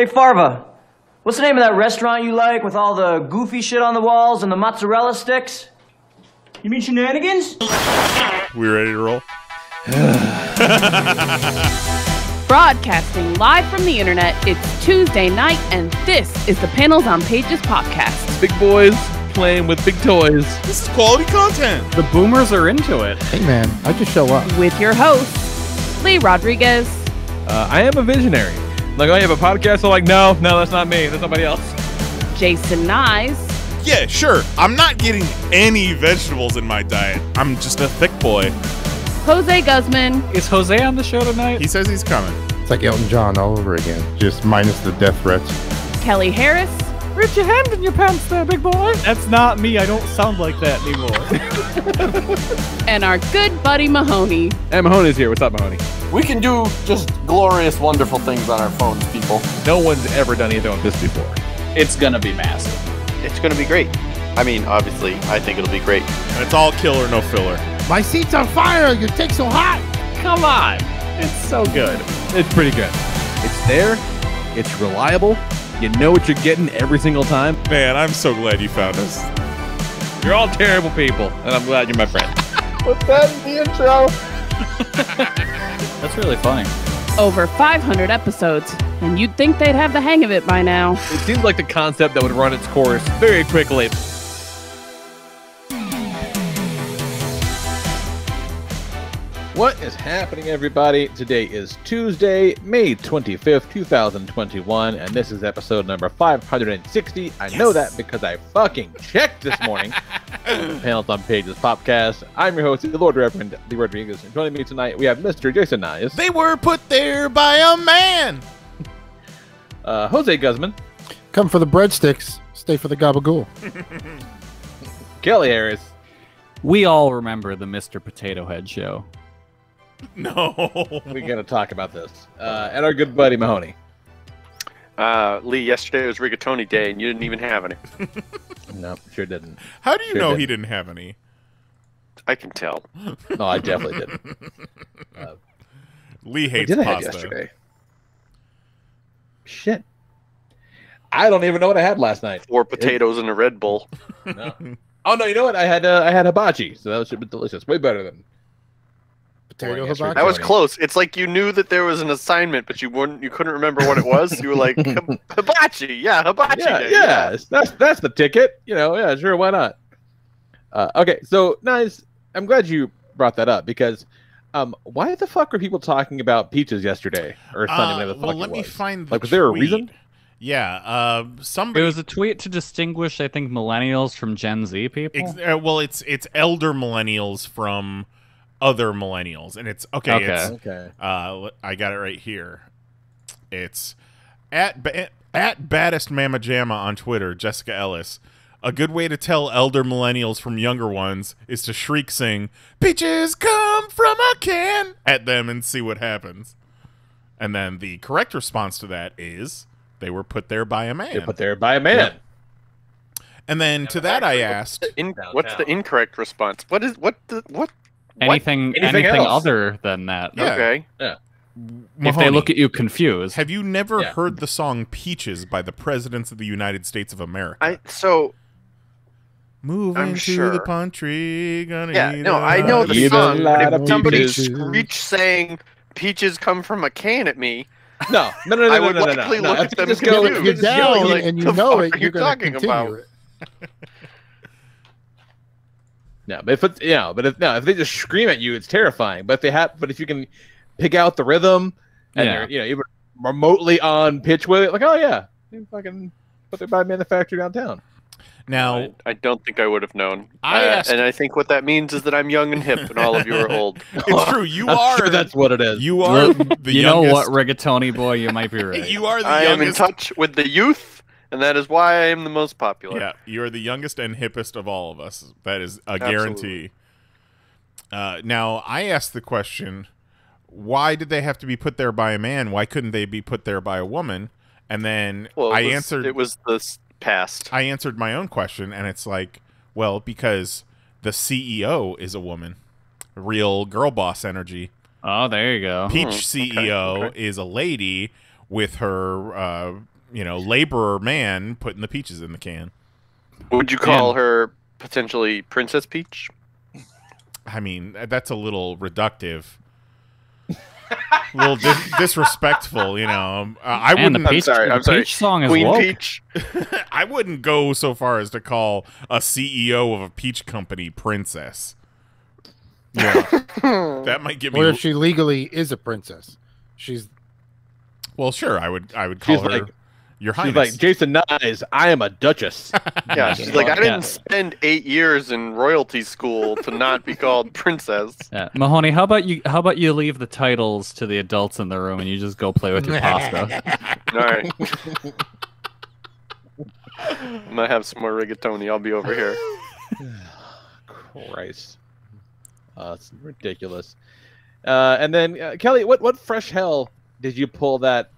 Hey, Farva, what's the name of that restaurant you like with all the goofy shit on the walls and the mozzarella sticks? You mean Shenanigans? We ready to roll? Broadcasting live from the internet, it's Tuesday night, and this is the Panels on Pages podcast. Big boys playing with big toys. This is quality content. The boomers are into it. Hey, man, I just show up. With your host, Lee Rodriguez. I am a visionary. Like, oh, you have a podcast? I'm like, no, that's not me. That's somebody else. Jason Nyes. Yeah, sure. I'm not getting any vegetables in my diet. I'm just a thick boy. Jose Guzman. Is Jose on the show tonight? He says he's coming. It's like Elton John all over again, just minus the death threats. Kelly Harris. Rip your hand in your pants there, big boy. That's not me. I don't sound like that anymore. And our good buddy Mahoney. And Mahoney's here. What's up, Mahoney? We can do just glorious, wonderful things on our phones, people. No one's ever done either of this before. It's going to be massive. It's going to be great. I mean, obviously, I think it'll be great. And it's all killer, no filler. My seat's on fire. Your take's so hot. Come on. It's so good. It's pretty good. It's there. It's reliable. You know what you're getting every single time. Man, I'm so glad you found us. You're all terrible people, and I'm glad you're my friend. With that in the intro. That's really funny. Over 500 episodes, and you'd think they'd have the hang of it by now. It seems like the concept that would run its course very quickly. What is happening, everybody? Today is Tuesday, May 25th, 2021, and this is episode number 560. I know that because I fucking checked this morning. Panels on Pages podcast. I'm your host, the Lord Reverend Lee Rodriguez, and joining me tonight we have Mr. Jason Nyes. They were put there by a man. Jose Guzman. Come for the breadsticks, stay for the gabagool. Kelly Harris. We all remember the Mr. Potato Head show. No, we gotta talk about this. And our good buddy Mahoney. Lee, yesterday was rigatoni day, and you didn't even have any. No, sure didn't. How do you know he didn't have any? I can tell. No, I definitely didn't. Lee hates pasta. What did I have yesterday? Shit. I don't even know what I had last night. 4 potatoes and a Red Bull. No. Oh, no, you know what? I had hibachi, so that should have been delicious. Way better than potato hibachi. That was close. It's like you knew that there was an assignment, but you couldn't remember what it was. You were like, hibachi, yeah, hibachi. Yeah, day, yeah. That's the ticket. You know, yeah, sure, why not? Okay, so Nyes, I'm glad you brought that up because why the fuck were people talking about pizzas yesterday or Sunday? The fuck well, let me find. The like, was there a reason? Yeah, somebody. It was a tweet to distinguish, I think, millennials from Gen Z people. Well, it's elder millennials from other millennials, and it's okay. I got it right here. It's at baddest mama jamma on Twitter. Jessica Ellis. A good way to tell elder millennials from younger ones is to shriek, sing "Peaches come from a can" at them and see what happens. And then the correct response to that is they were put there by a man. They were put there by a man. Yep. And then to that I asked, "What's the incorrect response? What is what?" Anything other than that. Yeah. Okay. Yeah. Mahoney, if they look at you confused. Have you never heard the song "Peaches" by the Presidents of the United States of America? Moving to the country, gonna eat a I know the song, but if somebody screeched saying "Peaches come from a can" at me, no, I would likely look at them and go, if you're down like, and you know it, you're going to continue it. No, but if they just scream at you, it's terrifying. But if they have, but if you can pick out the rhythm and you're remotely on pitch with it, like you fucking put it by manufacturer downtown. Now I don't think I would have known. And I think what that means is that I'm young and hip, and all of you are old. It's true. You are. Sure that's what it is. You are. You know what, rigatoni boy, you might be right. You are. I am in touch with the youth. And that is why I am the most popular. Yeah, you are the youngest and hippest of all of us. That is a guarantee. Now, I asked the question, why did they have to be put there by a man? Why couldn't they be put there by a woman? And then I answered... It was the past. I answered my own question, and it's like, well, because the CEO is a woman. Real girl boss energy. Oh, there you go. Peach CEO is a lady with her... you know, laborer man putting the peaches in the can. Would you call her potentially Princess Peach? I mean, that's a little reductive. A little disrespectful, you know. I and wouldn't. I'm sorry. Peach song is Queen Peach. I wouldn't go so far as to call a CEO of a peach company princess. Yeah, that might give me. Or if she legally is a princess, she's. Well, sure. I would call her. Like, Your Highness. She's like, Jason Nyes, I am a duchess. Yeah, she's like, I didn't spend 8 years in royalty school to not be called princess. Yeah. Mahoney, how about you leave the titles to the adults in the room and you just go play with your pasta? All right. I'm going to have some more rigatoni. I'll be over here. Christ. It's ridiculous. And then, Kelly, what fresh hell did you pull that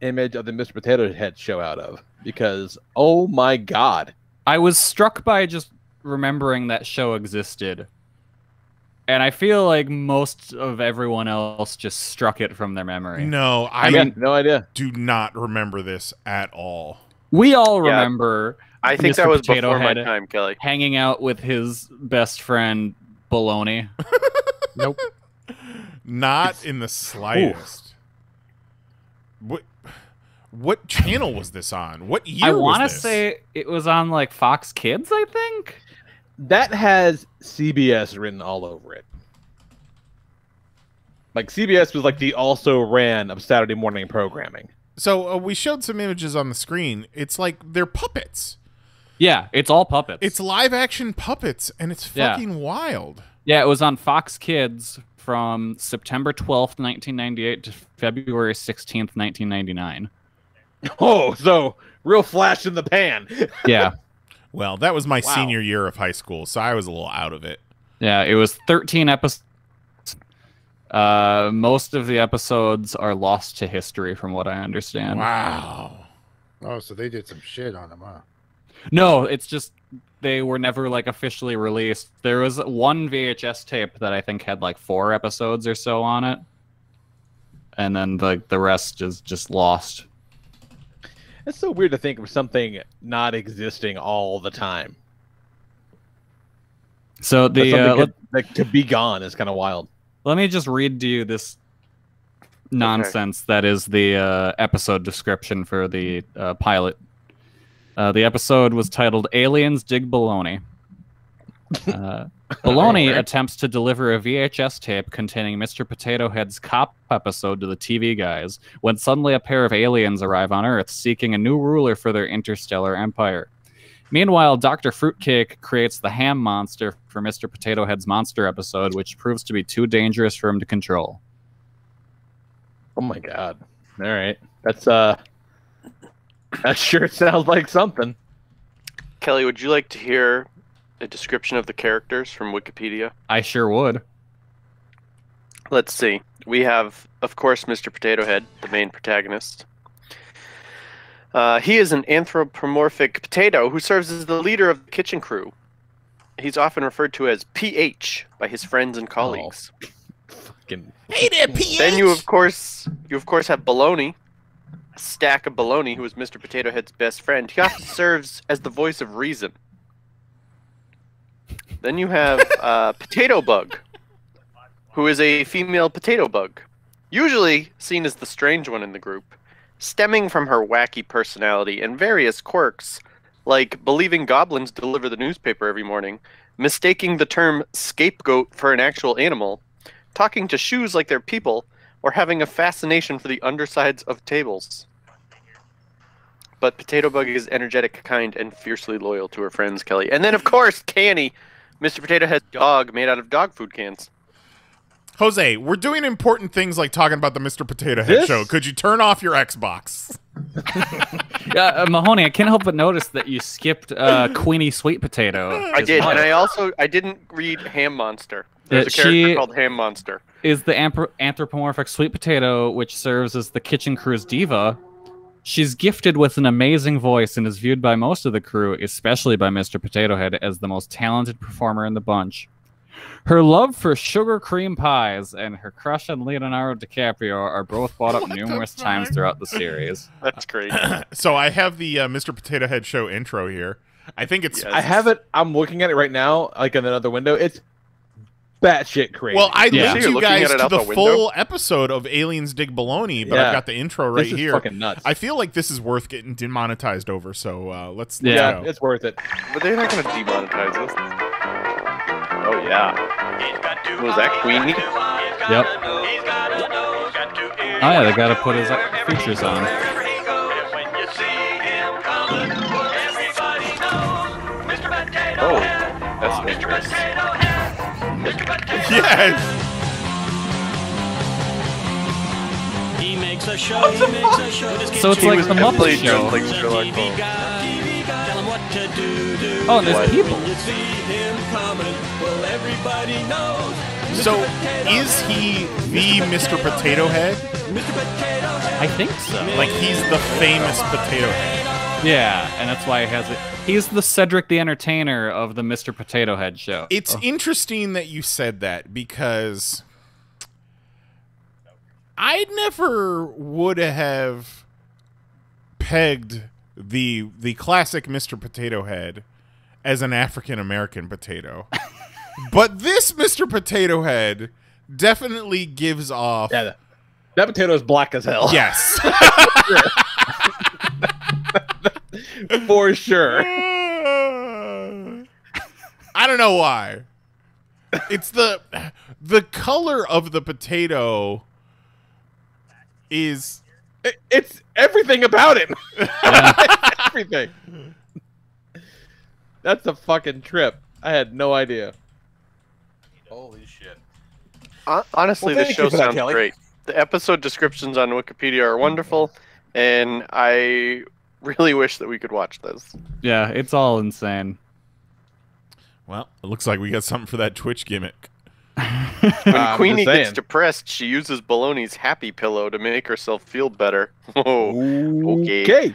image of the Mr. Potato Head show out of? Because oh my god, I was struck by just remembering that show existed, and I feel like most of everyone else just struck it from their memory. No, I mean, no idea. Do not remember this at all. We all remember. I think Mr. that was Potato before Head my time, Kelly, hanging out with his best friend Baloney. Nope, not in the slightest. Oof. What channel was this on? What year? I want to say it was on like Fox Kids, I think. That has CBS written all over it. Like CBS was like the also ran of Saturday morning programming. So we showed some images on the screen. It's like they're puppets. Yeah, it's all puppets. It's live action puppets, and it's fucking wild. Yeah, it was on Fox Kids from September 12th, 1998 to February 16th, 1999. Oh, so real flash in the pan. Yeah. Well, that was my senior year of high school, so I was a little out of it. Yeah, it was 13 episodes. Most of the episodes are lost to history, from what I understand. Wow. Oh, so they did some shit on them, huh? No, it's just they were never like officially released. There was one VHS tape that I think had like 4 episodes or so on it, and then like the rest is just lost. It's so weird to think of something not existing all the time. So the that could be gone is kind of wild. Let me just read to you this nonsense that is the episode description for the pilot. The episode was titled Aliens Dig Baloney. Baloney attempts to deliver a VHS tape containing Mr. Potato Head's cop episode to the TV guys when suddenly a pair of aliens arrive on Earth seeking a new ruler for their interstellar empire. Meanwhile, Dr. Fruitcake creates the ham monster for Mr. Potato Head's monster episode, which proves to be too dangerous for him to control. Oh my god. All right. That's that sure sounds like something. Kelly, would you like to hear a description of the characters from Wikipedia? I sure would. Let's see. We have, of course, Mr. Potato Head, the main protagonist. He is an anthropomorphic potato who serves as the leader of the kitchen crew. He's often referred to as PH by his friends and colleagues. Oh. Fucking. Hey there, PH! Then you of course have Baloney. Stack of Baloney, who is Mr. Potato Head's best friend. He often serves as the voice of reason. Then you have Potato Bug, who is a female potato bug, usually seen as the strange one in the group, stemming from her wacky personality and various quirks, like believing goblins deliver the newspaper every morning, mistaking the term scapegoat for an actual animal, talking to shoes like they're people, or having a fascination for the undersides of tables. But Potato Bug is energetic, kind, and fiercely loyal to her friends, Kelly. And then, of course, Canny, Mr. Potato Head's dog made out of dog food cans. Jose, we're doing important things like talking about the Mr. Potato Head show. Could you turn off your Xbox? Mahoney, I can't help but notice that you skipped Queenie Sweet Potato. I did, and I didn't read Ham Monster. There's a character called Ham Monster. Is the anthropomorphic sweet potato, which serves as the kitchen crew's diva. She's gifted with an amazing voice and is viewed by most of the crew, especially by Mr. Potato Head, as the most talented performer in the bunch. Her love for sugar cream pies and her crush on Leonardo DiCaprio are both brought up numerous times throughout the series. That's crazy. So I have the Mr. Potato Head Show intro here. I think it's... Yes. I have it. I'm looking at it right now, like in another window. It's batshit crazy. Well, I linked you guys to the full episode of Aliens Dig Baloney, but I've got the intro right here. Fucking nuts. I feel like this is worth getting demonetized over, so let's go. It's worth it. But they're not going to demonetize this. Oh, yeah. Was that Queenie? Yep. Oh, yeah, they got to put his features on. Oh, that's dangerous. Yes. He makes a show. So it's like the Muppet Show. Like Sherlock Holmes. Oh, and there's people. So is he the Mr. Potato Head? I think so. Like he's the famous Potato Head. Yeah, and that's why he has it. He's the Cedric the Entertainer of the Mr. Potato Head Show. It's interesting that you said that because I never would have pegged the classic Mr. Potato Head as an African-American potato. But this Mr. Potato Head definitely gives off... Yeah, that potato is black as hell. Yes. For sure. I don't know why. It's the color of the potato is it's everything about it. Yeah. Everything. That's a fucking trip. I had no idea. Holy shit. Honestly, well, this show sounds great. The episode descriptions on Wikipedia are wonderful, and I really wish that we could watch this. Yeah, it's all insane. Well, it looks like we got something for that Twitch gimmick. When Queenie gets depressed, she uses Baloney's happy pillow to make herself feel better. Whoa. Okay.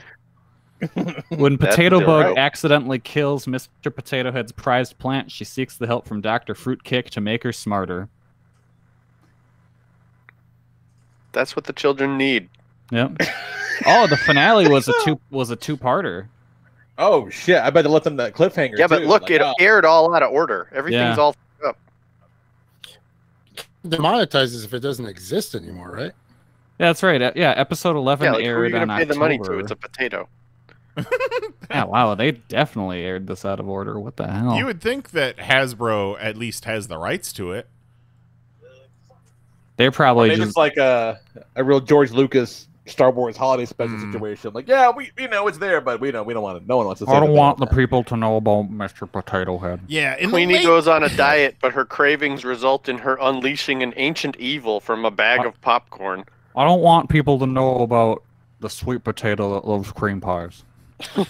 When Potato Bug accidentally kills Mr. Potato Head's prized plant, she seeks the help from Dr. Fruitcake to make her smarter. That's what the children need. Yep. Oh, the finale was a two-parter. Oh shit! I bet they left them the cliffhanger. Yeah, but look, like, it aired all out of order. Everything's all fucked up. Demonetizes if it doesn't exist anymore, right? Yeah, that's right. Yeah, episode 11 aired on October. Who are you gonna pay the money to? It's a potato. Yeah, wow, they definitely aired this out of order. What the hell? You would think that Hasbro at least has the rights to it. They're probably just like a real George Lucas Star Wars holiday special situation. Like, yeah, we know it's there, but we don't want it. No one wants to. I don't want the people to know about Mr. Potato Head. Yeah, Queenie goes on a diet, but her cravings result in her unleashing an ancient evil from a bag of popcorn. I don't want people to know about the sweet potato that loves cream pies. In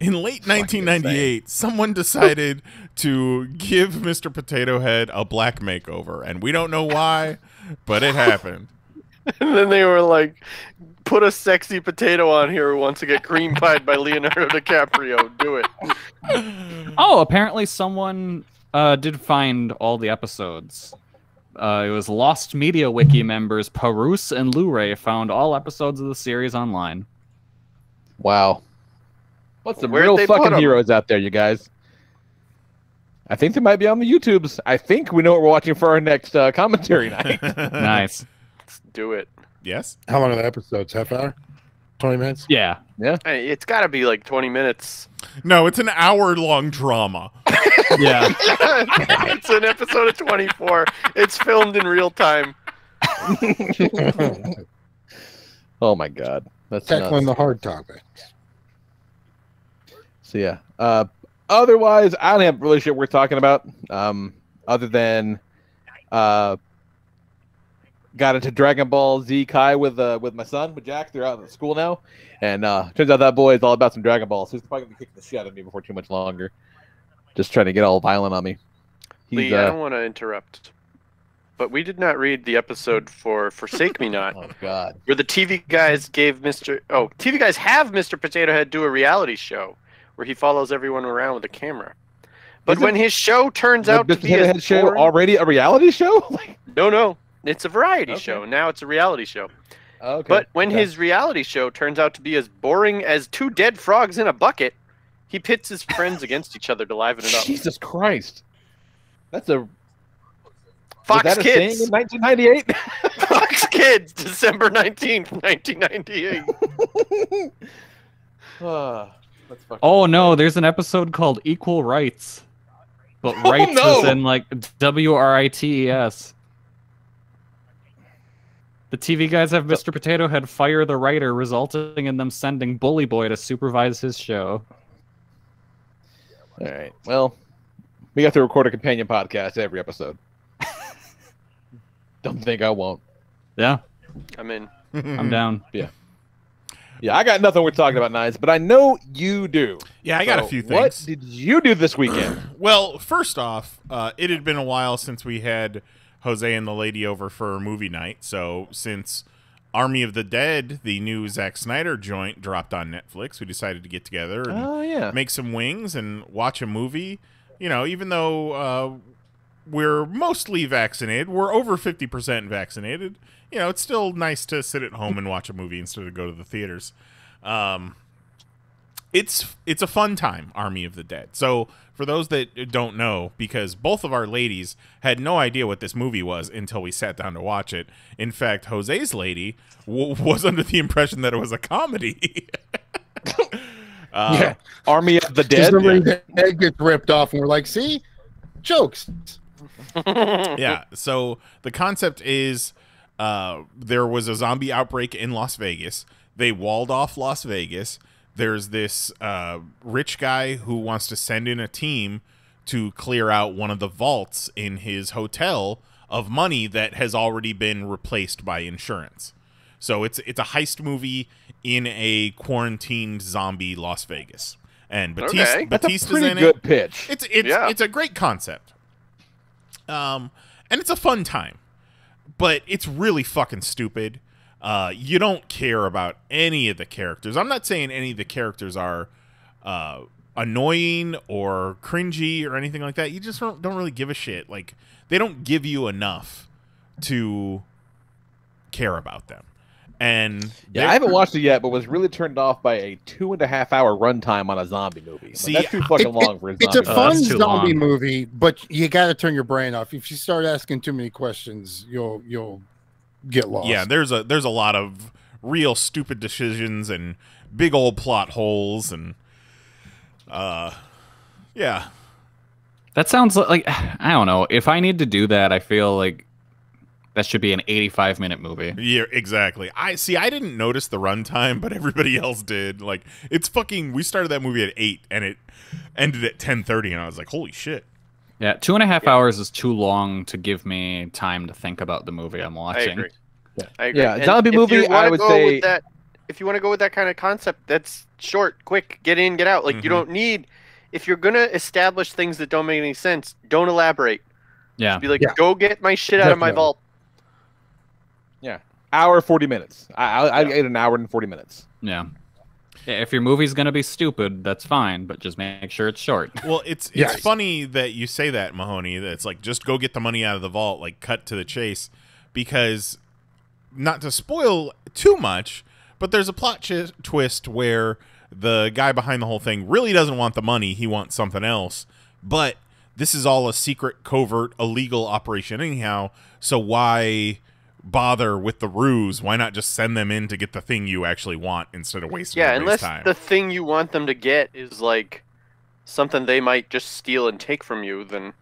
late 1998, someone decided to give Mr. Potato Head a black makeover, and we don't know why, but it happened. And then they were like, put a sexy potato on here who wants to get cream pied by Leonardo DiCaprio. Do it. Oh, apparently someone did find all the episodes. It was Lost Media Wiki members Parus and Luray found all episodes of the series online. Wow. What's the real fucking heroes out there, you guys? I think they might be on the YouTubes. I think we know what we're watching for our next commentary night. Nice. Do it. Yes. How long are the episodes? Half hour? 20 minutes? Yeah. Yeah. Hey, it's got to be like 20 minutes. No, it's an hour-long drama. Yeah. It's an episode of 24. It's filmed in real time. Oh, my God. That's tackling the hard topics. So, yeah. Otherwise, I don't have really shit we're talking about other than... got into Dragon Ball Z Kai with my son, with Jack. They're out of school now, and turns out that boy is all about some Dragon Balls. So he's probably gonna kick the shit out of me before too much longer. Just trying to get all violent on me. Lee, I don't want to interrupt, but we did not read the episode for "Forsake Me Not." Oh God! Where the TV guys have Mr. Potato Head do a reality show where he follows everyone around with a camera. But when his show turns out to be a show already a reality show? Like, no. It's a variety show. Now it's a reality show. Okay. But when his reality show turns out to be as boring as two dead frogs in a bucket, he pits his friends against each other to liven it up. Jesus Christ. That's a... Fox was that Kids. A thing in 1998? Fox Kids, December 19th, 1998. That's oh no, there's an episode called Equal Rights. But rights is in like W-R-I-T-E-S. The TV guys have Mr. Potato Head fire the writer, resulting in them sending Bully Boy to supervise his show. All right. Well, we got to record a companion podcast every episode. Don't think I won't. Yeah. I'm in. I'm down. Yeah. Yeah, I got nothing we're talking about, Nyes, but I know you do. Yeah, I got a few things. What did you do this weekend? Well, first off, it had been a while since we had Jose and the lady over for movie night. So since Army of the Dead, the new Zack Snyder joint, dropped on Netflix, we decided to get together and make some wings and watch a movie. You know, even though we're mostly vaccinated, we're over 50% vaccinated, you know, it's still nice to sit at home and watch a movie instead of go to the theaters. It's a fun time, Army of the Dead. So for those that don't know, because both of our ladies had no idea what this movie was until we sat down to watch it. In fact, Jose's lady was under the impression that it was a comedy. Army of the Dead. The head gets ripped off, and we're like, see? Jokes. Yeah, so the concept is there was a zombie outbreak in Las Vegas. They walled off Las Vegas. There's this rich guy who wants to send in a team to clear out one of the vaults in his hotel of money that has already been replaced by insurance. So it's a heist movie in a quarantined zombie Las Vegas. And Batista's in it. That's a pretty good pitch. It's a great concept. And it's a fun time. But it's really fucking stupid. You don't care about any of the characters. I'm not saying any of the characters are annoying or cringy or anything like that. You just don't really give a shit. Like, they don't give you enough to care about them. And yeah, I haven't watched it yet, but was really turned off by a 2.5-hour runtime on a zombie movie. See, like, that's too fucking long for a zombie movie. It's a fun zombie movie, but you got to turn your brain off. If you start asking too many questions, you'll get lost. Yeah, there's a lot of real stupid decisions and big old plot holes and yeah. That sounds like, I don't know. If I need to do that, I feel like that should be an 85-minute movie. Yeah, exactly. I didn't notice the runtime, but everybody else did. Like, it's fucking, we started that movie at 8 and it ended at 10:30 and I was like, holy shit. Yeah, 2.5 hours is too long to give me time to think about the movie I'm watching. I agree. Yeah, zombie movie, I would say... if you want to go with that kind of concept, that's short, quick, get in, get out. Like, you don't need... If you're going to establish things that don't make any sense, don't elaborate. Yeah. Just be like, go get my shit out of my vault. Yeah. Hour, 40 minutes. I ate an hour and 40 minutes. Yeah. If your movie's going to be stupid, that's fine, but just make sure it's short. Well, it's funny that you say that, Mahoney, that it's like, just go get the money out of the vault, like, cut to the chase, because, not to spoil too much, but there's a plot twist where the guy behind the whole thing really doesn't want the money, he wants something else, but this is all a secret, covert, illegal operation anyhow, so why... bother with the ruse? Why not just send them in to get the thing you actually want instead of wasting time? Yeah, unless the thing you want them to get is like something they might just steal and take from you, then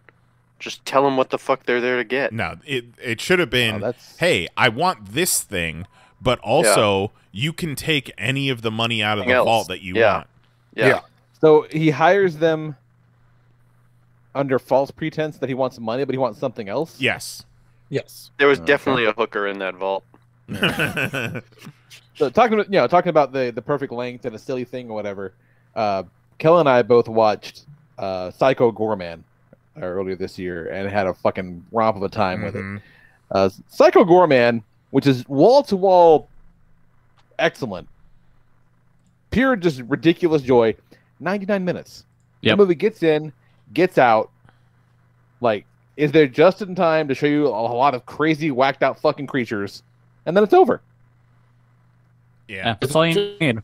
just tell them what the fuck they're there to get. No, it should have been, hey, I want this thing, but also you can take any of the money out of the vault that you want. Yeah. So he hires them under false pretense that he wants money, but he wants something else. Yes. There was definitely a hooker in that vault. So talking about the perfect length and a silly thing or whatever, Kelly and I both watched Psycho Gorman earlier this year and had a fucking romp of a time with it. Psycho Gorman, which is wall-to-wall excellent, pure just ridiculous joy, 99 minutes. Yep. The movie gets in, gets out, like, is there just in time to show you a lot of crazy, whacked out fucking creatures, and then it's over. Yeah, that's all you need.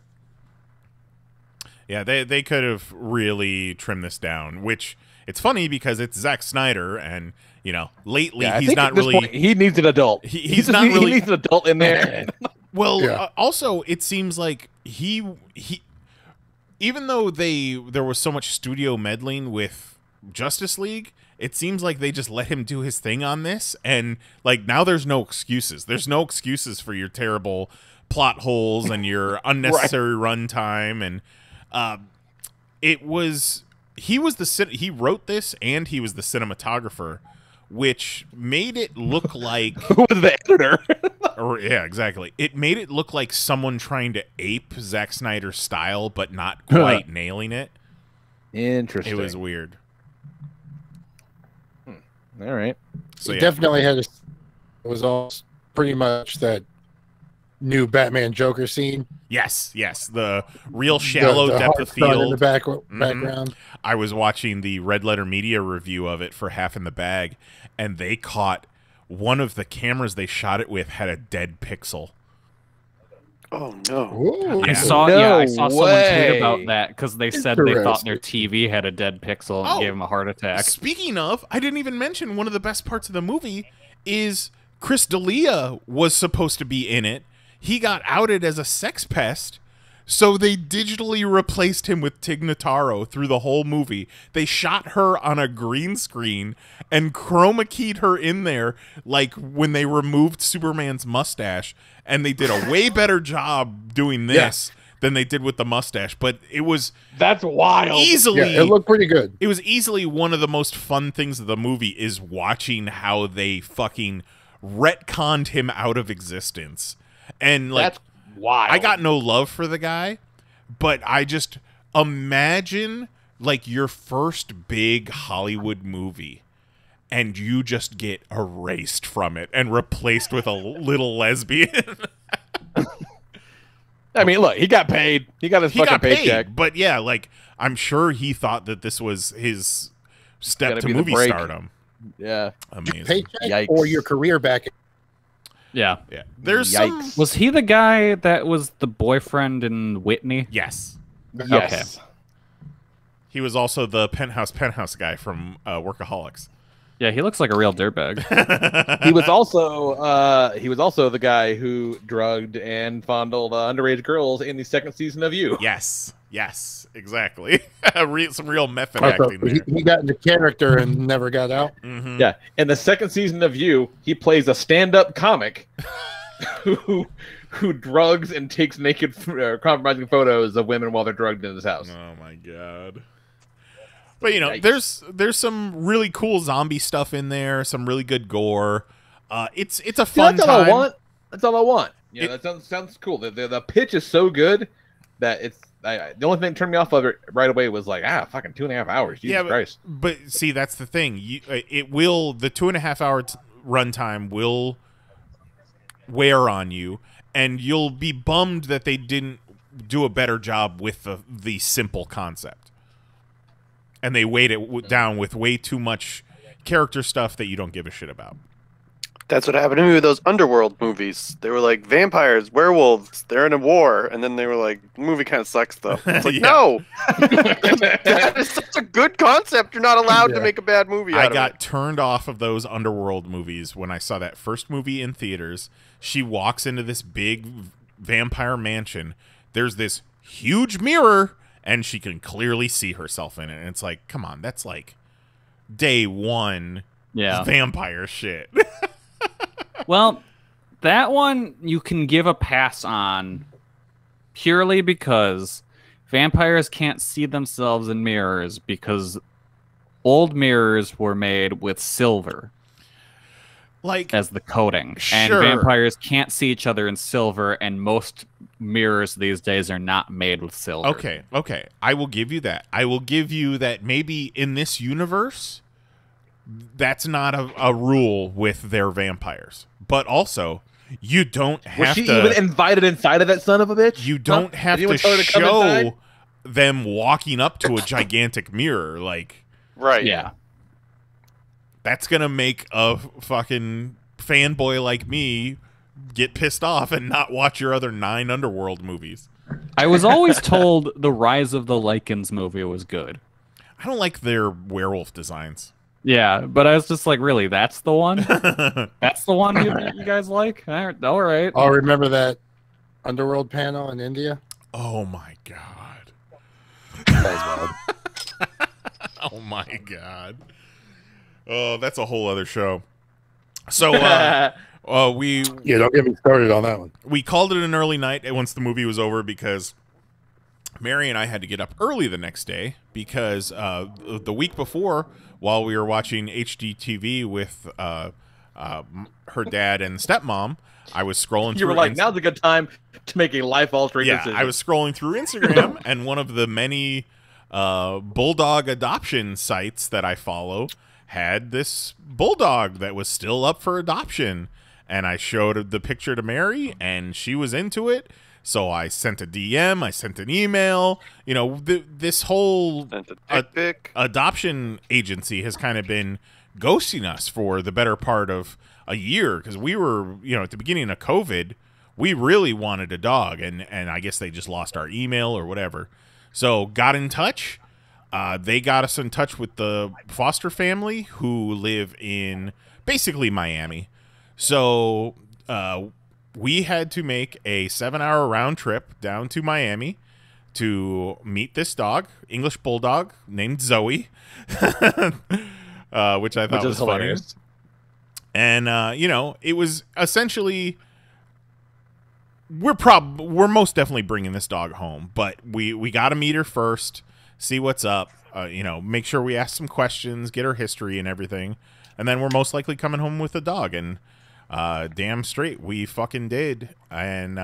Yeah, they could have really trimmed this down, which it's funny because it's Zack Snyder, and you know lately he's not really. Point, he needs an adult. He's not really. He needs an adult in there. Well, yeah. Also it seems like he, even though there was so much studio meddling with Justice League, it seems like they just let him do his thing on this, and like now there's no excuses. There's no excuses for your terrible plot holes and your unnecessary runtime, and it was he wrote this and he was the cinematographer, which made it look like who was the editor? Or, yeah, exactly. It made it look like someone trying to ape Zack Snyder's style, but not quite nailing it. Interesting. It was weird. All right. So he definitely had. It was all pretty much that new Batman Joker scene. Yes, yes. The real shallow the depth of field in the background. I was watching the Red Letter Media review of it for Half in the Bag, and they caught one of the cameras they shot it with had a dead pixel. Oh no! Ooh, yeah. I saw someone tweet about that because they said they thought their TV had a dead pixel and gave them a heart attack. Speaking of, I didn't even mention one of the best parts of the movie is Chris D'Elia was supposed to be in it. He got outed as a sex pest, so they digitally replaced him with Tig Notaro through the whole movie. They shot her on a green screen and chroma keyed her in there, like when they removed Superman's mustache, and they did a way better job doing this than they did with the mustache. But it was that's wild. Easily, it looked pretty good. It was easily one of the most fun things of the movie is watching how they fucking retconned him out of existence. And like, that's wild. I got no love for the guy, but I just imagine like your first big Hollywood movie, and you just get erased from it and replaced with a little lesbian. I mean, look, he got paid. He got his fucking paycheck. But yeah, like I'm sure he thought that this was his step to movie stardom. Yeah, amazing. Paycheck or your career back. Yeah, yeah. There's some... Was he the guy that was the boyfriend in Whitney? Yes. Yes. Okay. He was also the penthouse guy from Workaholics. Yeah, he looks like a real dirtbag. He was also the guy who drugged and fondled underage girls in the second season of You. Yes. Yes. Exactly. Some real method acting there. He got into character and never got out. Mm-hmm. Yeah. In the second season of You, he plays a stand-up comic who drugs and takes naked, compromising photos of women while they're drugged in his house. Oh my god. But you know, there's some really cool zombie stuff in there, some really good gore. It's a fun time. That's all I want. That's all I want. Yeah, that sounds cool. The pitch is so good that it's the only thing that turned me off of it right away was like fucking 2.5 hours. Jesus Christ. But see, that's the thing. The 2.5 hour runtime will wear on you, and you'll be bummed that they didn't do a better job with the simple concept. And they weighed it down with way too much character stuff that you don't give a shit about. That's what happened to me with those Underworld movies. They were like vampires, werewolves, they're in a war. And then they were like, the movie kind of sucks, though. It's like, no! That is such a good concept. You're not allowed to make a bad movie out of it. I got turned off of those Underworld movies when I saw that first movie in theaters. She walks into this big vampire mansion. There's this huge mirror. And she can clearly see herself in it. And it's like, come on, that's like day one vampire shit. Well, that one you can give a pass on purely because vampires can't see themselves in mirrors because old mirrors were made with silver as the coating. And vampires can't see each other in silver, and most mirrors these days are not made with silver. Okay, okay. I will give you that. I will give you that maybe in this universe, that's not a rule with their vampires. But also, you don't have to... Was she even invited inside of that son of a bitch? You don't have to show them walking up to a gigantic mirror, like... Right. Yeah. That's going to make a fucking fanboy like me get pissed off and not watch your other 9 Underworld movies. I was always told the Rise of the Lycans movie was good. I don't like their werewolf designs. Yeah, but I was just like, really, that's the one? That's the one you guys like? All right. Oh, remember that Underworld panel in India? Oh, my God. That was wild. Oh, my God. Oh, that's a whole other show. So, we... Yeah, don't get me started on that one. We called it an early night once the movie was over because... Mary and I had to get up early the next day because the week before, while we were watching HGTV with her dad and stepmom, I was scrolling through. You were like, now's a good time to make a life-altering decision. Yeah, I was scrolling through Instagram, and one of the many bulldog adoption sites that I follow had this bulldog that was still up for adoption. And I showed the picture to Mary, and she was into it. So I sent a DM, I sent an email. You know, this whole adoption agency has kind of been ghosting us for the better part of a year because we were, you know, at the beginning of COVID, we really wanted a dog, and I guess they just lost our email or whatever. So got in touch. They got us in touch with the foster family who live in basically Miami. So we had to make a 7-hour round trip down to Miami to meet this dog, English bulldog named Zoe, which I thought was hilarious. Funny. And you know, it was essentially we're most definitely bringing this dog home, but we got to meet her first, see what's up, you know, make sure we ask some questions, get her history and everything, and then we're most likely coming home with a dog. And damn straight we fucking did. And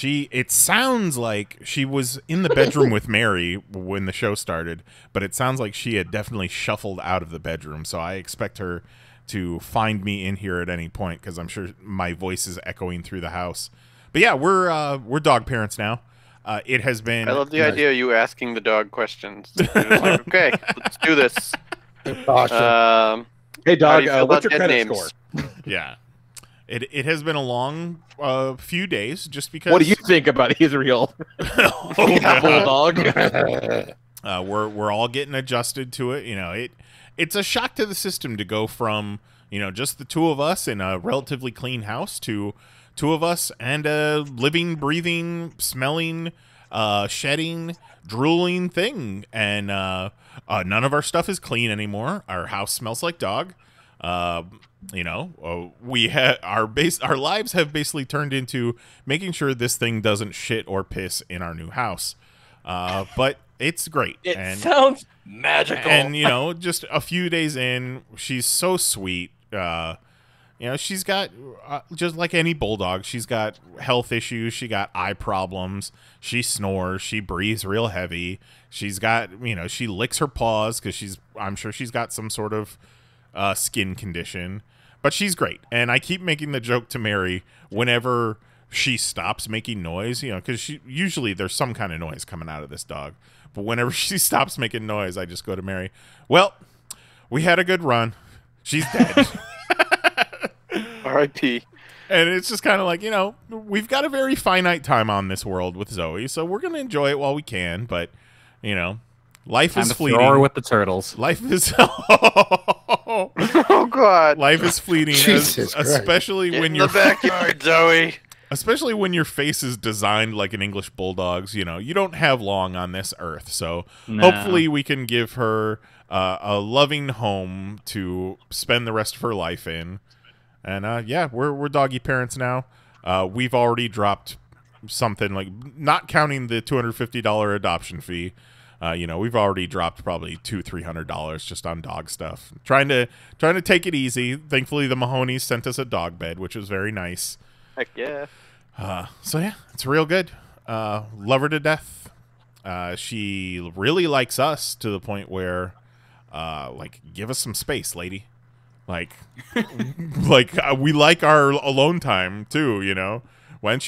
it sounds like she was in the bedroom with Mary when the show started, but it sounds like she had definitely shuffled out of the bedroom, so I expect her to find me in here at any point because I'm sure my voice is echoing through the house. But yeah, we're dog parents now. It has been... I love the idea of you asking the dog questions. You're just like, okay, let's do this. Hey dog, what's your credit score? Yeah, it has been a long few days just because. What do you think about Israel? Oh, yeah. Bulldog. We're all getting adjusted to it. You know, it's a shock to the system to go from, you know, just the two of us in a relatively clean house to two of us and a living, breathing, smelling, shedding, drooling thing. And none of our stuff is clean anymore. Our house smells like dog. You know, we have our lives have basically turned into making sure this thing doesn't shit or piss in our new house. But it's great. It sounds magical. And you know, just a few days in, she's so sweet. You know, she's got, just like any bulldog, she's got health issues. She got eye problems. She snores. She breathes real heavy. She's got, you know, she licks her paws because I'm sure she's got some sort of skin condition. But she's great. And I keep making the joke to Mary whenever she stops making noise, you know, because usually there's some kind of noise coming out of this dog. But whenever she stops making noise, I just go to Mary, well, we had a good run. She's dead. R.I.P. And it's just kind of like, you know, we've got a very finite time on this world with Zoe, so we're going to enjoy it while we can. But, you know, life is fleeting. Throw her with the turtles. Life is... Oh, God. Life is fleeting, especially when you're... In the backyard, Zoe. Especially when your face is designed like an English bulldog's. You know, you don't have long on this earth, so hopefully we can give her a loving home to spend the rest of her life in. And yeah, we're doggy parents now. We've already dropped something like, not counting the $250 adoption fee. You know, we've already dropped probably $200-$300 just on dog stuff. Trying to take it easy. Thankfully, the Mahoney's sent us a dog bed, which was very nice. Heck yeah. So yeah, it's real good. Love her to death. She really likes us to the point where, like, give us some space, lady. Like, we like our alone time too, you know. Why don't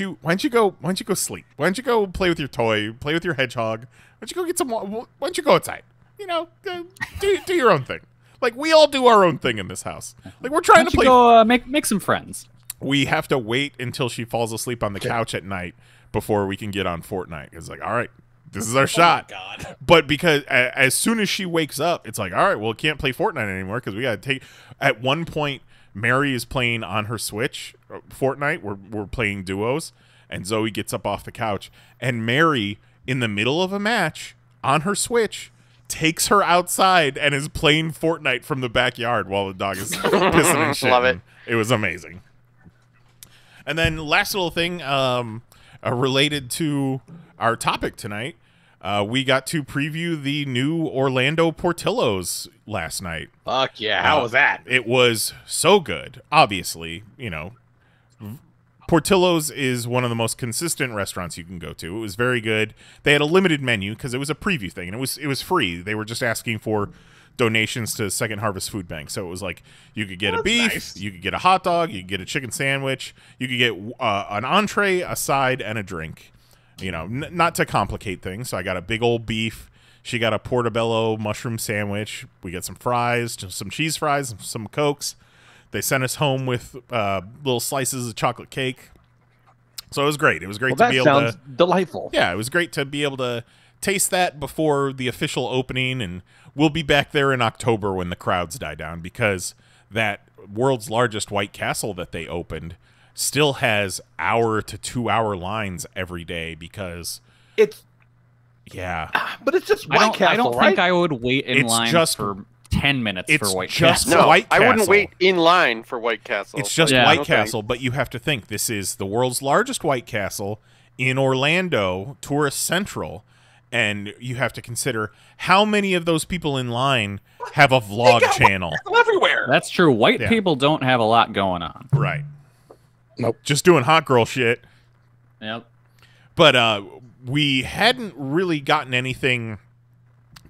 you go sleep? Why don't you go play with your toy? Play with your hedgehog? Why don't you go get some? Why don't you go outside? you know, do your own thing. Like, we all do our own thing in this house. Like, we're trying to play. Go make some friends. We have to wait until she falls asleep on the couch at night before we can get on Fortnite. It's like, all right, this is our shot. God. But because as soon as she wakes up, it's like, all right, well, can't play Fortnite anymore because we got to take. At one point, Mary is playing on her Switch Fortnite. We're playing duos, and Zoe gets up off the couch, and Mary, in the middle of a match on her Switch, takes her outside and is playing Fortnite from the backyard while the dog is pissing and shit. Love it. It was amazing. And then last little thing related to our topic tonight, we got to preview the new Orlando Portillo's last night. Fuck yeah. How was that? It was so good. Obviously, you know, Portillo's is one of the most consistent restaurants you can go to. It was very good. They had a limited menu because it was a preview thing, and it was free. They were just asking for donations to Second Harvest Food Bank. So it was like you could get a beef, you could get a hot dog, you could get a chicken sandwich, you could get an entree, a side, and a drink. You know, not to complicate things. So I got a big old beef. She got a portobello mushroom sandwich. We got some fries, some cheese fries, some Cokes. They sent us home with little slices of chocolate cake. So it was great. It was great to be able to... That sounds delightful. Yeah, it was great to be able to taste that before the official opening. And we'll be back there in October when the crowds die down, because that world's largest White Castle that they opened still has hour to 2 hour lines every day because... It's... Yeah. But it's just White Castle, I don't think I would wait in line for... 10 minutes for White Castle. No, White Castle. I wouldn't wait in line for White Castle. It's just White Castle, but you have to think this is the world's largest White Castle in Orlando, Tourist Central, and you have to consider how many of those people in line have a vlog channel. Everywhere. That's true. White people don't have a lot going on. Right. Nope. Just doing hot girl shit. Yep. But we hadn't really gotten anything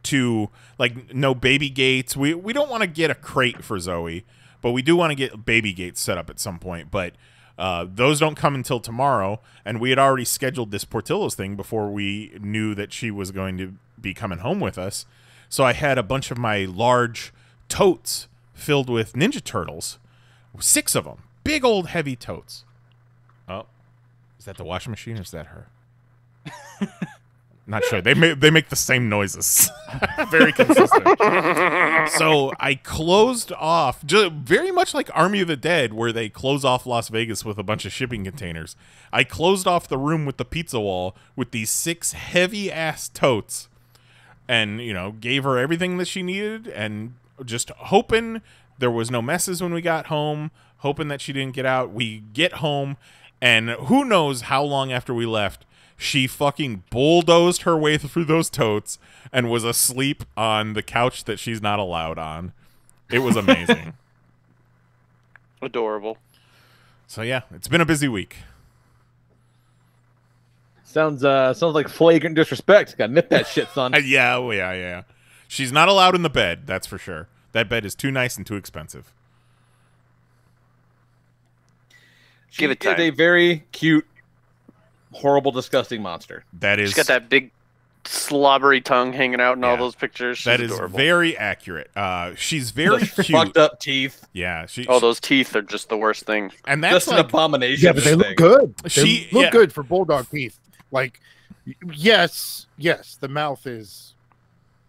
to, like, no baby gates. We don't want to get a crate for Zoe, but we do want to get baby gates set up at some point. But those don't come until tomorrow, and we had already scheduled this Portillo's thing before we knew that she was going to be coming home with us. So I had a bunch of my large totes filled with Ninja Turtles, 6 of them, big old heavy totes. Oh, is that the washing machine or is that her? Not sure. They make the same noises. Very consistent. So I closed off, just very much like Army of the Dead, where they close off Las Vegas with a bunch of shipping containers. I closed off the room with the pizza wall with these 6 heavy-ass totes and, you know, gave her everything that she needed and just hoping there was no messes when we got home, hoping that she didn't get out. We get home, and who knows how long after we left, she fucking bulldozed her way through those totes and was asleep on the couch that she's not allowed on. It was amazing. Adorable. So, yeah, it's been a busy week. Sounds like flagrant disrespect. Gotta nip that shit, son. Yeah. She's not allowed in the bed, that's for sure. That bed is too nice and too expensive. Give it time. She is a very cute, horrible, disgusting monster. That is. She's got that big slobbery tongue hanging out in all those pictures. She's adorable. Very accurate. She's very cute. Fucked up teeth. Yeah. Those teeth are just the worst thing. And that's just like an abomination. Yeah, but they look good. They look good for bulldog teeth. Like, yes, the mouth is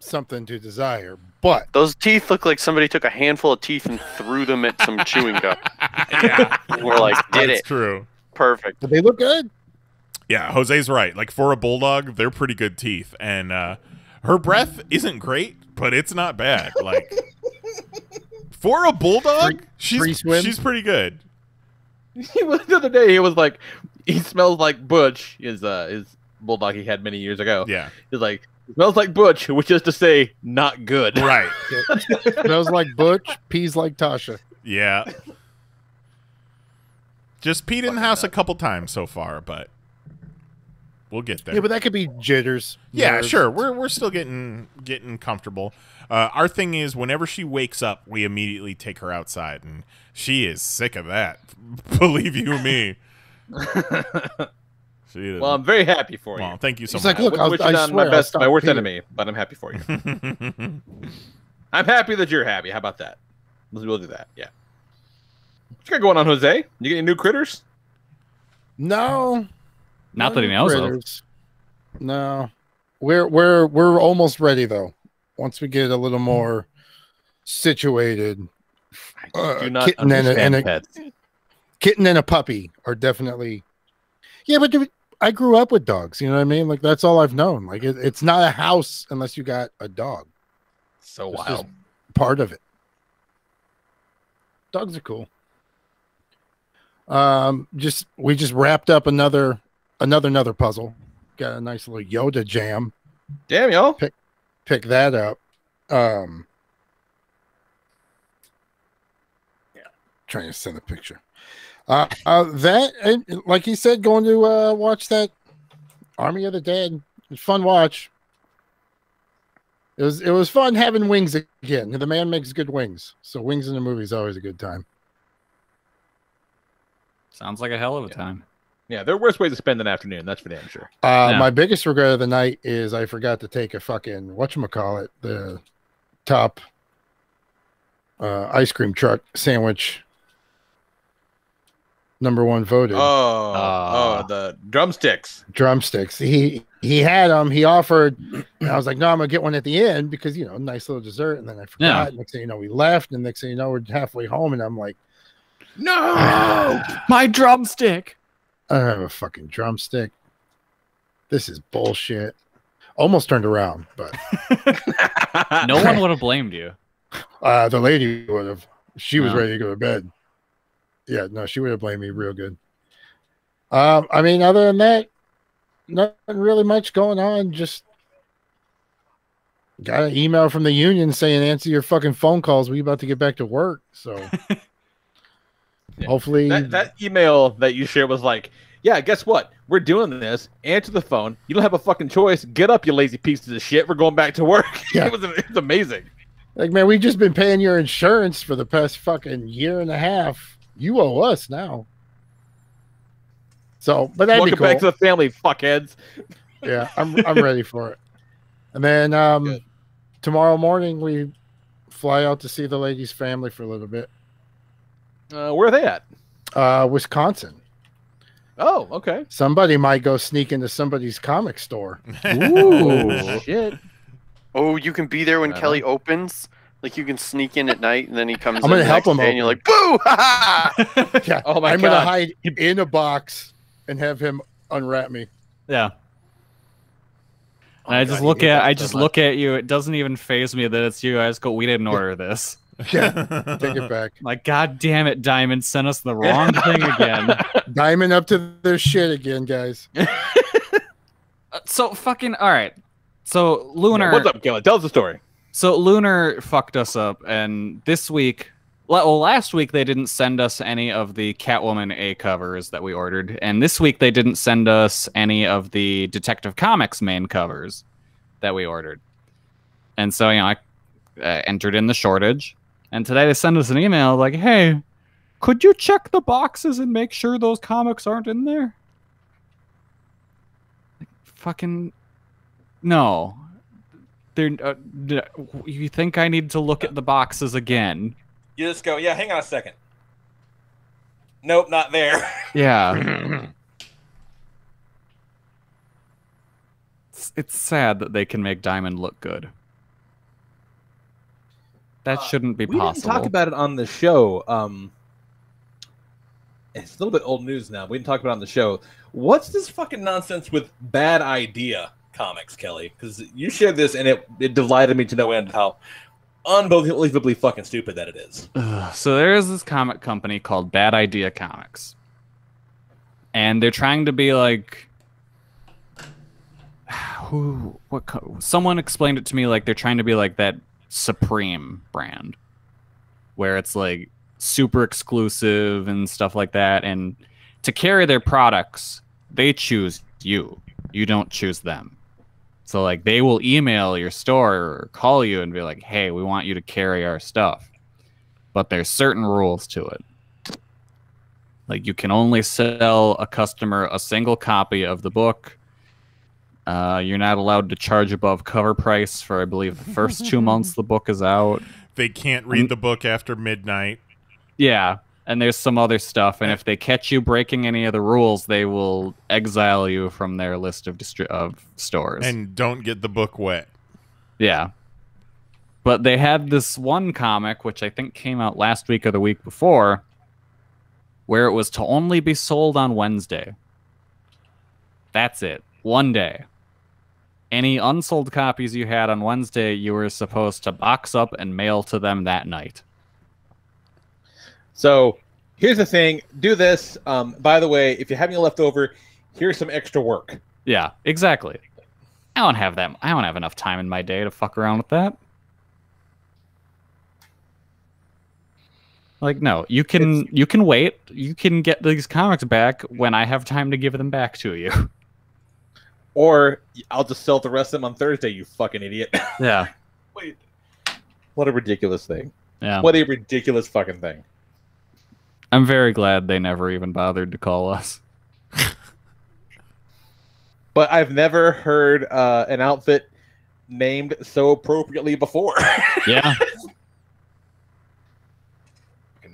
something to desire, but those teeth look like somebody took a handful of teeth and threw them at some chewing gum. Yeah. We're like, that's true. Perfect. But they look good. Yeah, Jose's right. Like, for a bulldog, they're pretty good teeth. And her breath isn't great, but it's not bad. Like, for a bulldog, she's pretty good. The other day, he was like, he smells like Butch, his bulldog he had many years ago. Yeah. He's like, smells like Butch, which is to say, not good. Right. Smells like Butch, pees like Tasha. Yeah. Just peed in the house a couple times so far, but we'll get there. Yeah, but that could be jitters. Yeah, sure. We're still getting comfortable. Our thing is, whenever she wakes up, we immediately take her outside, and she is sick of that. Believe you me. She well, I'm very happy for you. Well, thank you so much. Like, look, I swear, my worst enemy, but I'm happy for you. I'm happy that you're happy. How about that? We'll do that. Yeah. What you got going on, Jose? You get any new critters? No. Not that he knows of. No. We're almost ready though. Once we get a little more situated. I do not kitten and a puppy are definitely. Yeah, but I grew up with dogs. You know what I mean? Like, that's all I've known. Like, it's not a house unless you got a dog. So wild. Part of it. Dogs are cool. We just wrapped up another puzzle. Got a nice little Yoda jam. Damn, yo. Pick that up. Yeah, trying to send a picture. That, and like he said, going to watch that Army of the Dead. Fun watch. It was fun having wings again. The man makes good wings, so wings in the movie is always a good time. Sounds like a hell of a time. Yeah, there are worse ways to spend an afternoon. That's for damn sure. My biggest regret of the night is I forgot to take a fucking whatchamacallit, the top ice cream truck sandwich. #1 voted. Oh, the drumsticks. Drumsticks. He had them. He offered. And I was like, no, I'm gonna get one at the end because, you know, nice little dessert. And then I forgot. Yeah. Next thing you know, we left. And next thing you know, we're halfway home. And I'm like, no, my drumstick. I don't have a fucking drumstick. This is bullshit. Almost turned around, but no one would have blamed you. The lady would have. She was ready to go to bed. Yeah, no, she would have blamed me real good. I mean, other than that, nothing really much going on. Just got an email from the union saying, answer your fucking phone calls. We about to get back to work. So hopefully. That email that you shared was like, yeah, guess what? We're doing this. Answer the phone. You don't have a fucking choice. Get up, you lazy pieces of shit. We're going back to work. Yeah. It was amazing. Like, man, we've just been paying your insurance for the past fucking year and a half. You owe us now. So, but that'd be cool. Welcome back to the family, fuckheads. Yeah, I'm ready for it. And then tomorrow morning we fly out to see the lady's family for a little bit. Where are they at? Wisconsin. Oh, okay. Somebody might go sneak into somebody's comic store. Ooh, shit. Oh, you can be there when Kelly opens. Like, you can sneak in at night, and then he comes. I'm gonna help him, and you're like, "Boo!" Yeah. Oh my god! I'm gonna hide in a box and have him unwrap me. Yeah. And I just look at you. It doesn't even faze me that it's you. I just go, "We didn't order this." Yeah. Take it back. Like, god damn it, Diamond sent us the wrong thing again. Diamond up to their shit again, guys. So fucking all right. So Lunar, what's up, Gillen? Tell us the story. So Lunar fucked us up, and this week, well, last week they didn't send us any of the Catwoman A covers that we ordered, and this week they didn't send us any of the Detective Comics main covers that we ordered. And so, you know, I entered in the shortage, and today they sent us an email like, "Hey, could you check the boxes and make sure those comics aren't in there?" Like, fucking no. You think I need to look at the boxes again? You just go, yeah, hang on a second. Nope, not there. Yeah. It's sad that they can make Diamond look good. That shouldn't be possible. We didn't talk about it on the show. It's a little bit old news now. We didn't talk about it on the show. What's this fucking nonsense with Bad Idea comics, Kelly? Because you shared this, and it delighted me to no end how unbelievably fucking stupid that it is. So there is this comic company called Bad Idea Comics, and they're trying to be like, someone explained it to me, like they're trying to be like that Supreme brand, where it's like super exclusive and stuff like that, and to carry their products, they choose you. You don't choose them. So, like, they will email your store or call you and be like, hey, we want you to carry our stuff. But there's certain rules to it. Like, you can only sell a customer a single copy of the book. You're not allowed to charge above cover price for, I believe, the first 2 months the book is out. They can't read the book after midnight. Yeah, and there's some other stuff. And if they catch you breaking any of the rules, they will exile you from their list of stores. And don't get the book wet. Yeah. But they had this one comic, which I think came out last week or the week before, where it was to only be sold on Wednesday. That's it. One day. Any unsold copies you had on Wednesday, you were supposed to box up and mail to them that night. So here's the thing. Do this. By the way, if you have any left over, here's some extra work. Yeah, exactly. I don't have that. I don't have enough time in my day to fuck around with that. Like, no, you can wait. You can get these comics back when I have time to give them back to you. Or I'll just sell the rest of them on Thursday, you fucking idiot. Yeah. Wait. What a ridiculous thing. Yeah. What a ridiculous fucking thing. I'm very glad they never even bothered to call us. But I've never heard an outfit named so appropriately before. Yeah.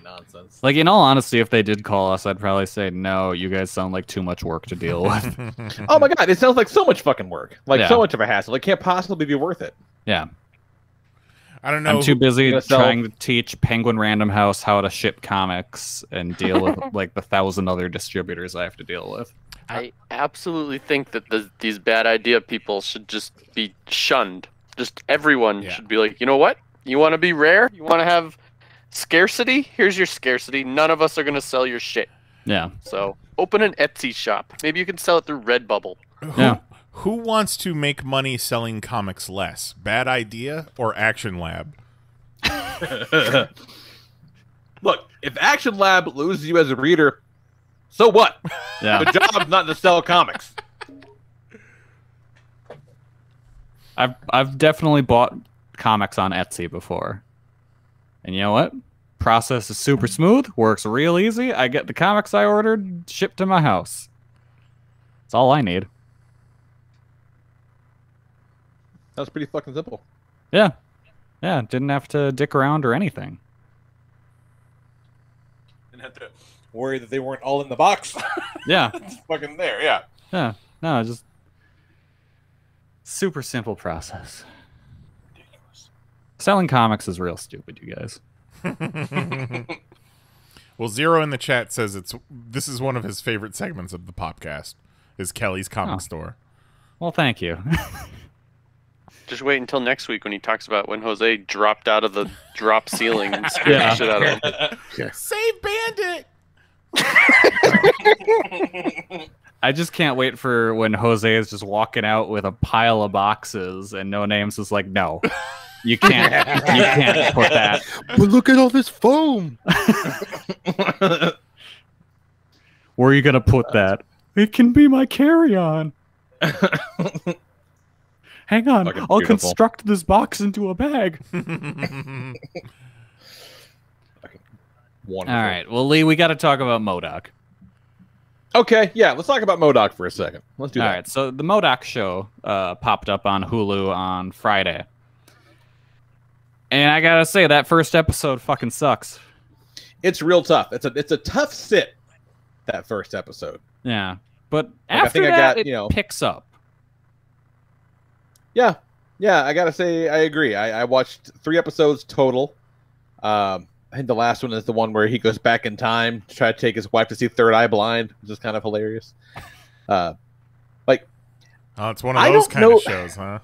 Nonsense. Like, in all honesty, if they did call us, I'd probably say, no, you guys sound like too much work to deal with. Oh my god, it sounds like so much fucking work. Like, yeah. So much of a hassle. It can't possibly be worth it. Yeah. I don't know. I'm too busy trying to teach Penguin Random House how to ship comics and deal with, like, the 1,000 other distributors I have to deal with. I absolutely think that these bad idea people should just be shunned. Just everyone should be like, you know what? You want to be rare? You want to have... scarcity? Here's your scarcity. None of us are going to sell your shit. Yeah. So open an Etsy shop. Maybe you can sell it through Redbubble. Yeah. Who wants to make money selling comics less? Bad Idea or Action Lab? Look, if Action Lab loses you as a reader, so what? Yeah. The job's not to sell comics. I've definitely bought comics on Etsy before. And you know what? Process is super smooth, works real easy. I get the comics I ordered shipped to my house. That's all I need. That was pretty fucking simple. Yeah. Yeah, didn't have to dick around or anything. Didn't have to worry that they weren't all in the box. Yeah. It's fucking there, yeah. Yeah, no, just super simple process. Selling comics is real stupid, you guys. Well, Zero in the chat says this is one of his favorite segments of the podcast, is Kelly's Comic Store. Well, thank you. Just wait until next week when he talks about when Jose dropped out of the drop ceiling and scared the shit out of him. Yeah. Save Bandit! I just can't wait for when Jose is just walking out with a pile of boxes and No Names is like, no. You can't put that. But look at all this foam. Where are you gonna put that? It can be my carry-on. Hang on, fucking I'll construct this box into a bag. All right, well, Lee, we got to talk about MODOK. Okay, yeah, let's talk about MODOK for a second. Let's do that. All right, so the MODOK show popped up on Hulu on Friday. And I gotta say, that first episode fucking sucks. It's real tough. It's a tough sit, that first episode. Yeah, but like, after that, it picks up. Yeah, yeah. I gotta say, I agree. I watched 3 episodes total. I think the last one is the one where he goes back in time to try to take his wife to see Third Eye Blind, which is kind of hilarious. Like, oh, it's one of those kind of shows, huh?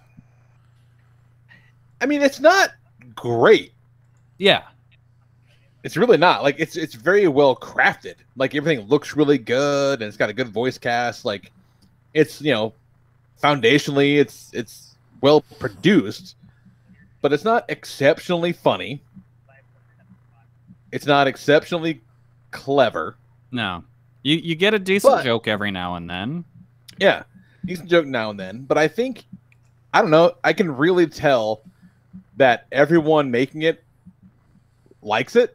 I mean, it's not great. Yeah, it's really not. Like, it's very well crafted. Like, everything looks really good and it's got a good voice cast. Like, it's, you know, foundationally it's well produced, but it's not exceptionally funny. It's not exceptionally clever. No, you get a decent joke every now and then. Yeah, decent joke now and then. But I think, I don't know, I can really tell that everyone making it likes it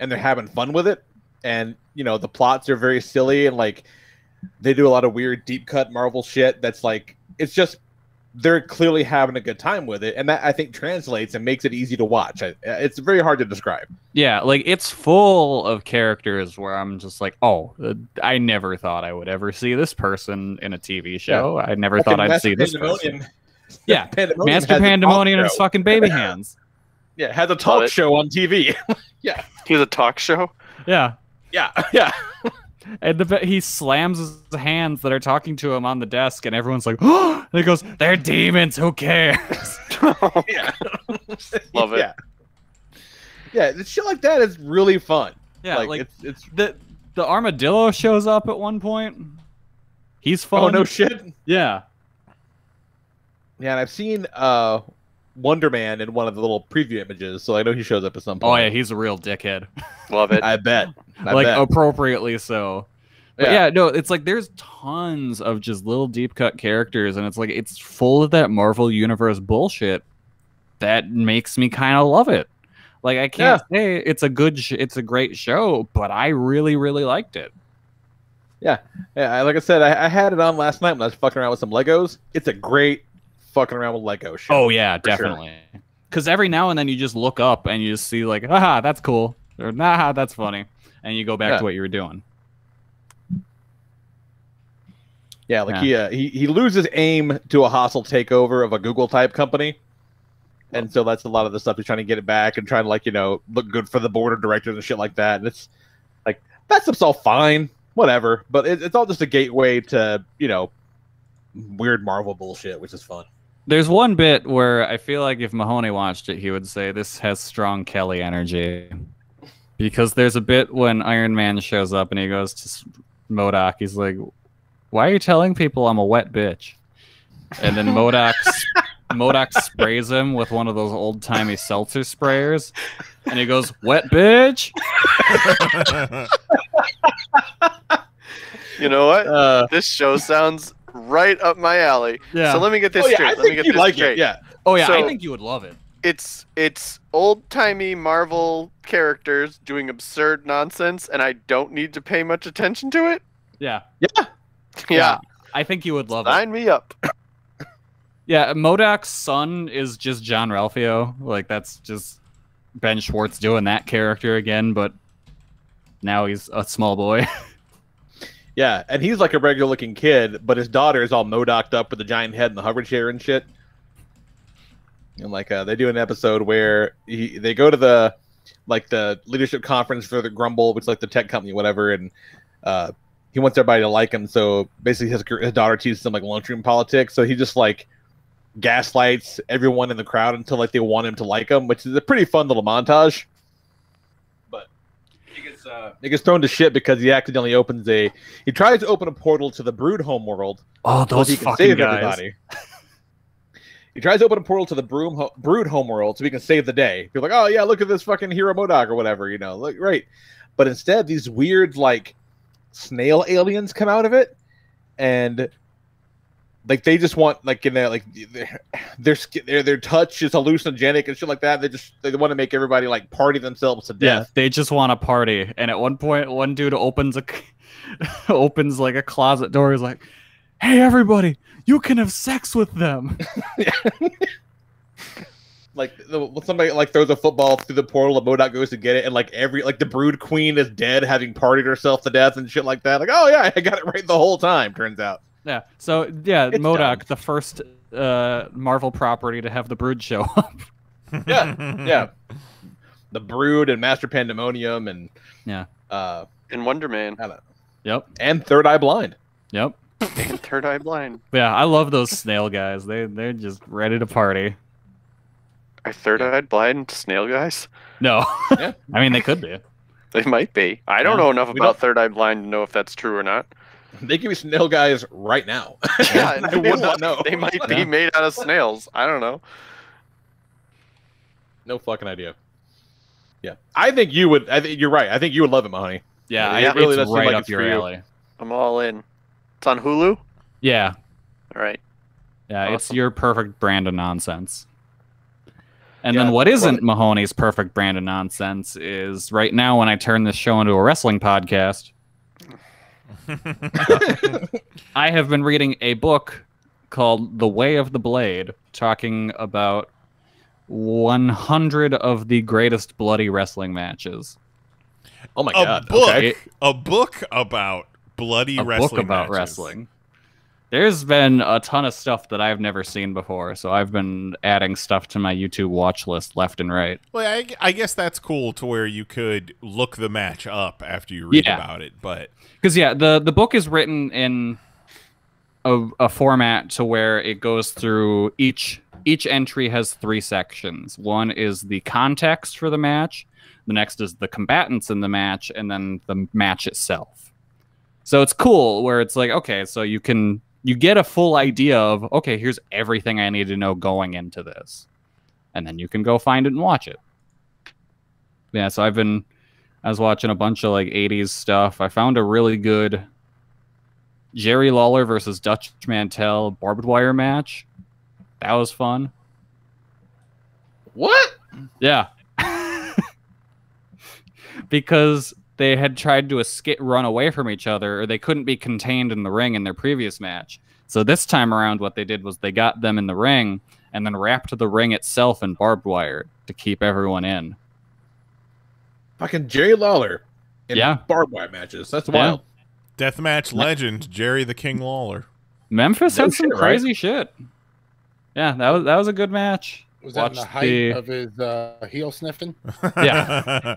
and they're having fun with it, and you know, the plots are very silly, and like they do a lot of weird deep cut Marvel shit that's like, it's just, they're clearly having a good time with it, and that I think translates and makes it easy to watch. It's very hard to describe. Yeah, like it's full of characters where I'm just like, oh, I never thought I would ever see this person in a TV show. Yeah. I never thought I'd see this person. Yeah, Master Pandemonium and his fucking baby hands. Yeah, it has a talk show on TV. Yeah, he has a talk show. Yeah, yeah, yeah. And he slams his hands that are talking to him on the desk, and everyone's like, oh! And he goes, they're demons, who cares? Yeah. Love it. Yeah. Yeah, the shit like that is really fun. Yeah, like it's the armadillo shows up at one point. He's fun. Oh, no shit. Yeah. Yeah, and I've seen Wonder Man in one of the little preview images, so I know he shows up at some point. Oh yeah, he's a real dickhead. Love it. I bet. Like, appropriately so. But yeah, no, it's like there's tons of just little deep cut characters, and it's like it's full of that Marvel Universe bullshit that makes me kind of love it. Like, I can't say it's a good, it's a great show, but I really, really liked it. Yeah, yeah. Like I said, I had it on last night when I was fucking around with some Legos. It's a great fucking around with Lego shit. Oh yeah, definitely. Because every now and then you just look up and you just see like, haha, that's cool, or nah, that's funny. And you go back to what you were doing. Yeah, like he loses aim to a hostile takeover of a Google type company, and so that's a lot of the stuff he's trying to get it back and trying to, like, you know, look good for the board of directors and shit like that. And it's like that stuff's all fine, whatever, but it's all just a gateway to, you know, weird Marvel bullshit, which is fun. There's one bit where I feel like if Mahoney watched it, he would say this has strong Kelly energy. Because there's a bit when Iron Man shows up and he goes to MODOK. He's like, why are you telling people I'm a wet bitch? And then MODOK sprays him with one of those old-timey seltzer sprayers. And he goes, wet bitch? You know what? This show sounds right up my alley. Yeah. So let me get this straight. Let me get this like straight. Yeah. Oh, yeah. So, I think you would love it. It's old-timey Marvel characters doing absurd nonsense, and I don't need to pay much attention to it. Yeah. Yeah. Yeah. I think you would love it. Sign me up. Yeah, MODOK's son is just John Ralphio. Like, that's just Ben Schwartz doing that character again, but now he's a small boy. Yeah, and he's like a regular-looking kid, but his daughter is all MODOK'd up with a giant head and the hover chair and shit. And like they do an episode where they go to the the leadership conference for the Grumble, which is like the tech company, whatever, and he wants everybody to like him. So basically, his daughter teaches him like lunchroom politics. So he just like gaslights everyone in the crowd until like they want him to like him, which is a pretty fun little montage. But he gets thrown to shit because he accidentally opens he tries to open a portal to the Brood homeworld. Oh, those so he can fucking save guys. Everybody. He tries to open a portal to the Brood homeworld so he can save the day. People are like, oh, yeah, look at this fucking hero MODOK or whatever, you know. Look, right. But instead, these weird, like, snail aliens come out of it. And, like, they just want, like, in there, like, their touch is hallucinogenic and shit like that. They want to make everybody, like, party themselves to death. Yeah, they just want to party. And at one point, one dude opens, opens like, a closet door. He's like, hey, everybody, you can have sex with them. Like, somebody, like, throws a football through the portal and MODOK goes to get it, and, like, the Brood Queen is dead, having partied herself to death and shit like that. Like, oh, yeah, I got it right the whole time, turns out. Yeah, so, yeah, it's MODOK, the first Marvel property to have the Brood show up. Yeah, yeah. The Brood and Master Pandemonium and... Yeah. And Wonder Man. I don't know. Yep. And Third Eye Blind. Yep. And Third Eye Blind. Yeah, I love those snail guys. They're just ready to party. Are Third Eye Blind snail guys? No. Yeah. I mean, they could be. They might be. I don't know enough about Third Eye Blind to know if that's true or not. They could be snail guys right now. Yeah, I would not know. They might be made out of snails. I don't know. No fucking idea. Yeah, I think you would. I think you're right. I think you would love it, Mahoney. Yeah, it really does seem like it's your alley. I'm all in. It's on Hulu? Yeah. All right. Yeah, awesome. It's your perfect brand of nonsense. And then what isn't Mahoney's perfect brand of nonsense is right now when I turn this show into a wrestling podcast, I have been reading a book called The Way of the Blade, talking about 100 of the greatest bloody wrestling matches. Oh my God. A book about wrestling. There's been a ton of stuff that I've never seen before, so I've been adding stuff to my YouTube watch list left and right. Well, I guess that's cool to where you could look the match up after you read about it, but because the book is written in a format to where it goes through each entry has three sections. One is the context for the match, the next is the combatants in the match, and then the match itself. So it's cool where it's like, okay, so you can. You get a full idea of, okay, here's everything I need to know going into this. And then you can go find it and watch it. Yeah, so I was watching a bunch of like 80s stuff. I found a really good Jerry Lawler versus Dutch Mantel barbed wire match. That was fun. What? Yeah. Because they had tried to run away from each other, or they couldn't be contained in the ring in their previous match. So this time around, what they did was they got them in the ring and then wrapped the ring itself in barbed wire to keep everyone in. Fucking Jerry Lawler in barbed wire matches. That's wild. Deathmatch legend, Jerry the King Lawler. Memphis had some crazy shit. Yeah, that was a good match. Was that the height of his heel snifting? Yeah.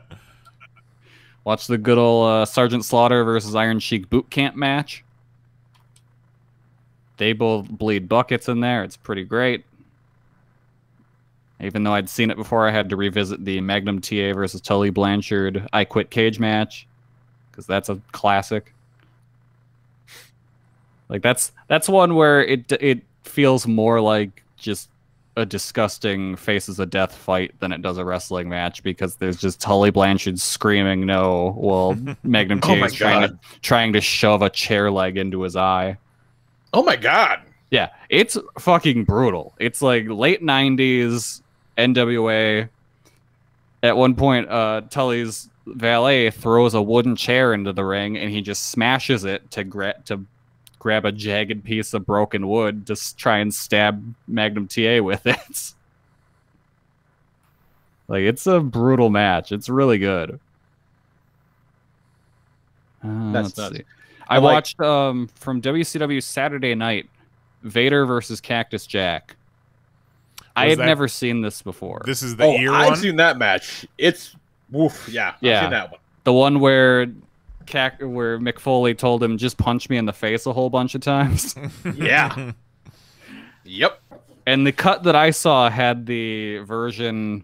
Watch the good old Sergeant Slaughter versus Iron Sheik boot camp match. They both bleed buckets in there. It's pretty great. Even though I'd seen it before, I had to revisit the Magnum TA versus Tully Blanchard I Quit Cage match, because that's a classic. Like that's one where it feels more like just a disgusting faces of death fight than it does a wrestling match, because there's just Tully Blanchard screaming no while Magnum T is trying to shove a chair leg into his eye. Oh my God. Yeah, it's fucking brutal. It's like late 90s NWA. At one point, Tully's valet throws a wooden chair into the ring and he just smashes it to grab a jagged piece of broken wood to try and stab Magnum TA with it. Like, it's a brutal match. It's really good. That's nuts. I watched from WCW Saturday Night, Vader versus Cactus Jack. I had never seen this before. This is the ear one? I've seen that match. It's woof. Yeah, I've seen that one. The one where Mick Foley told him just punch me in the face a whole bunch of times. Yeah. Yep. And the cut that I saw had the version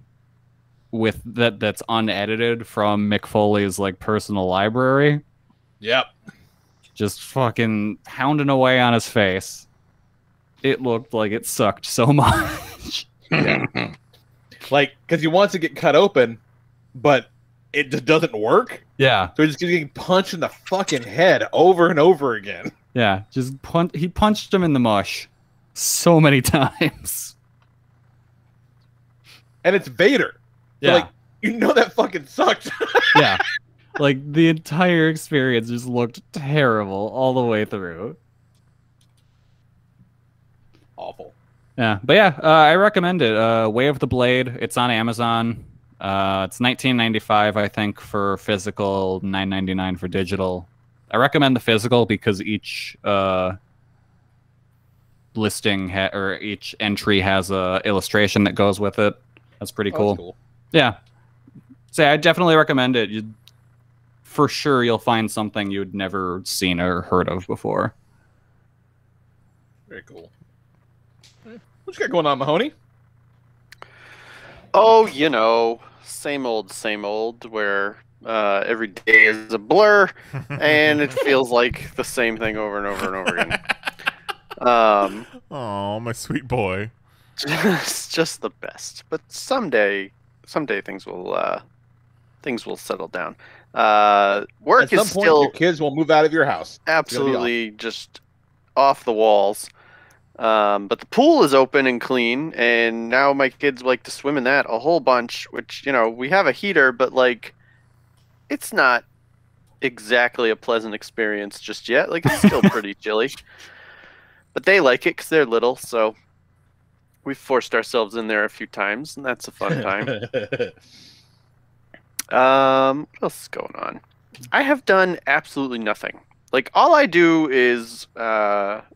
with that's unedited from Mick Foley's like personal library. Yep. Just fucking pounding away on his face. It looked like it sucked so much. Like, because he wants to get cut open, but it just doesn't work. Yeah. So he's just getting punched in the fucking head over and over again. Yeah. Just he punched him in the mush so many times. And it's Vader. Yeah. So like, you know that fucking sucked. Yeah. Like, the entire experience just looked terrible all the way through. Awful. Yeah. But yeah, I recommend it. Way of the Blade. It's on Amazon. It's $19.95, I think, for physical, $9.99 for digital. I recommend the physical because each each entry has a illustration that goes with it. That's pretty cool. That's cool. Yeah. So I definitely recommend it. For sure, you'll find something you'd never seen or heard of before. Very cool. What you got going on, Mahoney? Oh, you know. Same old, where every day is a blur, and it feels like the same thing over and over and over again. Oh, my sweet boy. It's just the best. But someday things will settle down. Work is still... At some point, your kids will move out of your house. Absolutely, just off the walls. But the pool is open and clean, and now my kids like to swim in that a whole bunch, which, you know, we have a heater, but, like, it's not exactly a pleasant experience just yet. Like, it's still pretty chilly. But they like it because they're little, so we forced ourselves in there a few times, and that's a fun time. What else is going on? I have done absolutely nothing. Like, all I do is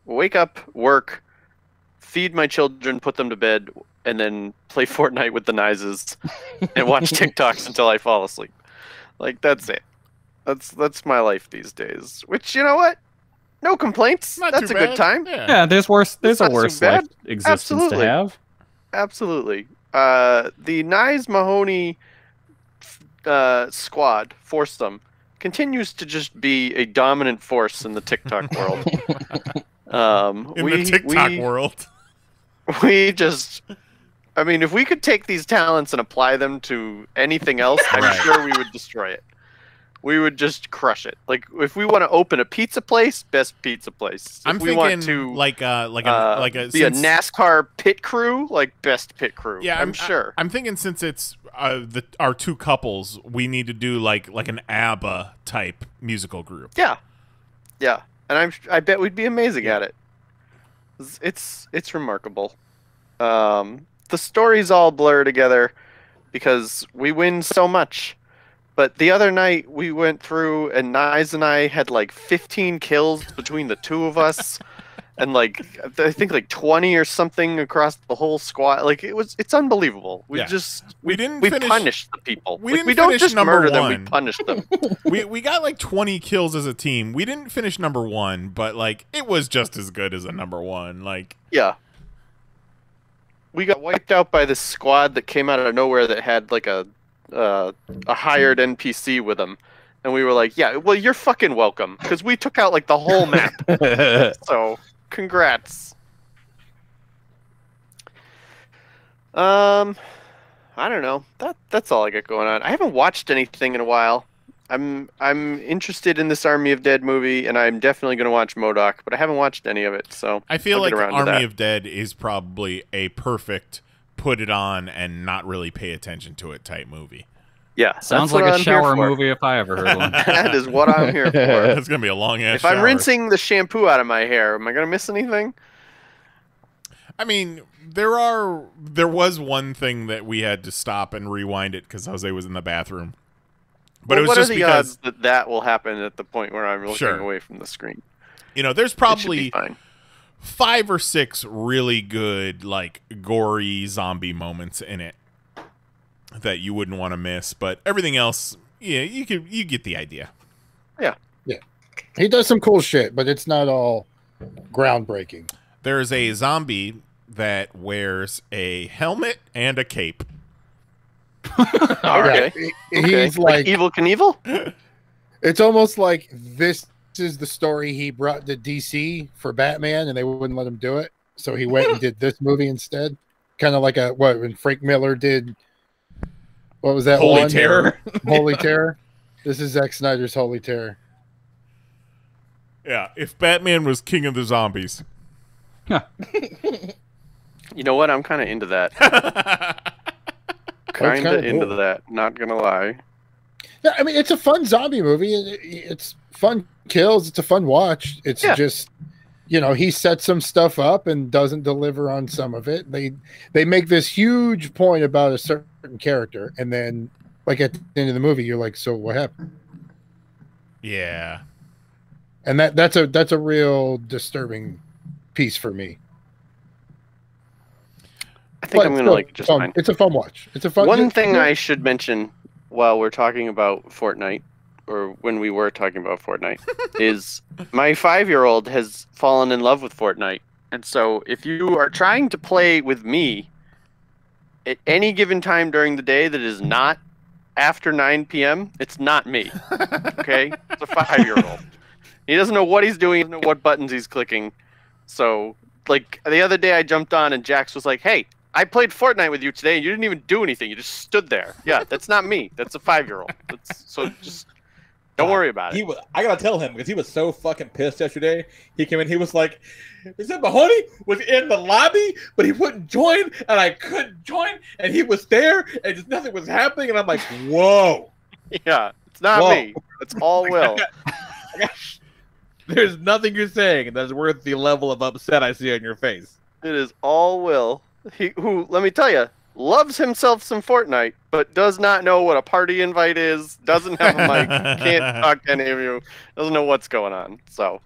wake up, work, feed my children, put them to bed, and then play Fortnite with the Nyes and watch TikToks until I fall asleep. Like, that's it. That's my life these days. Which, you know what? No complaints. Not that's a bad. Good time. Yeah. There's worse. There's a worse life existence Absolutely. To have. Absolutely. The Nyes Mahoney squad foursome continues to just be a dominant force in the TikTok world. In the TikTok world. We just, I mean, if we could take these talents and apply them to anything else, I'm sure we would destroy it. We would just crush it. Like, if we want to open a pizza place, best pizza place. If I'm thinking we want to, like a NASCAR pit crew, like best pit crew. Yeah, I'm sure. I'm thinking since it's our two couples, we need to do like an ABBA type musical group. Yeah, yeah, and I bet we'd be amazing at it. It's remarkable. The stories all blur together because we win so much. But the other night, we went through, and Nyes and I had, like, 15 kills between the two of us. And, like, I think, like, 20 or something across the whole squad. Like, it's unbelievable. We just... We punished the people. We don't just murder them, we punish them. we got, like, 20 kills as a team. We didn't finish number one, but, like, it was just as good as a number one. Like... Yeah. We got wiped out by this squad that came out of nowhere that had, like, a hired NPC with him, and we were like, yeah, well, you're fucking welcome, because we took out like the whole map. So congrats. I don't know, that's all I got going on. I haven't watched anything in a while. I'm interested in this Army of Dead movie, and I'm definitely going to watch MODOK, but I haven't watched any of it, so I feel like Army of Dead is probably a perfect put it on and not really pay attention to it type movie. Yeah, sounds like a shower movie if I ever heard one. That is what I'm here for. That's gonna be a long ass shower. If I'm rinsing the shampoo out of my hair, am I gonna miss anything? I mean, there was one thing that we had to stop and rewind it because Jose was in the bathroom. But it was just because that will happen at the point where I'm looking away from the screen. You know, there's probably 5 or 6 really good, like, gory zombie moments in it that you wouldn't want to miss, but everything else, yeah, you get the idea. Yeah, yeah, he does some cool shit, but it's not all groundbreaking. There's a zombie that wears a helmet and a cape. Okay, he's like Evil Knievel. It's almost like this is the story he brought to DC for Batman, and they wouldn't let him do it, so he went and did this movie instead. Kind of like when Frank Miller did, what was that? Holy Terror. Holy Terror. This is Zack Snyder's Holy Terror. Yeah, if Batman was king of the zombies. Huh. You know what? I'm kind of into that. Kind of into that. Not gonna lie. Yeah, I mean, it's a fun zombie movie. It's fun kills. It's a fun watch. It's just, you know, he sets some stuff up and doesn't deliver on some of it. They make this huge point about a certain character, and then, like, at the end of the movie, you're like, so what happened? Yeah. And that's a real disturbing piece for me. I think, but I'm gonna just fun. It's a fun watch. It's a fun one thing I should mention while we're talking about Fortnite, or when we were talking about Fortnite, is my 5-year-old has fallen in love with Fortnite. And so if you are trying to play with me at any given time during the day that is not after 9 p.m., it's not me. Okay? It's a 5-year-old. He doesn't know what he's doing, he doesn't know what buttons he's clicking. So, like, the other day I jumped on and Jax was like, hey, I played Fortnite with you today and you didn't even do anything. You just stood there. Yeah, that's not me. That's a 5-year-old. So just... Don't worry about it. I gotta tell him because he was so fucking pissed yesterday. He came in, he was like, "He said Mahoney was in the lobby, but he wouldn't join, and I couldn't join, and he was there, and just nothing was happening." And I'm like, "Whoa, yeah, it's not me. It's all Will." There's nothing you're saying that's worth the level of upset I see on your face. It is all Will, who, let me tell you, loves himself some Fortnite, but does not know what a party invite is, doesn't have a mic, can't talk to any of you, doesn't know what's going on. So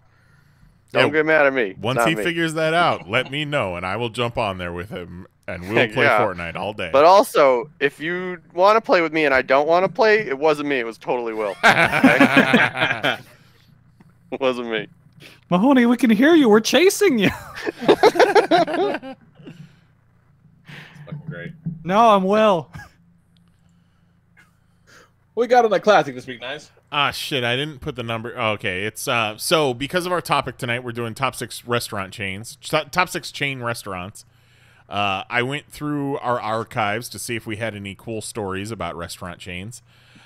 don't get mad at me. Once he figures that out, let me know, and I will jump on there with him, and we'll play Fortnite all day. But also, if you want to play with me and I don't want to play, it wasn't me. It was totally Will. Okay? It wasn't me. Mahoney, we can hear you. We're chasing you. Great. No, I'm Will. We got on the classic this week, Nyes. Ah, shit, I didn't put the number. Oh, okay, it's so because of our topic tonight, we're doing top 6 restaurant chains, top 6 chain restaurants. I went through our archives to see if we had any cool stories about restaurant chains,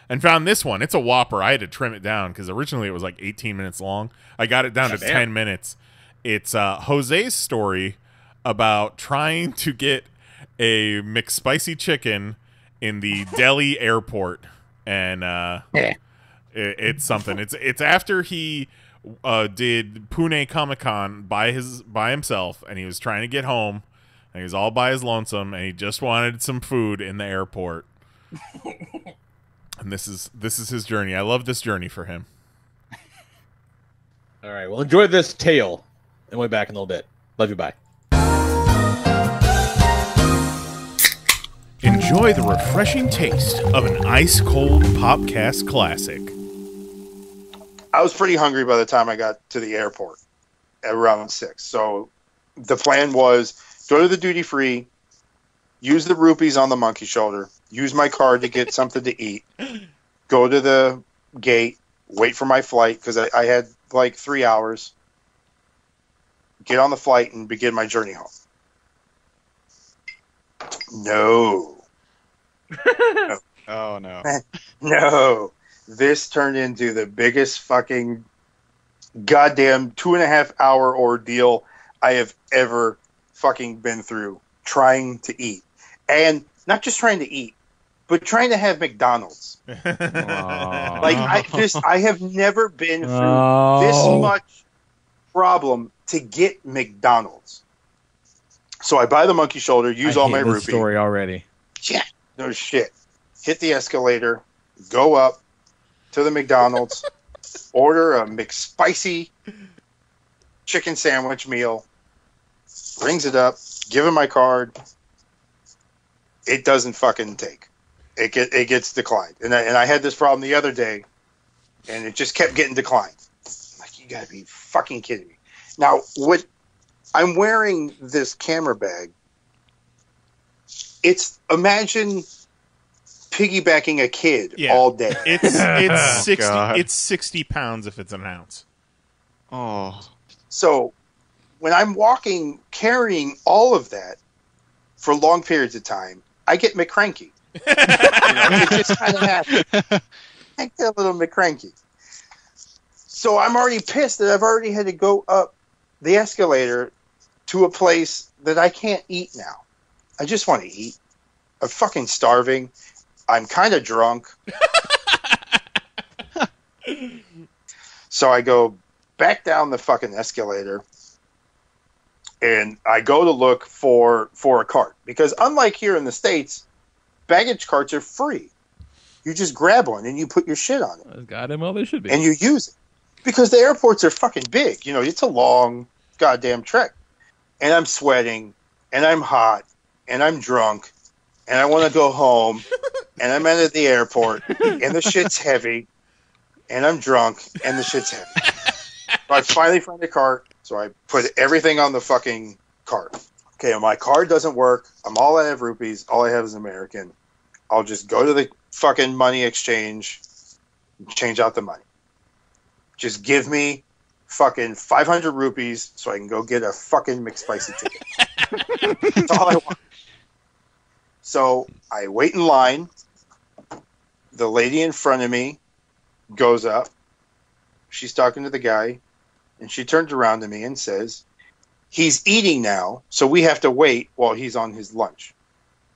and found this one. It's a Whopper. I had to trim it down because originally it was like 18 minutes long. I got it down to 10 minutes. It's Jose's story about trying to get a McSpicy chicken in the Delhi airport, and it's something. It's after he did Pune Comic Con by himself, and he was trying to get home, and he was all by his lonesome, and he just wanted some food in the airport. And this is his journey. I love this journey for him. All right, well, enjoy this tale, and we'll be back in a little bit. Love you, bye. Enjoy the refreshing taste of an ice-cold Popcast classic. I was pretty hungry by the time I got to the airport at around 6. So the plan was go to the duty-free, use the rupees on the monkey shoulder, use my card to get something to eat, go to the gate, wait for my flight because I had like 3 hours, get on the flight and begin my journey home. No. No. Oh, no. No. This turned into the biggest fucking goddamn 2.5-hour ordeal I have ever fucking been through trying to eat. And not just trying to eat, but trying to have McDonald's. Oh. Like, I have never been through this much problem to get McDonald's. So I buy the monkey shoulder, use all my rupees. I hate this story already. Yeah, no shit. Hit the escalator, go up to the McDonald's, order a McSpicy chicken sandwich meal, brings it up, give him my card. It doesn't fucking take. It gets declined. And I had this problem the other day, and it just kept getting declined. I'm like, you gotta be fucking kidding me. Now, what... I'm wearing this camera bag. It's, imagine piggybacking a kid all day. It's 60. God. It's 60 pounds if it's an ounce. Oh. So when I'm walking, carrying all of that for long periods of time, I get McCranky. You know, it just kind of happens. I get a little McCranky. So I'm already pissed that I've already had to go up the escalator to a place that I can't eat now. I just want to eat. I'm fucking starving. I'm kind of drunk. So I go back down the fucking escalator and I go to look for a cart. Because unlike here in the States, baggage carts are free. You just grab one and you put your shit on it. Goddamn well, they should be. And you use it. Because the airports are fucking big. You know, it's a long goddamn trek. And I'm sweating, and I'm hot, and I'm drunk, and I want to go home, and I'm at the airport, and the shit's heavy, and I'm drunk, and the shit's heavy. So I finally find a cart, so I put everything on the fucking cart. Okay, well, my card doesn't work. I'm all out of rupees. All I have is American. I'll just go to the fucking money exchange and change out the money. Just give me fucking 500 rupees so I can go get a fucking McSpicy ticket. That's all I want. So I wait in line. The lady in front of me goes up. She's talking to the guy, and she turns around to me and says, "He's eating now, so we have to wait while he's on his lunch."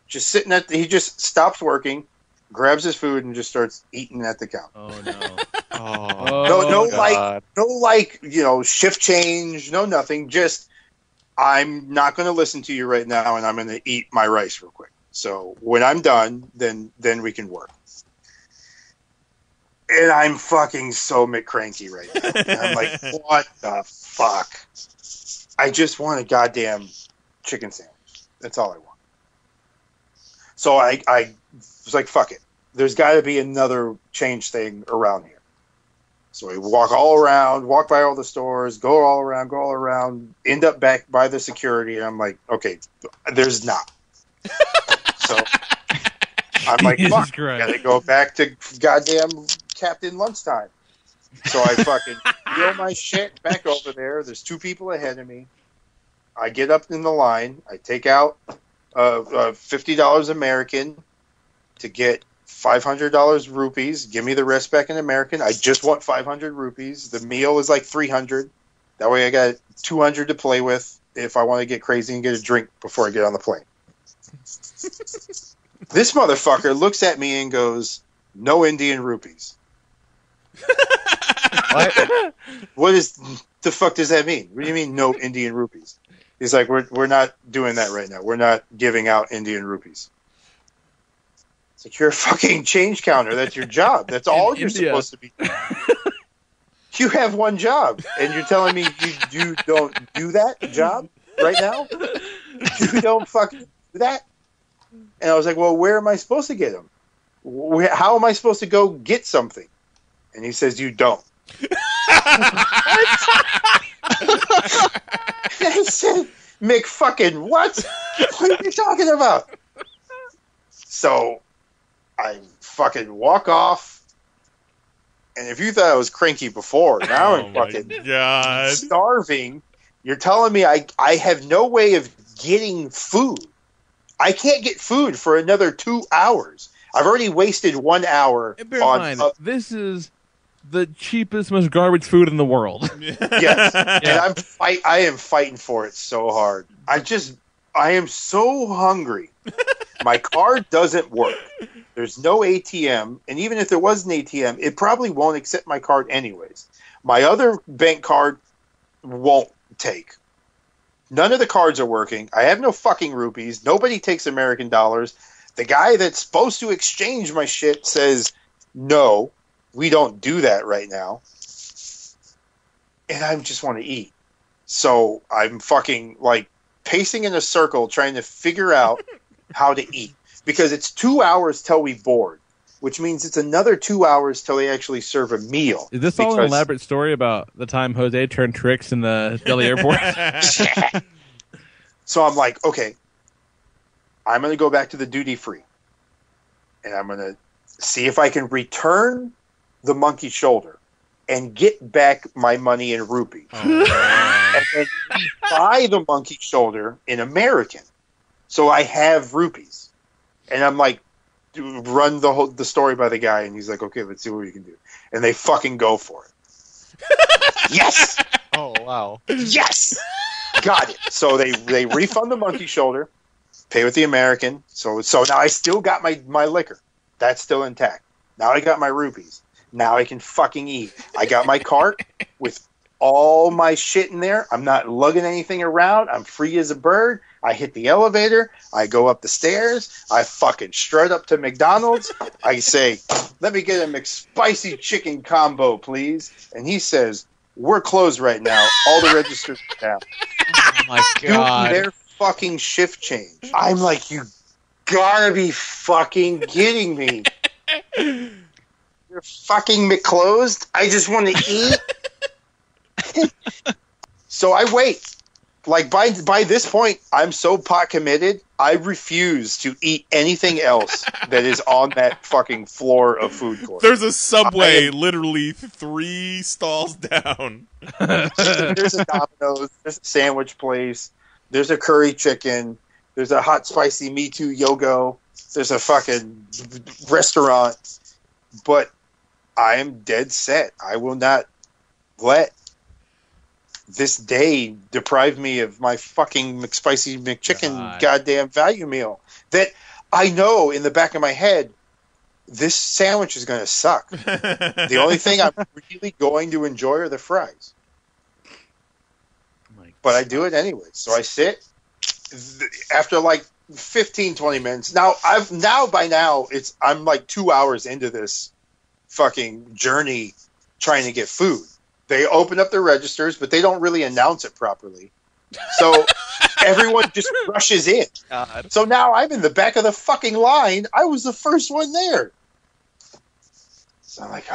Just sitting at he just stops working, grabs his food, and just starts eating at the counter. Oh no! No, you know, shift change, no nothing. Just, I'm not going to listen to you right now, and I'm going to eat my rice real quick. So when I'm done, then we can work. And I'm fucking so McCranky right now. And I'm like, what the fuck? I just want a goddamn chicken sandwich. That's all I want. So I was like, fuck it. There's got to be another change thing around here. So I walk by all the stores, go all around, end up back by the security. And I'm like, okay, there's not. So I'm like, fuck, gotta go back to goddamn Captain Lunchtime. So I fucking throw my shit back over there. There's two people ahead of me. I get up in the line. I take out $50 American to get $500 rupees. Give me the rest back in American. I just want 500 rupees. The meal is like 300. That way I got 200 to play with if I want to get crazy and get a drink before I get on the plane. This motherfucker looks at me and goes, "No Indian rupees." What is the fuck does that mean? What do you mean no Indian rupees? He's like, we're not doing that right now. We're not giving out Indian rupees. It's like, you're a fucking change counter. That's your job. That's all you're supposed to be doing. You have one job, and you're telling me you don't do that job right now? You don't fucking do that? And I was like, well, where am I supposed to get them? How am I supposed to go get something? And he says, you don't. What? I said, Mick, fucking what? What are you talking about? So I fucking walk off. And if you thought I was cranky before, now I'm fucking starving. You're telling me I have no way of getting food. I can't get food for another 2 hours. I've already wasted 1 hour. Bear in mind, this is the cheapest, most garbage food in the world. Yes. Yeah. And I am fighting for it so hard. I am so hungry. My card doesn't work. There's no ATM. And even if there was an ATM, it probably won't accept my card anyways. My other bank card won't take. None of the cards are working. I have no fucking rupees. Nobody takes American dollars. The guy that's supposed to exchange my shit says, no, we don't do that right now. And I just want to eat. So I'm fucking like pacing in a circle trying to figure out how to eat. Because it's 2 hours till we board, which means it's another 2 hours till they actually serve a meal. Is this all an elaborate story about the time Jose turned tricks in the Delhi airport? So I'm like, okay, I'm going to go back to the duty free. And I'm going to see if I can return the monkey shoulder and get back my money in rupee. Oh. And then buy the monkey shoulder in American. So I have rupees. And I'm like, run the story by the guy, and he's like, okay, let's see what we can do. And they fucking go for it. Yes! Oh, wow. Yes! Got it. So they refund the monkey shoulder, pay with the American. So now I still got my liquor. That's still intact. Now I got my rupees. Now I can fucking eat. I got my cart with all my shit in there. I'm not lugging anything around. I'm free as a bird. I hit the elevator. I go up the stairs. I fucking strut up to McDonald's. I say, let me get a McSpicy chicken combo, please. And he says, we're closed right now. All the registers are down. Oh, my God. Their fucking shift change. I'm like, you gotta be fucking kidding me. You're fucking McClosed? I just want to eat? So I wait. Like by this point, I'm so pot committed, I refuse to eat anything else that is on that fucking floor of food court. There's a Subway literally 3 stalls down. There's a Domino's, there's a sandwich place, there's a curry chicken, there's a hot spicy Me Too Yogo, there's a fucking restaurant. But I am dead set. I will not let this day deprive me of my fucking McSpicy McChicken goddamn value meal that I know in the back of my head, this sandwich is going to suck. The only thing I'm really going to enjoy are the fries. But I do it anyway. So I sit after like 15, 20 minutes. Now, I'm like 2 hours into this fucking journey trying to get food. They open up their registers, but they don't really announce it properly. So everyone just rushes in. God. So now I'm in the back of the fucking line. I was the first one there. So I'm like,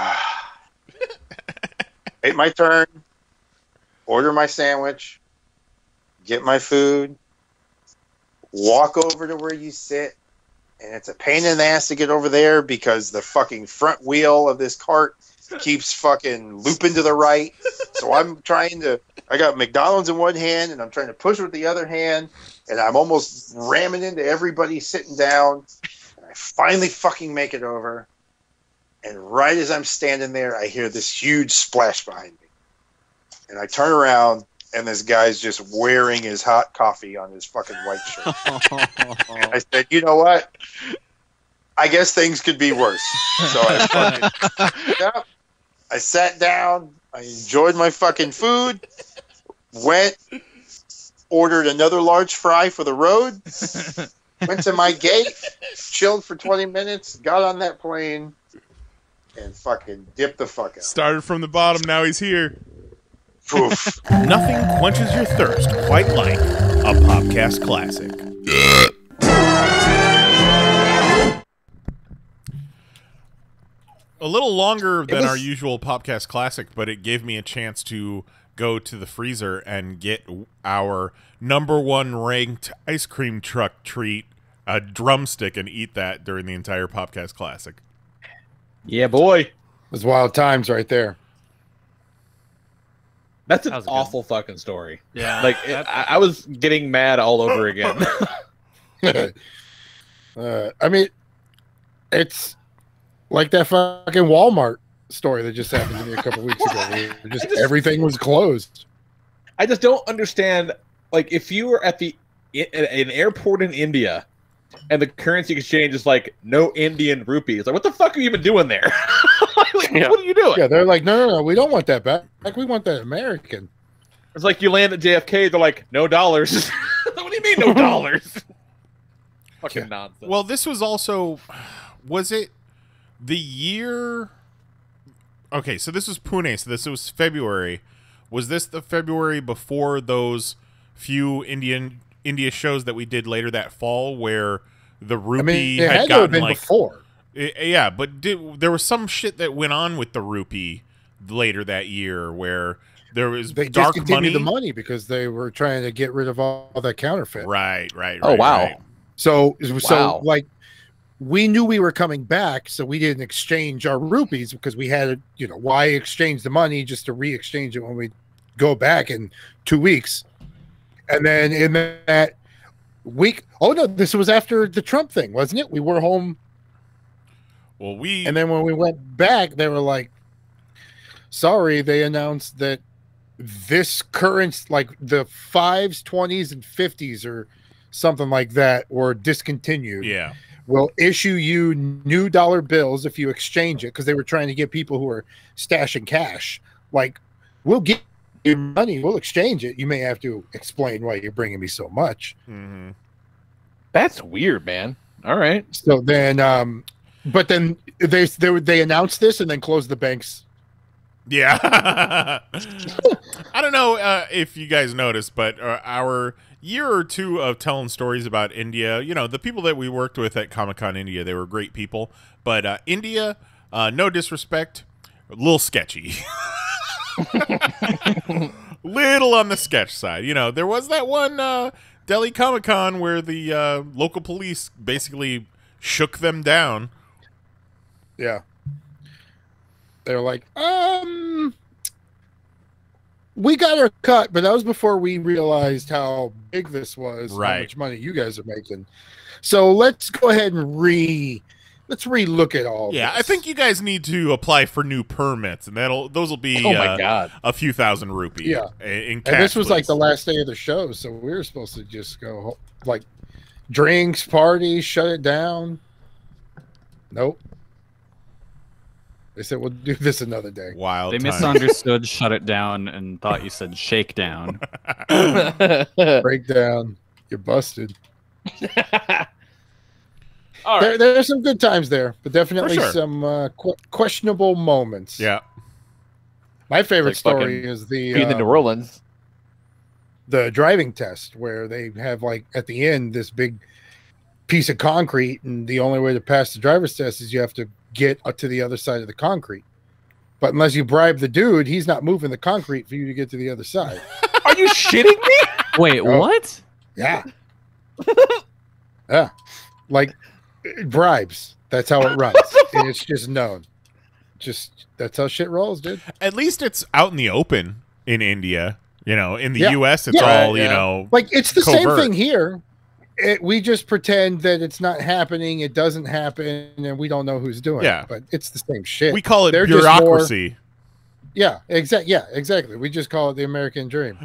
wait my turn, order my sandwich, get my food, walk over to where you sit. And it's a pain in the ass to get over there because the fucking front wheel of this cart keeps fucking looping to the right. So I got McDonald's in one hand and I'm trying to push with the other hand and I'm almost ramming into everybody sitting down. And I finally fucking make it over. And right as I'm standing there, I hear this huge splash behind me. And I turn around and this guy's just wearing his hot coffee on his fucking white shirt. I said, you know what? I guess things could be worse. So I fucking I sat down. I enjoyed my fucking food. Went, ordered another large fry for the road. Went to my gate, chilled for 20 minutes, got on that plane, and fucking dipped the fuck out. Started from the bottom. Now he's here. Oof. Nothing quenches your thirst quite like a Popcast classic. A little longer than our usual Popcast classic, but it gave me a chance to go to the freezer and get our #1 ranked ice cream truck treat, a drumstick, and eat that during the entire Popcast classic. Yeah, boy. It was wild times right there. That's an awful fucking story. Yeah. Like, I was getting mad all over again. I mean, it's like that fucking Walmart story that just happened to me a couple weeks ago. Just everything was closed. I just don't understand. Like, if you were at an airport in India and the currency exchange is like no Indian rupees, like, what the fuck are you even doing there? Like, yeah. What are you doing? Yeah, they're like, no, we don't want that back. Like, we want that American. It's like you land at JFK, they're like, no dollars. What do you mean, no dollars? Fucking nonsense. Well, this was also, was it the year? Okay, so this was Pune, so this was February. Was this the February before those few India shows that we did later that fall, where the rupee had gotten, been like, before? Yeah, but there was some shit that went on with the rupee later that year where there was they dark money. They discontinued the money because they were trying to get rid of all that counterfeit. Right. Oh, wow. Right. So like, we knew we were coming back, so we didn't exchange our rupees because we had, why exchange the money just to re-exchange it when we go back in 2 weeks? And then in that week, this was after the Trump thing, wasn't it? We were home. Well, and then when we went back, they were like, sorry, they announced that this currency, like the 5s, 20s, and 50s or something like that, were discontinued. Yeah. We'll issue you new dollar bills if you exchange it, because they were trying to get people who are stashing cash. Like, we'll give you money, we'll exchange it. You may have to explain why you're bringing me so much. Mm-hmm. That's weird, man. All right. So then... But then they announced this and then closed the banks. Yeah. I don't know if you guys noticed, but our year or two of telling stories about India, the people that we worked with at Comic-Con India, they were great people. But India, no disrespect, a little sketchy. Little on the sketch side. There was that one Delhi Comic-Con where the local police basically shook them down. Yeah. They're like, we got our cut, but that was before we realized how big this was, right? How much money you guys are making. So let's go ahead and let's relook at all. Yeah, this. I think you guys need to apply for new permits, and those will be a few thousand rupee. Yeah, in cash, and this was like the last day of the show, so we were supposed to just go like drinks, party, shut it down. Nope. They said, we'll do this another day. Wild. They misunderstood shut it down and thought you said shake down. Break down. You're busted. All right. There's some good times there, but definitely some questionable moments. Yeah. My favorite story is the being in New Orleans. The driving test where they have, like, at the end, this big piece of concrete, and the only way to pass the driver's test is you have to get up to the other side of the concrete. But unless you bribe the dude, he's not moving the concrete for you to get to the other side. Are you shitting me? Wait, what? Yeah. Yeah. Like, bribes. That's how it runs. And it's just known. Just, that's how shit rolls, dude. At least it's out in the open in India. You know, in the U.S., it's all, you know, like, it's the covert. Same thing here. We just pretend that it's not happening, it doesn't happen, and we don't know who's doing it. But it's the same shit. We call it bureaucracy. More... Yeah, exactly. Yeah, exactly. We just call it the American dream.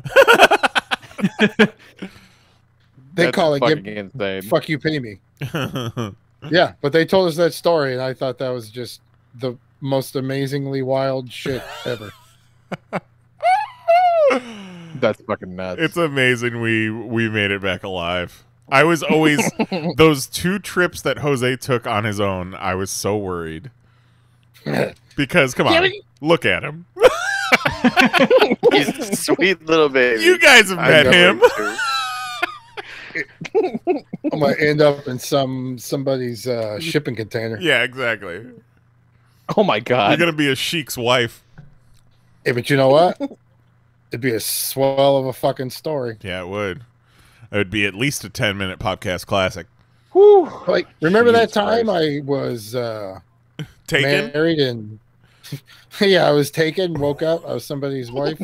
They call it insane. Fuck you, pay me. Yeah, but they told us that story, and I thought that was just the most amazingly wild shit ever. That's fucking nuts. It's amazing we made it back alive. I was always those two trips that Jose took on his own, I was so worried. Because come on, look at him. He's a sweet little baby. You guys have met him. I'm gonna end up in somebody's shipping container. Yeah, exactly. Oh my god. You're gonna be a sheik's wife. Hey, but you know what? It'd be a swell of a fucking story. Yeah, it would. It would be at least a 10-minute podcast classic. Whew. Like, remember that time I was taken? Married and... Yeah, I was taken, woke up, I was somebody's wife.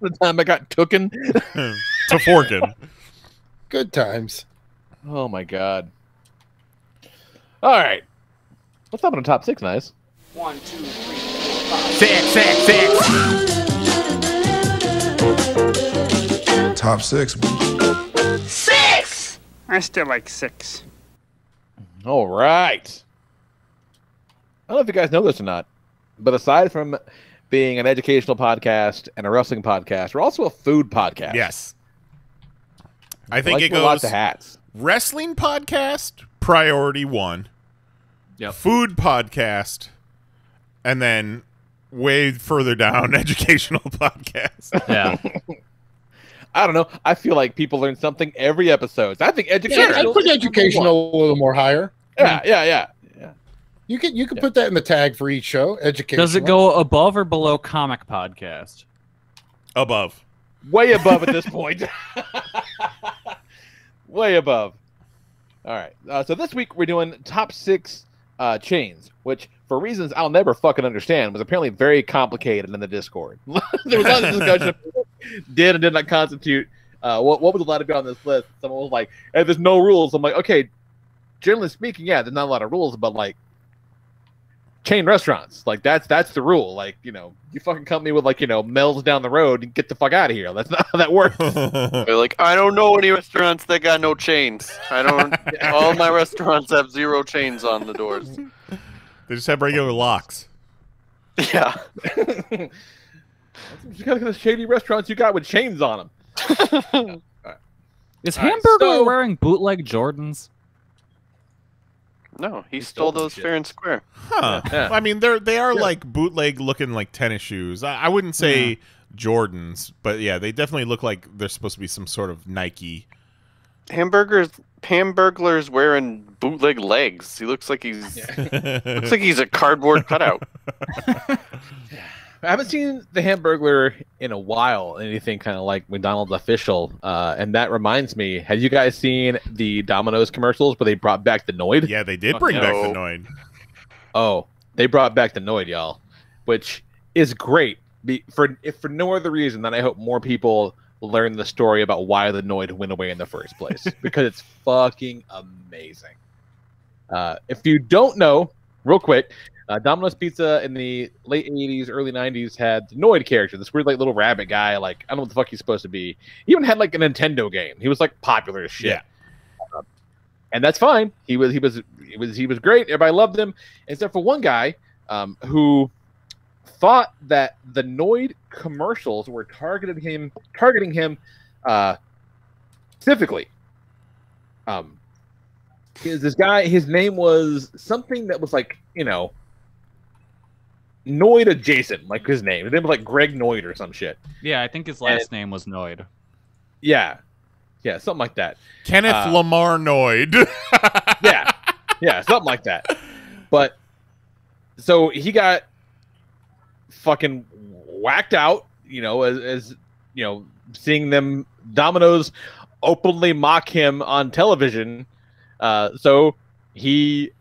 The time I got tooken. To forkin. Good times. Oh, my God. All right. Let's hop on the top six, Nyes. 1, 2, 3, 4, 5. Six. Top six. Six! I still like six. All right. I don't know if you guys know this or not, but aside from being an educational podcast and a wrestling podcast, we're also a food podcast. Yes. I think it goes lots of hats. Wrestling podcast, priority one. Yep. Food podcast, and then way further down, educational podcast. Yeah. I don't know. I feel like people learn something every episode. I think educational. Yeah, I put educational a little more higher. Yeah, yeah. You can put that in the tag for each show. Educational. Does it go above or below comic podcast? Above. Way above at this point. Way above. All right. So this week we're doing top six chains, which for reasons I'll never fucking understand was apparently very complicated in the Discord. There was a lot of discussion of did and did not constitute what was allowed to be on this list. Someone was like, hey, there's no rules. I'm like, okay, generally speaking, yeah, there's not a lot of rules, but like chain restaurants, like that's the rule. Like, you know, you fucking company with like, you know, Mel's down the road and get the fuck out of here. That's not how that works. They're like, I don't know any restaurants that got no chains. I don't all my restaurants have zero chains on the doors. They just have regular locks. Yeah. You gotta look at the shady restaurants you got with chains on them. All right. Is Hamburger wearing bootleg Jordans? No, he stole those fair and square. Huh. Yeah. I mean, they are like bootleg looking like tennis shoes. I wouldn't say Jordans, but yeah, they definitely look like they're supposed to be some sort of Nike. Hamburglar's wearing bootleg legs. He looks like he's looks like he's a cardboard cutout. I haven't seen the Hamburglar in a while, anything kind of like McDonald's official. And that reminds me, have you guys seen the Domino's commercials where they brought back the Noid? Yeah, they did bring back the Noid. Oh, they brought back the Noid, y'all, which is great for no other reason than I hope more people learn the story about why the Noid went away in the first place because it's fucking amazing. If you don't know, real quick, Domino's Pizza in the late 80s, early 90s had the Noid character, this weird like little rabbit guy. Like, I don't know what the fuck he's supposed to be. He even had like a Nintendo game. He was like popular as shit. Yeah. And that's fine. He was great. Everybody loved him, except for one guy who thought that the Noid commercials were targeting him specifically. This guy, his name was something that was like, you know, Noid adjacent, like his name. His name was like Greg Noid or some shit. Yeah, I think his last name was Noid. Yeah. Yeah, something like that. Kenneth Lamar Noid. Yeah. Yeah, something like that. But so he got fucking whacked out, you know, as you know, seeing them Domino's openly mock him on television. So he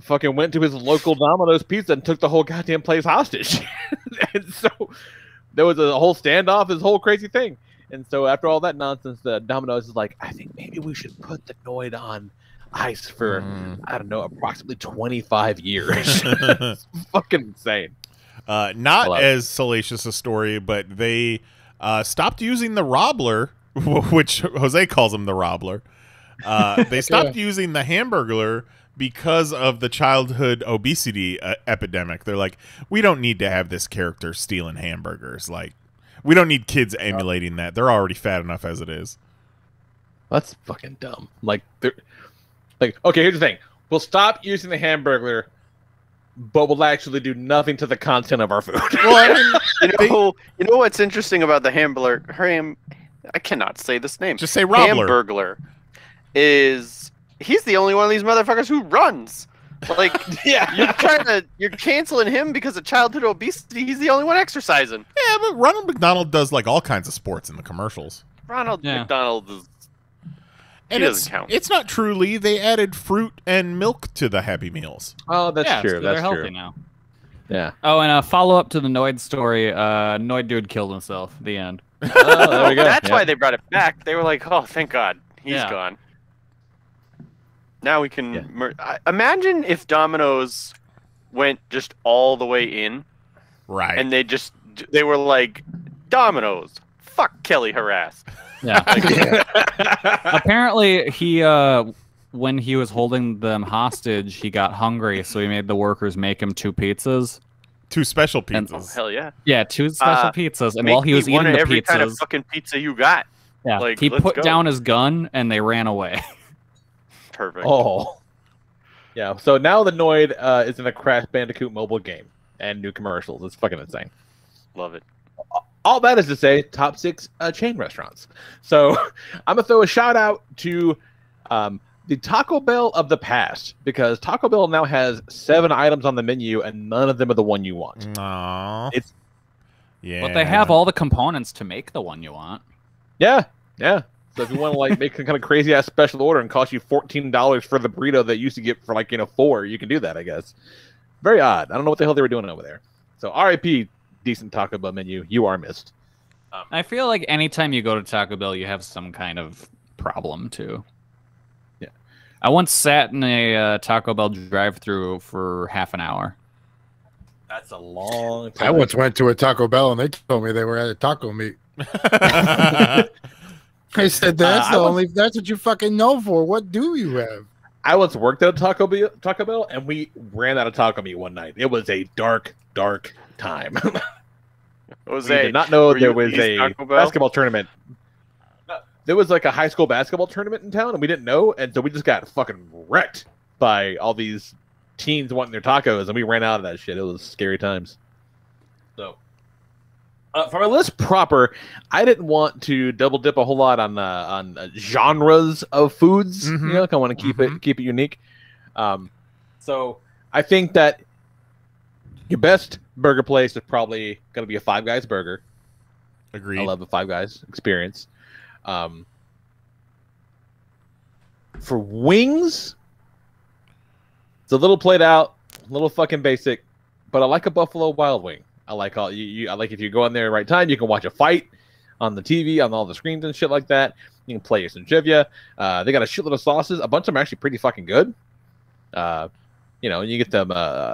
fucking went to his local Domino's Pizza and took the whole goddamn place hostage. And so there was a whole standoff, this whole crazy thing. And so after all that nonsense, Domino's is like, I think maybe we should put the Noid on ice for, I don't know, approximately 25 years. It's fucking insane. Not as salacious a story, but they stopped using the Robbler, which Jose calls him the Robbler. They stopped using the Hamburglar because of the childhood obesity epidemic. They're like, we don't need to have this character stealing hamburgers. Like, we don't need kids emulating that. They're already fat enough as it is. That's fucking dumb. Like, okay, here's the thing. We'll stop using the Hamburglar, but we'll actually do nothing to the content of our food. Well, I mean, you know what's interesting about the Hamburglar? I cannot say this name. Just say Robbler. Hamburglar. He's the only one of these motherfuckers who runs. Like, yeah, you're canceling him because of childhood obesity. He's the only one exercising. Yeah, but Ronald McDonald does like all kinds of sports in the commercials. Ronald McDonald is, he doesn't count. It's not truly. They added fruit and milk to the Happy Meals. Oh, that's true. So that's they're healthy now. Yeah. Oh, and a follow up to the Noid story. Noid dude killed himself. The end. Oh, there we go. That's why they brought it back. They were like, oh, thank God, he's gone. Now we can imagine if Domino's went just all the way in, right? And they were like, Domino's, fuck Kelly Harris. Yeah. Apparently, he when he was holding them hostage, he got hungry, so he made the workers make him two pizzas, two special pizzas. And, oh, hell yeah. Yeah, two special pizzas, and while he was eating the every pizzas, kind of fucking pizza you got. Yeah, like, he put down his gun and they ran away. Perfect. Oh, yeah. So now the Noid is in a Crash Bandicoot mobile game and new commercials. It's fucking insane. Love it. All that is to say, top 6 chain restaurants. So I'm gonna throw a shout out to the Taco Bell of the past, because Taco Bell now has 7 items on the menu and none of them are the one you want. Aww. It's but they have all the components to make the one you want. Yeah. Yeah. So if you want to like make some kind of crazy ass special order and cost you $14 for the burrito that you used to get for like, you know, 4, you can do that, I guess. Very odd. I don't know what the hell they were doing over there. So RIP, decent Taco Bell menu. You are missed. I feel like anytime you go to Taco Bell, you have some kind of problem too. Yeah. I once sat in a Taco Bell drive-thru for half an hour. That's a long time. I once went to a Taco Bell and they told me they were at a taco meet. I said, that's the only. That's what you fucking know for. What do you have? I once worked at Taco Bell, and we ran out of taco meat one night. It was a dark, dark time. Jose, I did not know there was a basketball tournament. There was like a high school basketball tournament in town, and we didn't know, and so we just got fucking wrecked by all these teens wanting their tacos, and we ran out of that shit. It was scary times. So. For my list proper, I didn't want to double dip a whole lot on genres of foods. You know, like I want to keep it unique. So I think that your best burger place is probably going to be a Five Guys burger. Agreed. I love the Five Guys experience. For wings, it's a little played out, a little fucking basic, but I like a Buffalo Wild Wing. I like all I like if you go in there at the right time, you can watch a fight on the TV, on all the screens and shit like that. You can play some trivia. They got a shitload of sauces. A bunch of them are actually pretty fucking good. You know, you get them.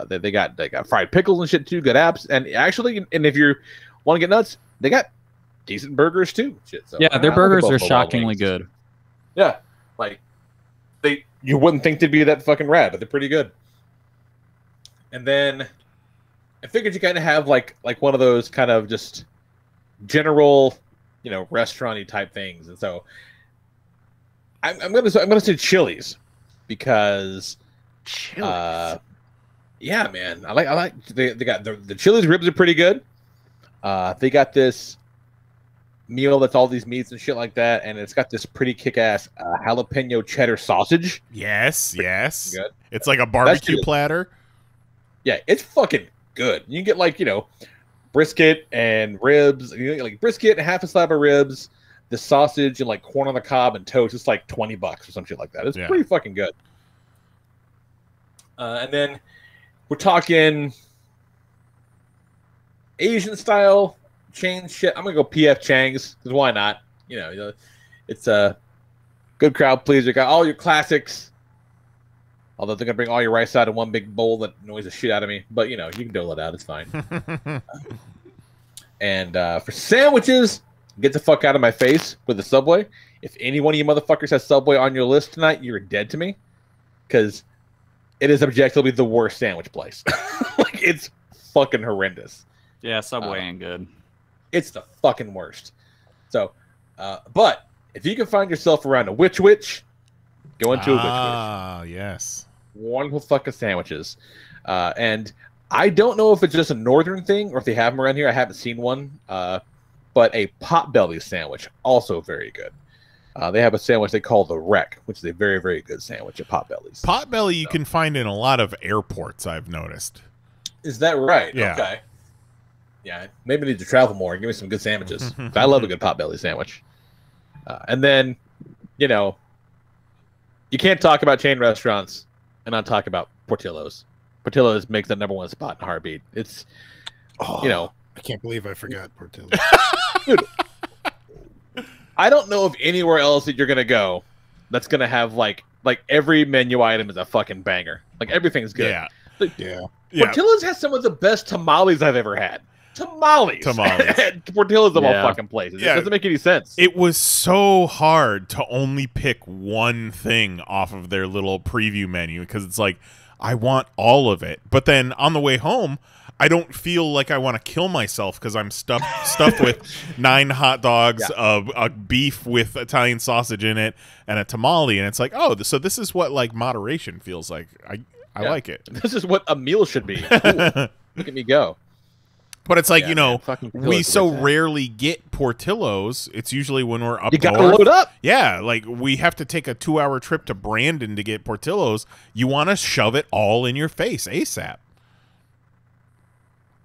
They got fried pickles and shit too. Good apps, and actually, and if you want to get nuts, they got decent burgers too. Shit. So, yeah, their burgers are shockingly good. Yeah, like you wouldn't think they'd be that fucking rad, but they're pretty good. And then I figured you kind of have like one of those kind of just general, you know, restaurant-y type things, and so I'm gonna say Chili's because. Chili's. Yeah, man. I like. They got the Chili's ribs are pretty good. They got this meal that's all these meats and shit like that, and it's got this pretty kick-ass jalapeno cheddar sausage. Yes, yes. Good. It's like a barbecue platter. Yeah, it's fucking good. You can get like, you know, brisket and ribs. You get like brisket and half a slab of ribs, the sausage and like corn on the cob and toast. It's like $20 or some shit like that. It's pretty fucking good. And then we're talking Asian style chain shit. I'm gonna go P.F. Chang's because why not? You know, it's a good crowd pleaser. Got all your classics. Although they're gonna bring all your rice out in one big bowl that annoys the shit out of me. But you know, you can dole it out. It's fine. And for sandwiches, get the fuck out of my face with the Subway. If any one of you motherfuckers has Subway on your list tonight, you're dead to me because. It is objectively the worst sandwich place. Like it's fucking horrendous. Yeah, Subway ain't good. It's the fucking worst. So, but if you can find yourself around a witch, go into a witch. Ah, yes. Wonderful fucking sandwiches. And I don't know if it's just a northern thing or if they have them around here. I haven't seen one. But a potbelly sandwich also very good. They have a sandwich they call the Wreck, which is a very, very good sandwich at Potbelly's. Potbelly you can find in a lot of airports, I've noticed. Is that right? Yeah. Okay. Yeah, maybe I need to travel more and give me some good sandwiches. I love a good Potbelly sandwich. And then, you know, you can't talk about chain restaurants and not talk about Portillo's. Portillo's makes that #1 spot in a heartbeat. It's, you know. I can't believe I forgot Portillo's. Dude. I don't know of anywhere else that you're gonna go that's gonna have like every menu item is a fucking banger. Like everything's good. Yeah. Like, yeah. Portillo's has some of the best tamales I've ever had. Tamales. Portillo's of all fucking places. Yeah. It doesn't make any sense. It was so hard to only pick one thing off of their little preview menu because it's like I want all of it. But then on the way home, I don't feel like I want to kill myself because I'm stuffed with 9 hot dogs, a beef with Italian sausage in it, and a tamale. And it's like, oh, so this is what like moderation feels like. I like it. This is what a meal should be. Ooh, look at me go. But it's like, you know, we so rarely get Portillo's. It's usually when we're up north. You got to load up. Yeah, like we have to take a 2-hour trip to Brandon to get Portillo's. You want to shove it all in your face ASAP.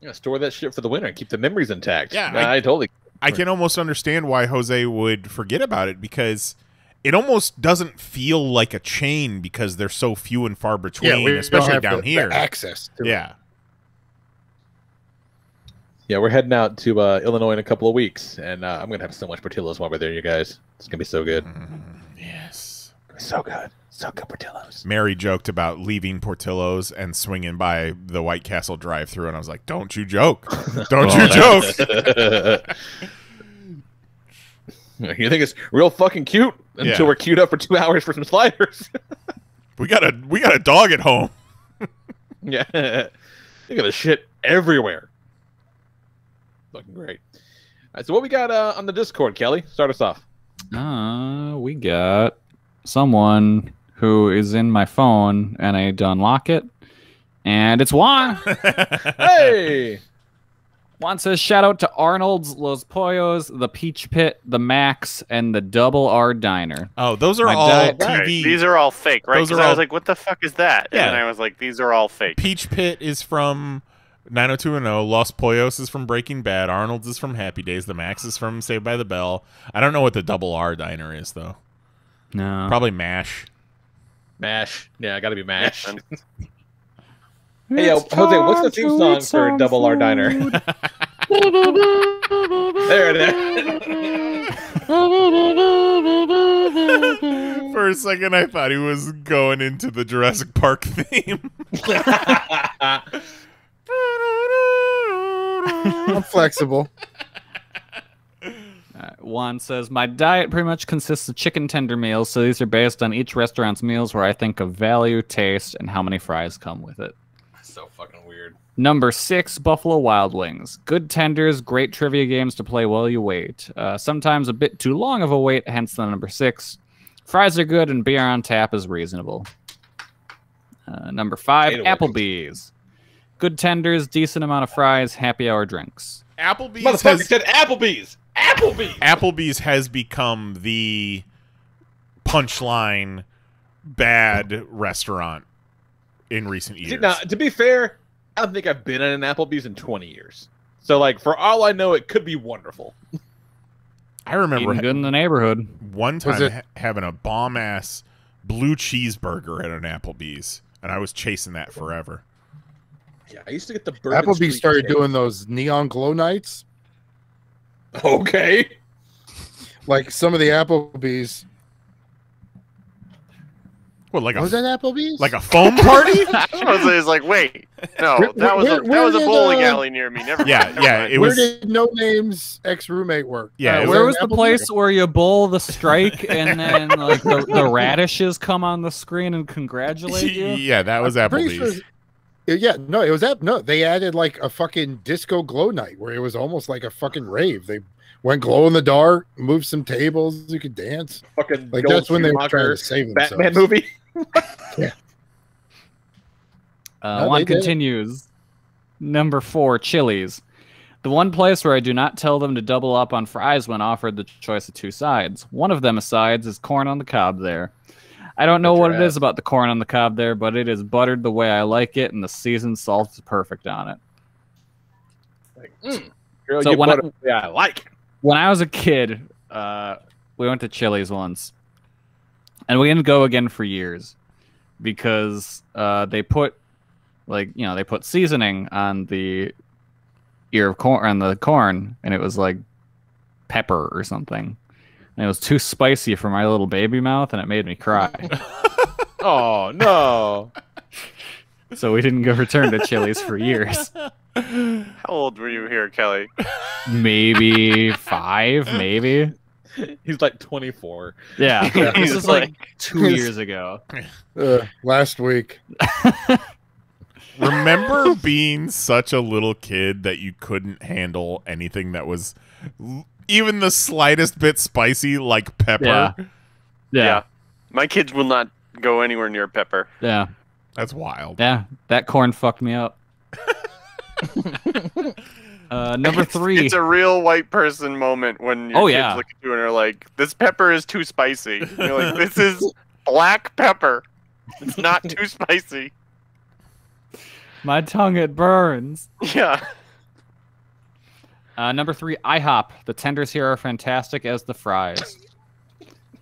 Yeah, store that shit for the winter and keep the memories intact. Yeah, I totally. I can almost understand why Jose would forget about it because it almost doesn't feel like a chain because they're so few and far between, especially down here. The access to it. Yeah, we're heading out to Illinois in a couple of weeks, and I'm gonna have so much Portillo's while we're there, you guys. It's gonna be so good. Yes, so good. So good Portillo's. Mary joked about leaving Portillo's and swinging by the White Castle drive-thru, and I was like, "Don't you joke? Don't you joke?" You think it's real fucking cute until we're queued up for 2 hours for some sliders. we got a dog at home. Yeah, look at the shit everywhere. Looking great. All right, so what we got on the Discord, Kelly? Start us off. We got someone who is in my phone, and I had to unlock it, and it's Juan. Hey! Juan says, shout out to Arnold's, Los Pollos, the Peach Pit, the Max, and the Double R Diner. Oh, those are all TV. These are all fake, right? Because I was like, what the fuck is that? Yeah. And I was like, these are all fake. Peach Pit is from 90210, Los Pollos is from Breaking Bad, Arnold's is from Happy Days, the Max is from Saved by the Bell. I don't know what the Double R Diner is, though. No. Probably MASH. MASH. Yeah, gotta be MASH. Hey, Jose, what's the theme song for Double R Diner? There it is. For a second, I thought he was going into the Jurassic Park theme. I'm flexible. Juan says, my diet pretty much consists of chicken tender meals, so these are based on each restaurant's meals where I think of value, taste, and how many fries come with it. So fucking weird. Number 6, Buffalo Wild Wings. Good tenders, great trivia games to play while you wait. Sometimes a bit too long of a wait, hence the number 6. Fries are good and beer on tap is reasonable. Number 5, Applebee's. Good tenders, decent amount of fries, happy hour drinks. Applebee's. Motherfucker said Applebee's. Applebee's. Applebee's has become the punchline bad restaurant in recent years. See, now, to be fair, I don't think I've been at an Applebee's in 20 years. So, like, for all I know, it could be wonderful. I remember good in the neighborhood. One time having a bomb-ass blue cheeseburger at an Applebee's, and I was chasing that forever. Yeah, I used to get the burger. Applebee's started doing those neon glow nights. Okay. Like some of the Applebee's. What, like was that Applebee's? Like a foam party? Jose's like, wait, no, that was a bowling alley near me. Never mind. Yeah, it was. Where did No Name's ex-roommate work? Yeah, where was the place where you bowl the strike and then like the radishes come on the screen and congratulate you? Yeah, that was Applebee's. Yeah, no, it was that. No, they added like a fucking disco glow night where it was almost like a fucking rave. They went glow in the dark, moved some tables, you could dance. Fucking like that's when they were trying to save themselves. Batman movie. Yeah. Juan continues. Number 4, Chili's. The one place where I do not tell them to double up on fries when offered the choice of two sides. One of them asides is corn on the cob there. I don't know what it is about the corn on the cob there, but it is buttered the way I like it, and the seasoned salt is perfect on it. Like, girl, so when I was a kid, we went to Chili's once, and we didn't go again for years because they put, like, you know, they put seasoning on the ear of corn, on the corn, and it was like pepper or something. And it was too spicy for my little baby mouth, and it made me cry. Oh, no. So we didn't go return to Chili's for years. How old were you here, Kelly? Maybe 5, maybe. He's like 24. Yeah. This is like 2 years ago. Last week. Remember being such a little kid that you couldn't handle anything that was even the slightest bit spicy, like pepper. Yeah. My kids will not go anywhere near pepper. Yeah. That's wild. Yeah. That corn fucked me up. Number 3. It's a real white person moment when your kids look at you and are like, this pepper is too spicy. And you're like, this is black pepper. It's not too spicy. My tongue, it burns. Yeah. Number 3, IHOP. The tenders here are fantastic as the fries.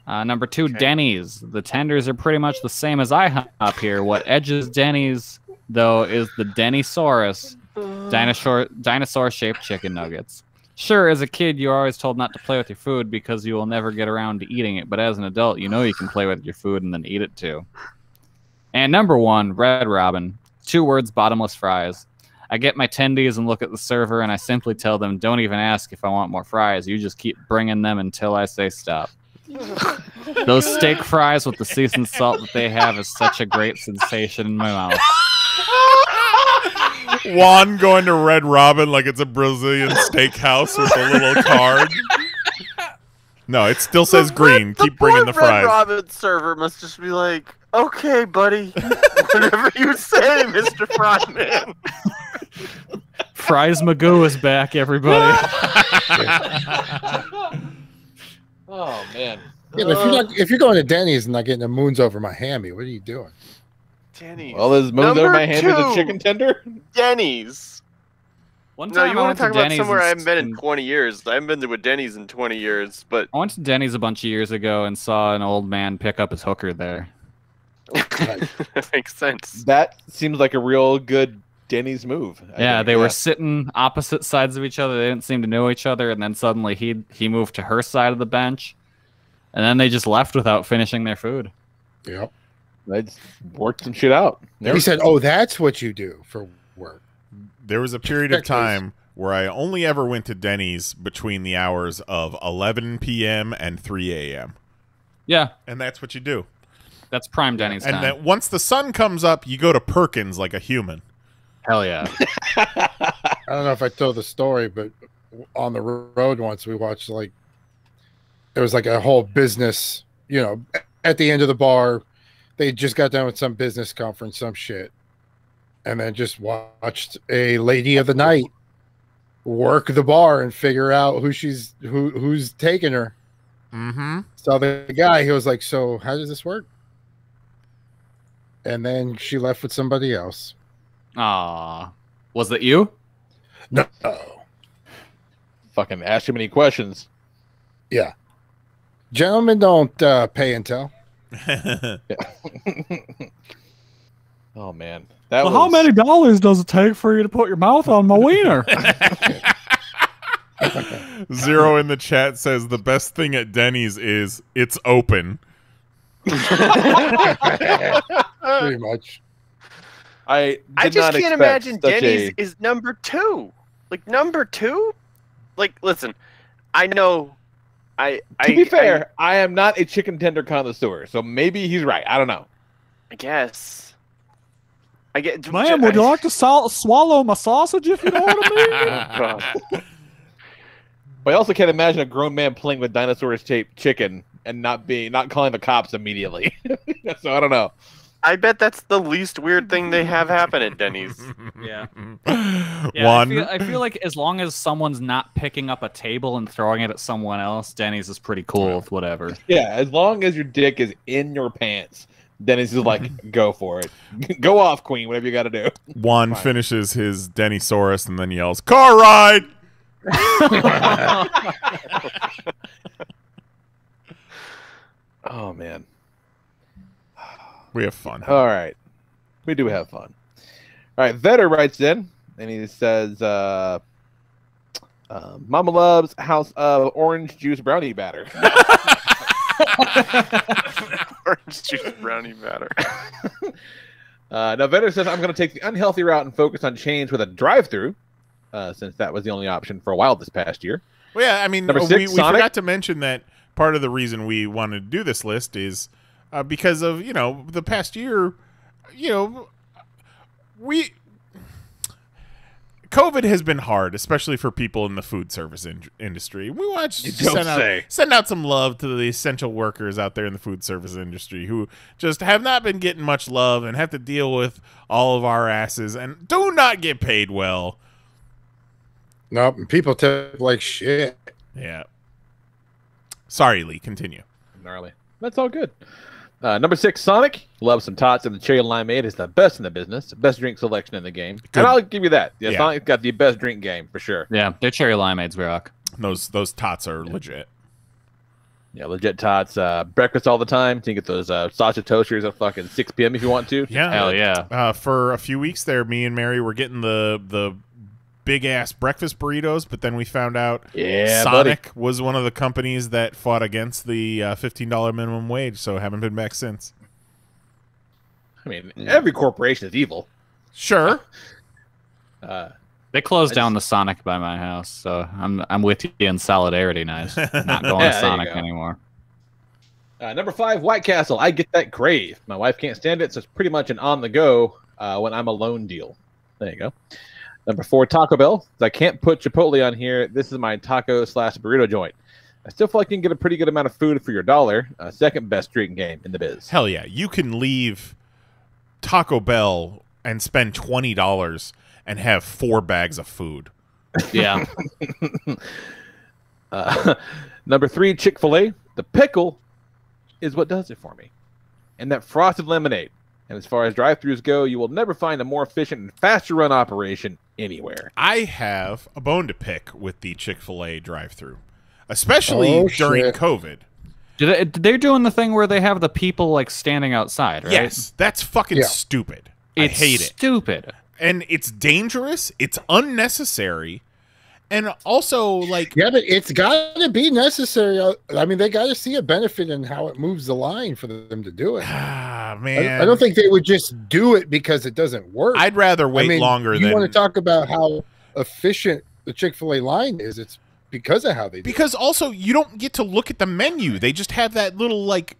Number 2, Denny's. The tenders are pretty much the same as IHOP here. What edges Denny's, though, is the Dennysaurus, dinosaur-shaped chicken nuggets. Sure, as a kid, you're always told not to play with your food because you will never get around to eating it. But as an adult, you know you can play with your food and then eat it, too. And number 1, Red Robin. 2 words, bottomless fries. I get my tendies and look at the server, and I simply tell them, don't even ask if I want more fries. You just keep bringing them until I say stop. Those steak fries with the seasoned salt that they have is such a great sensation in my mouth. Juan going to Red Robin like it's a Brazilian steakhouse with a little card. No, it still says green. Keep bringing the fries. Red Robin server must just be like, okay, buddy. Whatever you say, Mr. Fryman. Fries Magoo is back, everybody. Oh, man. Yeah, but if you're going to Denny's and not getting a moons over my hammy, what are you doing? Denny's. Well, is moons over my hammy the chicken tender? Denny's. No, you want to talk about somewhere I haven't been in 20 years. I haven't been to a Denny's in 20 years. But I went to Denny's a bunch of years ago and saw an old man pick up his hooker there. That makes sense. That seems like a real good Denny's move. I think they were sitting opposite sides of each other. They didn't seem to know each other, and then suddenly he moved to her side of the bench, And then they just left without finishing their food. Yep. They just worked some shit out. He said, oh, that's what you do for work. There was a period of time where I only ever went to Denny's between the hours of 11 p.m. and 3 a.m. Yeah. And that's what you do. That's prime Denny's time. And then once the sun comes up, you go to Perkins like a human. Hell yeah. I don't know if I told the story, but on the road once we watched like, there was like a whole business, you know, at the end of the bar, they just got done with some business conference, some shit. And then just watched a lady of the night work the bar and figure out who she's, who's taking her. Mm-hmm. So the guy, he was like, so how does this work? And then she left with somebody else. Ah, was that you? No. Fucking ask too many questions. Yeah. Gentlemen don't pay and tell. Oh, man. That well, was... How many dollars does it take for you to put your mouth on my wiener? Zero in the chat says the best thing at Denny's is it's open. Pretty much. I just can't imagine Denny's is number two. Like, number two? Like, listen, I know... To be fair, I am not a chicken tender connoisseur, so maybe he's right. I don't know. I guess. I get. Ma'am, would you like to swallow my sausage if you know what I mean? But I also can't imagine a grown man playing with dinosaurs shaped chicken and not calling the cops immediately. So I don't know. I bet that's the least weird thing they have happen at Denny's. Yeah. I feel like as long as someone's not picking up a table and throwing it at someone else, Denny's is pretty cool with whatever. Yeah, as long as your dick is in your pants, Denny's is like, go for it. Go off, queen, whatever you got to do. Juan finishes his Dennysaurus and then yells, car ride! Oh, man. We have fun. All right. We do have fun. All right. Vetter writes in, and he says, Mama Love's house of orange juice brownie batter. Orange juice brownie batter. Now, Vetter says, I'm going to take the unhealthy route and focus on change with a drive-thru, since that was the only option for a while this past year. Well, yeah, I mean, we forgot to mention that part of the reason we wanted to do this list is – because of, you know, the past year, you know, COVID has been hard, especially for people in the food service industry. We want to send out some love to the essential workers out there in the food service industry who just have not been getting much love and have to deal with all of our asses and do not get paid well. Nope, people tip like shit. Yeah. Sorry, Lee. Continue. Gnarly. That's all good. Number 6, Sonic. Love some tots and the cherry limeade is the best in the business. Best drink selection in the game. Good. And I'll give you that. Yeah, yeah. Sonic's got the best drink game for sure. Yeah, their cherry limeades rock. Those tots are legit. Yeah, legit tots. Breakfast all the time. You can get those sausage toasters at fucking 6 p.m. if you want to. Yeah. Hell yeah. For a few weeks there, me and Mary were getting the big-ass breakfast burritos, but then we found out Sonic was one of the companies that fought against the $15 minimum wage, so haven't been back since. I mean, every corporation is evil. Sure. They closed down the Sonic by my house, so I'm with you in solidarity, Nyes. Not going to Sonic anymore. Number 5, White Castle. I get that crave. My wife can't stand it, so it's pretty much an on-the-go when I'm alone deal. There you go. Number 4, Taco Bell. I can't put Chipotle on here. This is my taco/burrito joint. I still feel like you can get a pretty good amount of food for your dollar. Second best drinking game in the biz. Hell yeah. You can leave Taco Bell and spend $20 and have 4 bags of food. Yeah. Number 3, Chick-fil-A. The pickle is what does it for me. And that frosted lemonade. And as far as drive-thrus go, you will never find a more efficient and faster run operation anywhere. I have a bone to pick with the Chick-fil-A drive-thru, especially during COVID. They're doing the thing where they have the people like standing outside, right? Yes, that's fucking stupid. I hate it. Stupid. And it's dangerous. It's unnecessary. And also, like, yeah, but it's got to be necessary. I mean, they got to see a benefit in how it moves the line for them to do it. Ah, man, I don't think they would just do it because it doesn't work. I'd rather wait longer. You want to talk about how efficient the Chick-fil-A line is? It's because of how they do it. Also, you don't get to look at the menu. They just have that little like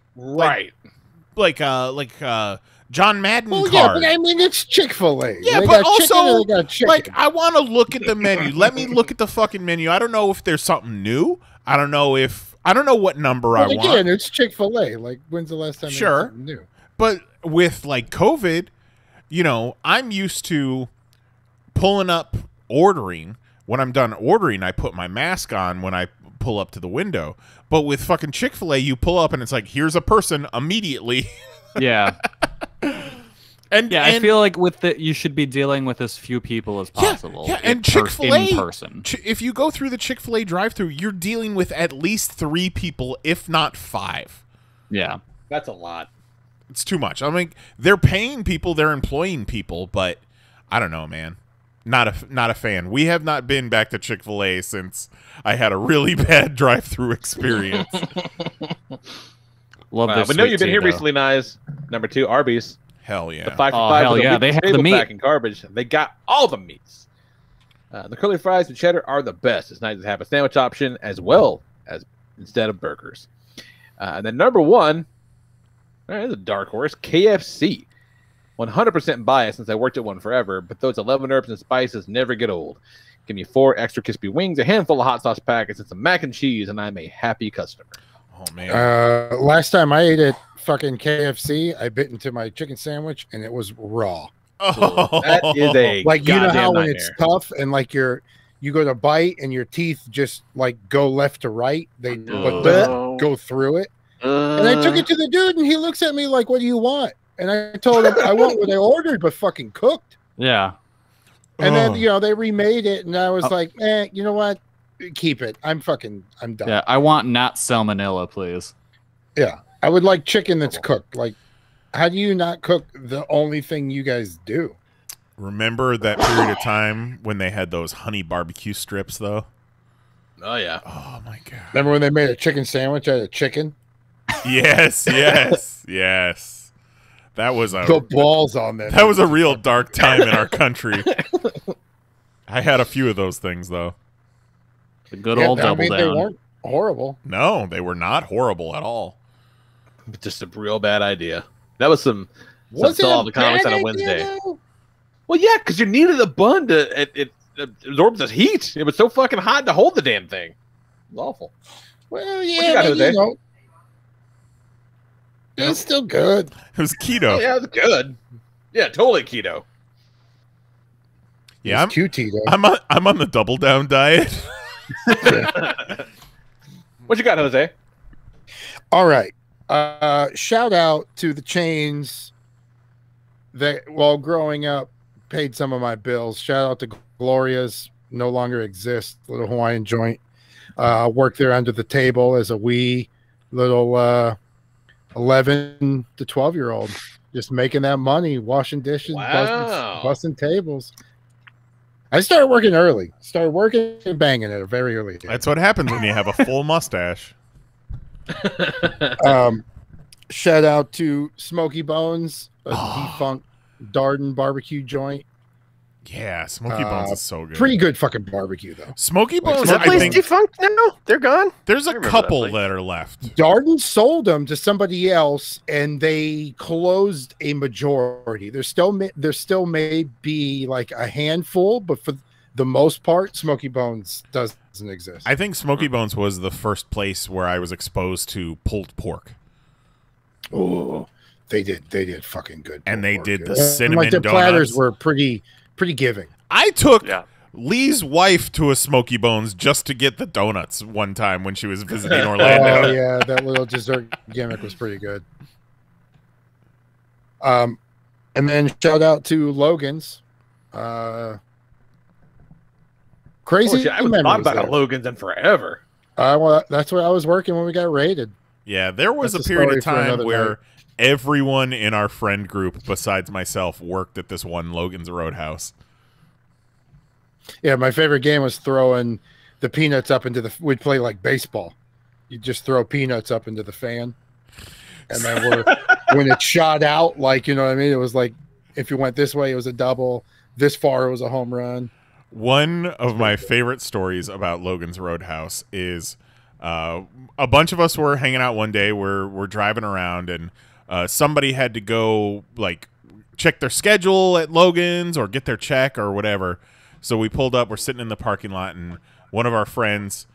John Madden card. Yeah, but I mean, it's Chick-fil-A. Yeah, they but also, like, I want to look at the menu. Let me look at the fucking menu. I don't know if there's something new. I don't know if, I don't know what number I want. Again, it's Chick-fil-A. Like, when's the last time they had something new? But with, like, COVID, you know, I'm used to pulling up ordering. When I'm done ordering, I put my mask on when I pull up to the window. But with fucking Chick-fil-A, you pull up and it's like, here's a person immediately. Yeah. And yeah, I feel like with the you should be dealing with as few people as possible. Yeah, yeah. And Chick-fil-A in person. If you go through the Chick-fil-A drive-thru, you're dealing with at least 3 people, if not 5. Yeah, that's a lot. It's too much. I mean, they're paying people, they're employing people, but I don't know, man. Not a fan. We have not been back to Chick-fil-A since I had a really bad drive-thru experience. Love this. But no, you've been here recently, Nyes. Number 2, Arby's. Hell yeah. The 5 for 5. Hell yeah. They had the meat. Back in garbage. They got all the meats. The curly fries with cheddar are the best. It's nice to have a sandwich option as well as instead of burgers. And then number 1, there's a dark horse, KFC. 100% biased since I worked at one forever, but those 11 herbs and spices never get old. Give me 4 extra crispy wings, a handful of hot sauce packets, and some mac and cheese, and I'm a happy customer. Oh, man. Last time I ate at fucking KFC, I bit into my chicken sandwich and it was raw. Oh, that is a like you know how when nightmare. It's tough and like you go to bite and your teeth just like go left to right, they go through it. And I took it to the dude and he looks at me like, "What do you want?" And I told him I want what I ordered, but fucking cooked. Yeah. And then you know they remade it, and I was like, "Man, you know what? Keep it. I'm done." Yeah, I want not salmonella, please. Yeah, I would like chicken that's cooked. Like, how do you not cook the only thing you guys do? Remember that period of time when they had those honey barbecue strips, though? Oh yeah. Oh my god. Remember when they made a chicken sandwich out of chicken? Yes, yes, yes. That was a balls on that. That was a real dark time in our country. I had a few of those things though. The good old double down. They weren't horrible. No, they were not horrible at all. Just a real bad idea. That was all the comments on a Wednesday. Though? Well, yeah, because you needed a bun to it absorbs the heat. It was so fucking hot to hold the damn thing. It was awful. Well, yeah, it was still good. It was keto. Yeah, it was good. Yeah, totally keto. Yeah, I'm on the double down diet. What you got, Jose? All right. Shout out to the chains that while growing up paid some of my bills. Shout out to Gloria's, no longer exists, little Hawaiian joint. Worked there under the table as a wee little 11 to 12-year-old, just making that money, washing dishes, busting tables. I started working early. Started working and banging at a very early day. That's what happens when you have a full mustache. Shout out to Smoky Bones, a defunct Darden barbecue joint. Yeah, Smoky Bones is so good. Pretty good fucking barbecue though. Smoky Bones, that place defunct now? They're gone? There's a couple that are left. Darden sold them to somebody else, and they closed a majority. There still may be like a handful, but for the most part, Smoky Bones doesn't exist. I think Smoky Bones was the first place where I was exposed to pulled pork. Oh, they did fucking good, and they did the cinnamon donuts. Like the platters were pretty giving. I took Lee's wife to a Smoky Bones just to get the donuts one time when she was visiting Orlando. Oh, yeah, that little dessert gimmick was pretty good. And then shout out to Logan's. Crazy. I haven't thought about Logan's in forever. Well, that's where I was working when we got raided. Yeah, there was a period of time where everyone in our friend group besides myself worked at this one Logan's Roadhouse. Yeah, my favorite game was throwing the peanuts up into the. We'd play like baseball. You just throw peanuts up into the fan, and then when it shot out, like, you know what I mean. It was like if you went this way, it was a double. This far, it was a home run. One of my favorite stories about Logan's Roadhouse is a bunch of us were hanging out one day. We're driving around, and somebody had to go like check their schedule at Logan's or get their check or whatever. So we pulled up. We're sitting in the parking lot, and one of our friends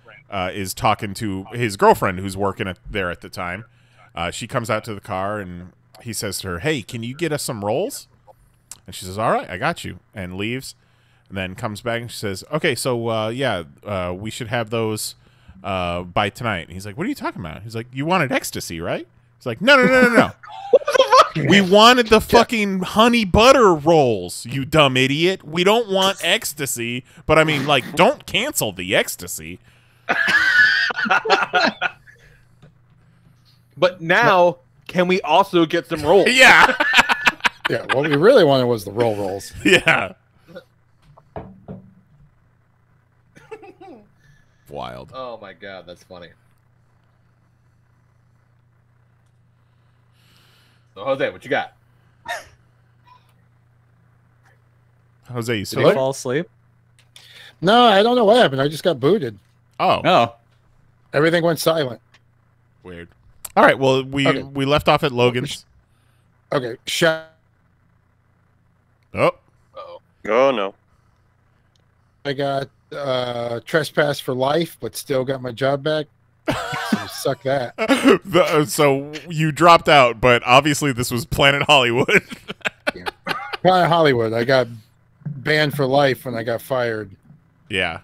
is talking to his girlfriend who's working there at the time. She comes out to the car, and he says to her, "Hey, can you get us some rolls?" And she says, "All right, I got you," and leaves. And then comes back and she says, "Okay, so we should have those by tonight." And he's like, "What are you talking about?" He's like, "You wanted ecstasy, right?" He's like, "No. What the fuck? We wanted the fucking honey butter rolls, you dumb idiot. We don't want ecstasy, but I mean, like, don't cancel the ecstasy." But now, can we also get some rolls? Yeah. Yeah. What we really wanted was the rolls. Yeah. Wild. Oh my god, that's funny. So Jose, what you got? Jose, you still fall asleep? No, I don't know what happened. I just got booted. Oh. No. Everything went silent. Weird. All right, well, we left off at Logan's. Okay. Shut. Oh. Uh-oh. Oh no. I got trespass for life, but still got my job back. So suck that. So you dropped out, but obviously this was Planet Hollywood. Yeah. Planet Hollywood. I got banned for life when I got fired. Yeah,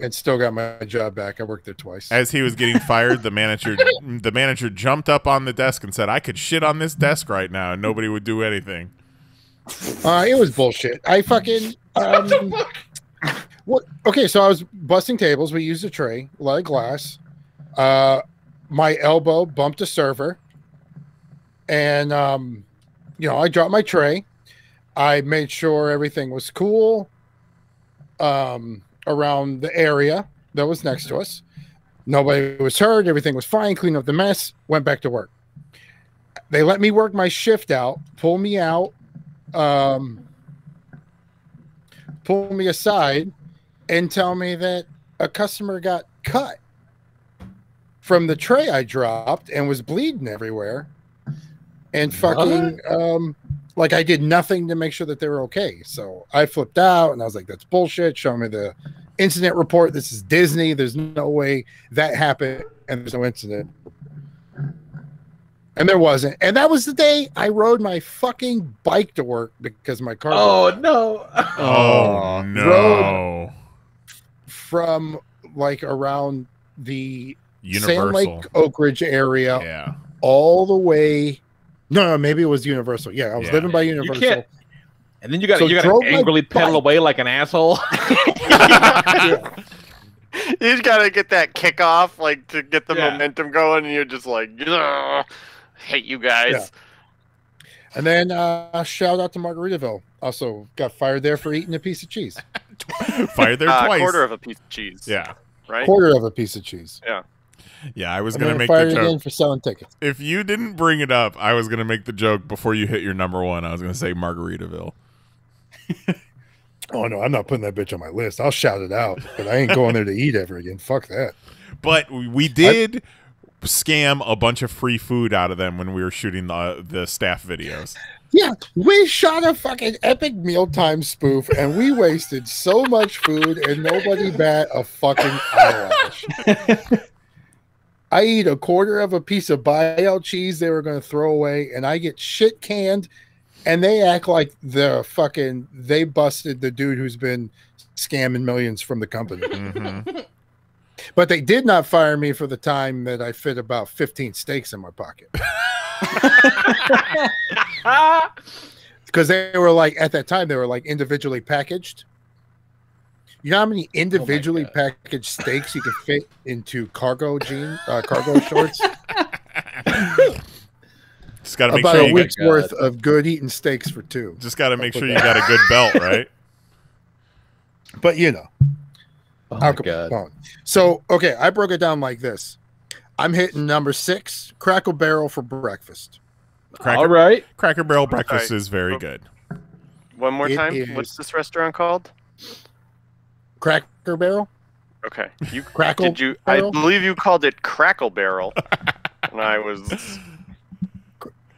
and still got my job back. I worked there twice. As he was getting fired, the manager jumped up on the desk and said, "I could shit on this desk right now, and nobody would do anything." It was bullshit. I fucking. What the fuck? What? Okay, so I was busting tables. We used a tray, a lot of glass. My elbow bumped a server, and I dropped my tray. I made sure everything was cool around the area that was next to us. Nobody was hurt. Everything was fine. Cleaned up the mess. Went back to work. They let me work my shift out. Pull me out. Pull me aside and tell me that a customer got cut from the tray I dropped and was bleeding everywhere, and fucking like I did nothing to make sure that they were okay. So I flipped out and I was like, "That's bullshit. Show me the incident report. This is Disney. There's no way that happened and there's no incident." And there wasn't. And that was the day I rode my fucking bike to work because my car. Oh, no. Oh, no. Rode from like around the Sand Lake, Oak Ridge area. Yeah. All the way. No, maybe it was Universal. Yeah, I was living by Universal. You can't... And then you got to angrily pedal away like an asshole. Yeah. You just got to get that kickoff like to get the momentum going. And you're just like, ugh. Hate you guys. Yeah. And then shout out to Margaritaville. Also got fired there for eating a piece of cheese. Fired there twice. Quarter of a piece of cheese. Yeah. Right? Quarter of a piece of cheese. Yeah. Yeah, I was going to make the joke. Again for selling tickets. If you didn't bring it up, I was going to make the joke before you hit your number one. I was going to say Margaritaville. Oh, no, I'm not putting that bitch on my list. I'll shout it out, but I ain't going there to eat ever again. Fuck that. But we did... scam a bunch of free food out of them when we were shooting the staff videos. Yeah, we shot a fucking epic mealtime spoof and we wasted so much food and nobody bat a fucking eyelash. I eat a quarter of a piece of bio cheese they were going to throw away and I get shit canned and they act like they busted the dude who's been scamming millions from the company. Mm-hmm. But they did not fire me for the time that I fit about 15 steaks in my pocket. Because they were like, at that time, they were like individually packaged. You know how many individually packaged steaks you could fit into cargo shorts? Just gotta make about sure a week's worth of good eating steaks for two. Just got to make sure you got a good belt, right? But you know. Oh my God. So, okay, I broke it down like this. I'm hitting number 6, Cracker Barrel for breakfast. Cracker Barrel breakfast is very good. One more time. What's this restaurant called? Cracker Barrel. Okay. You did you? Barrel? I believe you called it Crackle Barrel, and I was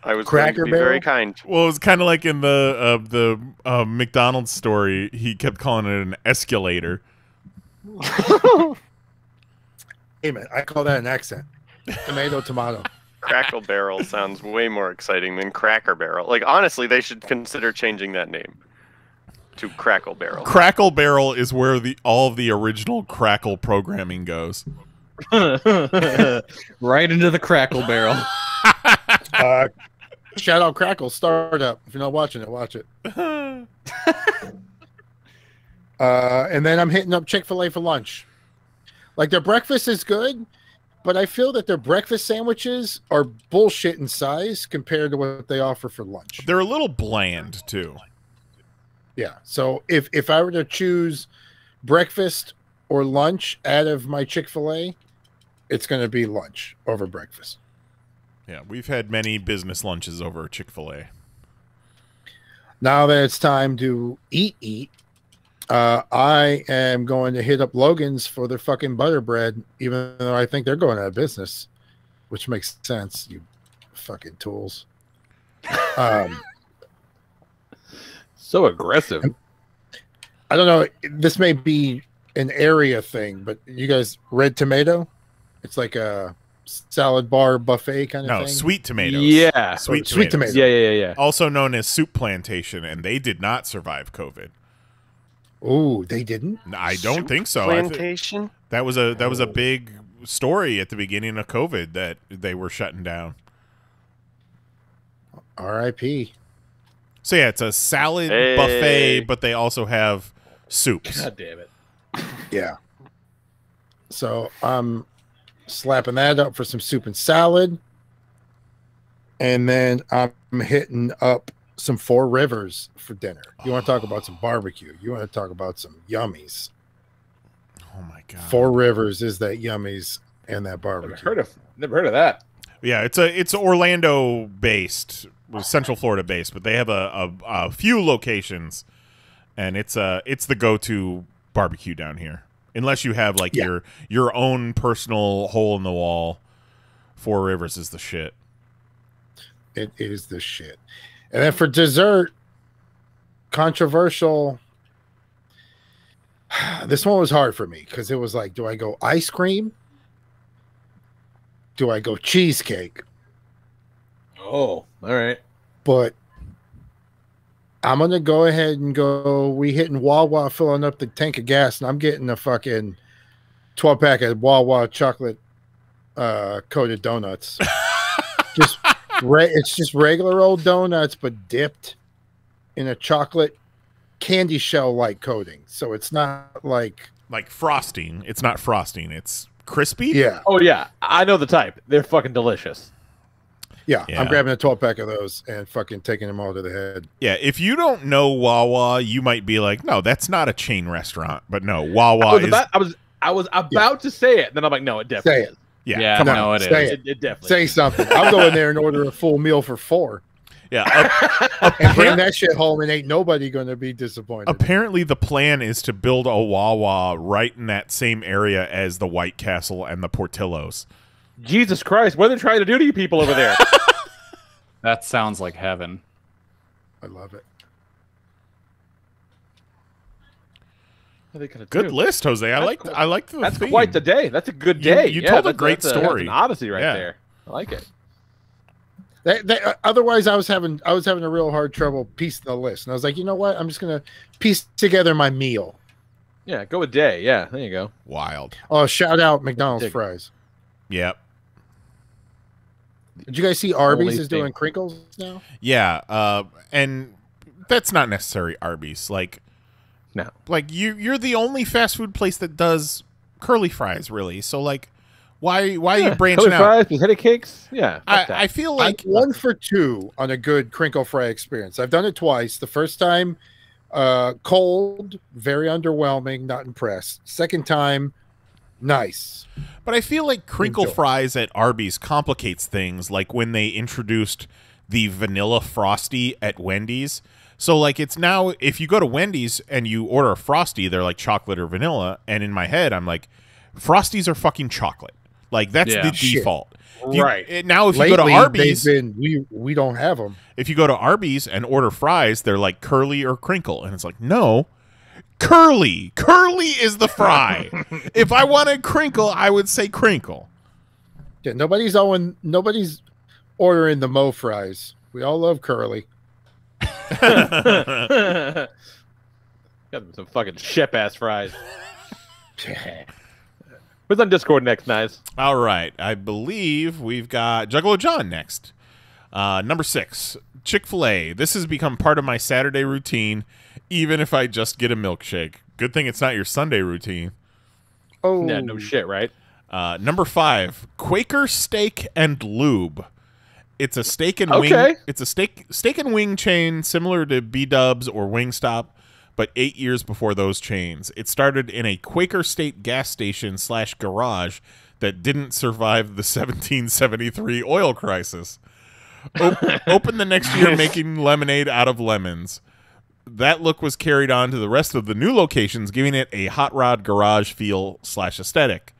Cracker Barrel. Very kind. Well, it was kind of like in the McDonald's story. He kept calling it an escalator. Hey man, I call that an accent. Tomato, tomato. Crackle Barrel sounds way more exciting than Cracker Barrel. Like, honestly, they should consider changing that name to Crackle Barrel. Crackle Barrel is where all of the original Crackle programming goes. Right into the Crackle Barrel. Shout out Crackle Startup. If you're not watching it, watch it. And then I'm hitting up Chick-fil-A for lunch. Like, their breakfast is good, but I feel that their breakfast sandwiches are bullshit in size compared to what they offer for lunch. They're a little bland, too. Yeah. So if I were to choose breakfast or lunch out of my Chick-fil-A, it's going to be lunch over breakfast. Yeah. We've had many business lunches over Chick-fil-A. Now that it's time to eat, I am going to hit up Logan's for their fucking butter bread, even though I think they're going out of business, which makes sense, you fucking tools. So aggressive. I don't know. This may be an area thing, but you guys, red tomato? It's like a salad bar buffet kind of thing? No, sweet tomatoes. Yeah. Sweet tomatoes. Yeah. Also known as soup plantation, and they did not survive COVID. Oh, they didn't? I don't think so. Plantation? That was a big story at the beginning of COVID that they were shutting down. R.I.P. So yeah, it's a salad buffet, but they also have soups. God damn it. Yeah. So I'm slapping that up for some soup and salad. And then I'm hitting up some Four Rivers for dinner. You want to talk about some barbecue. You want to talk about some yummies. Oh my God. Four Rivers is that yummies and that barbecue. Never heard of that. Yeah, it's Orlando based, Central Florida based, but they have a few locations, and it's the go-to barbecue down here. Unless you have like your own personal hole in the wall, Four Rivers is the shit. It is the shit. And then for dessert, controversial. This one was hard for me because it was like, do I go ice cream? Do I go cheesecake? Oh, all right. But I'm going to go ahead and go, we hitting Wawa, filling up the tank of gas, and I'm getting a fucking 12-pack of Wawa chocolate coated donuts. Just... It's just regular old donuts, but dipped in a chocolate candy shell-like coating. So it's not like frosting. It's not frosting. It's crispy. Yeah. Oh yeah, I know the type. They're fucking delicious. Yeah. I'm grabbing a 12-pack of those and fucking taking them all to the head. Yeah. If you don't know Wawa, you might be like, no, that's not a chain restaurant. But no, Wawa. I was about to say it, then I'm like, no, it definitely is. Yeah, come on. No, it definitely. Say something. I'll go in there and order a full meal for 4. Yeah. And bring that shit home, and ain't nobody going to be disappointed. Apparently, the plan is to build a Wawa right in that same area as the White Castle and the Portillo's. Jesus Christ, what are they trying to do to you people over there? That sounds like heaven. I love it. Good list, Jose. I liked the That's theme. Quite the day. That's a good day. You told a great story. An odyssey right there. I like it. Otherwise, I was having a real hard trouble piecing the list, and I was like, you know what? I'm just gonna piece together my meal. Yeah, go a day. Yeah, there you go. Wild. Oh, shout out McDonald's fries. Yep. Did you guys see Arby's is doing crinkles now? Yeah, and that's not necessary. Arby's like. No. Like you're the only fast food place that does curly fries, really. So like why are you branching out? Curly fries, headache cakes? Yeah. I feel like I'm 1 for 2 on a good crinkle fry experience. I've done it twice. The first time Cold, very underwhelming, not impressed. Second time, nice. But I feel like crinkle fries at Arby's complicates things, like when they introduced the vanilla frosty at Wendy's. So, like, it's now, if you go to Wendy's and you order a frosty, they're like chocolate or vanilla. And in my head, I'm like, frosties are fucking chocolate. Like, that's the default. Right. Now, if you go to Arby's, we don't have them. If you go to Arby's and order fries, they're like curly or crinkle. And it's like, no, curly. Curly is the fry. If I wanted crinkle, I would say crinkle. Yeah, nobody's ordering the Mo fries. We all love curly. Got them some fucking ship ass fries. Who's on Discord next, Nyes? All right, I believe we've got Juggalo John next. Number 6, Chick-fil-A. This has become part of my Saturday routine, even if I just get a milkshake. Good thing it's not your Sunday routine. Oh, yeah, no shit, right? Number 5, Quaker Steak and Lube. It's a steak and wing. It's a steak and wing chain similar to B-Dubs or Wingstop, but 8 years before those chains. It started in a Quaker State gas station / garage that didn't survive the 1773 oil crisis. Open the next year, making lemonade out of lemons. That look was carried on to the rest of the new locations, giving it a hot rod garage feel / aesthetic.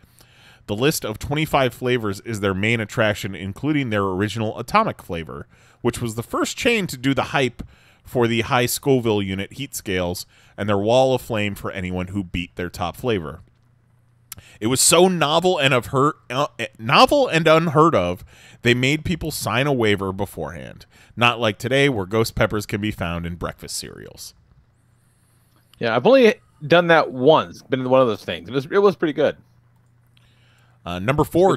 The list of 25 flavors is their main attraction, including their original Atomic flavor, which was the first chain to do the hype for the high Scoville unit heat scales and their wall of flame for anyone who beat their top flavor. It was so novel and unheard of, they made people sign a waiver beforehand. Not like today, where ghost peppers can be found in breakfast cereals. Yeah, I've only done that once. Been one of those things. It was pretty good. Number 4,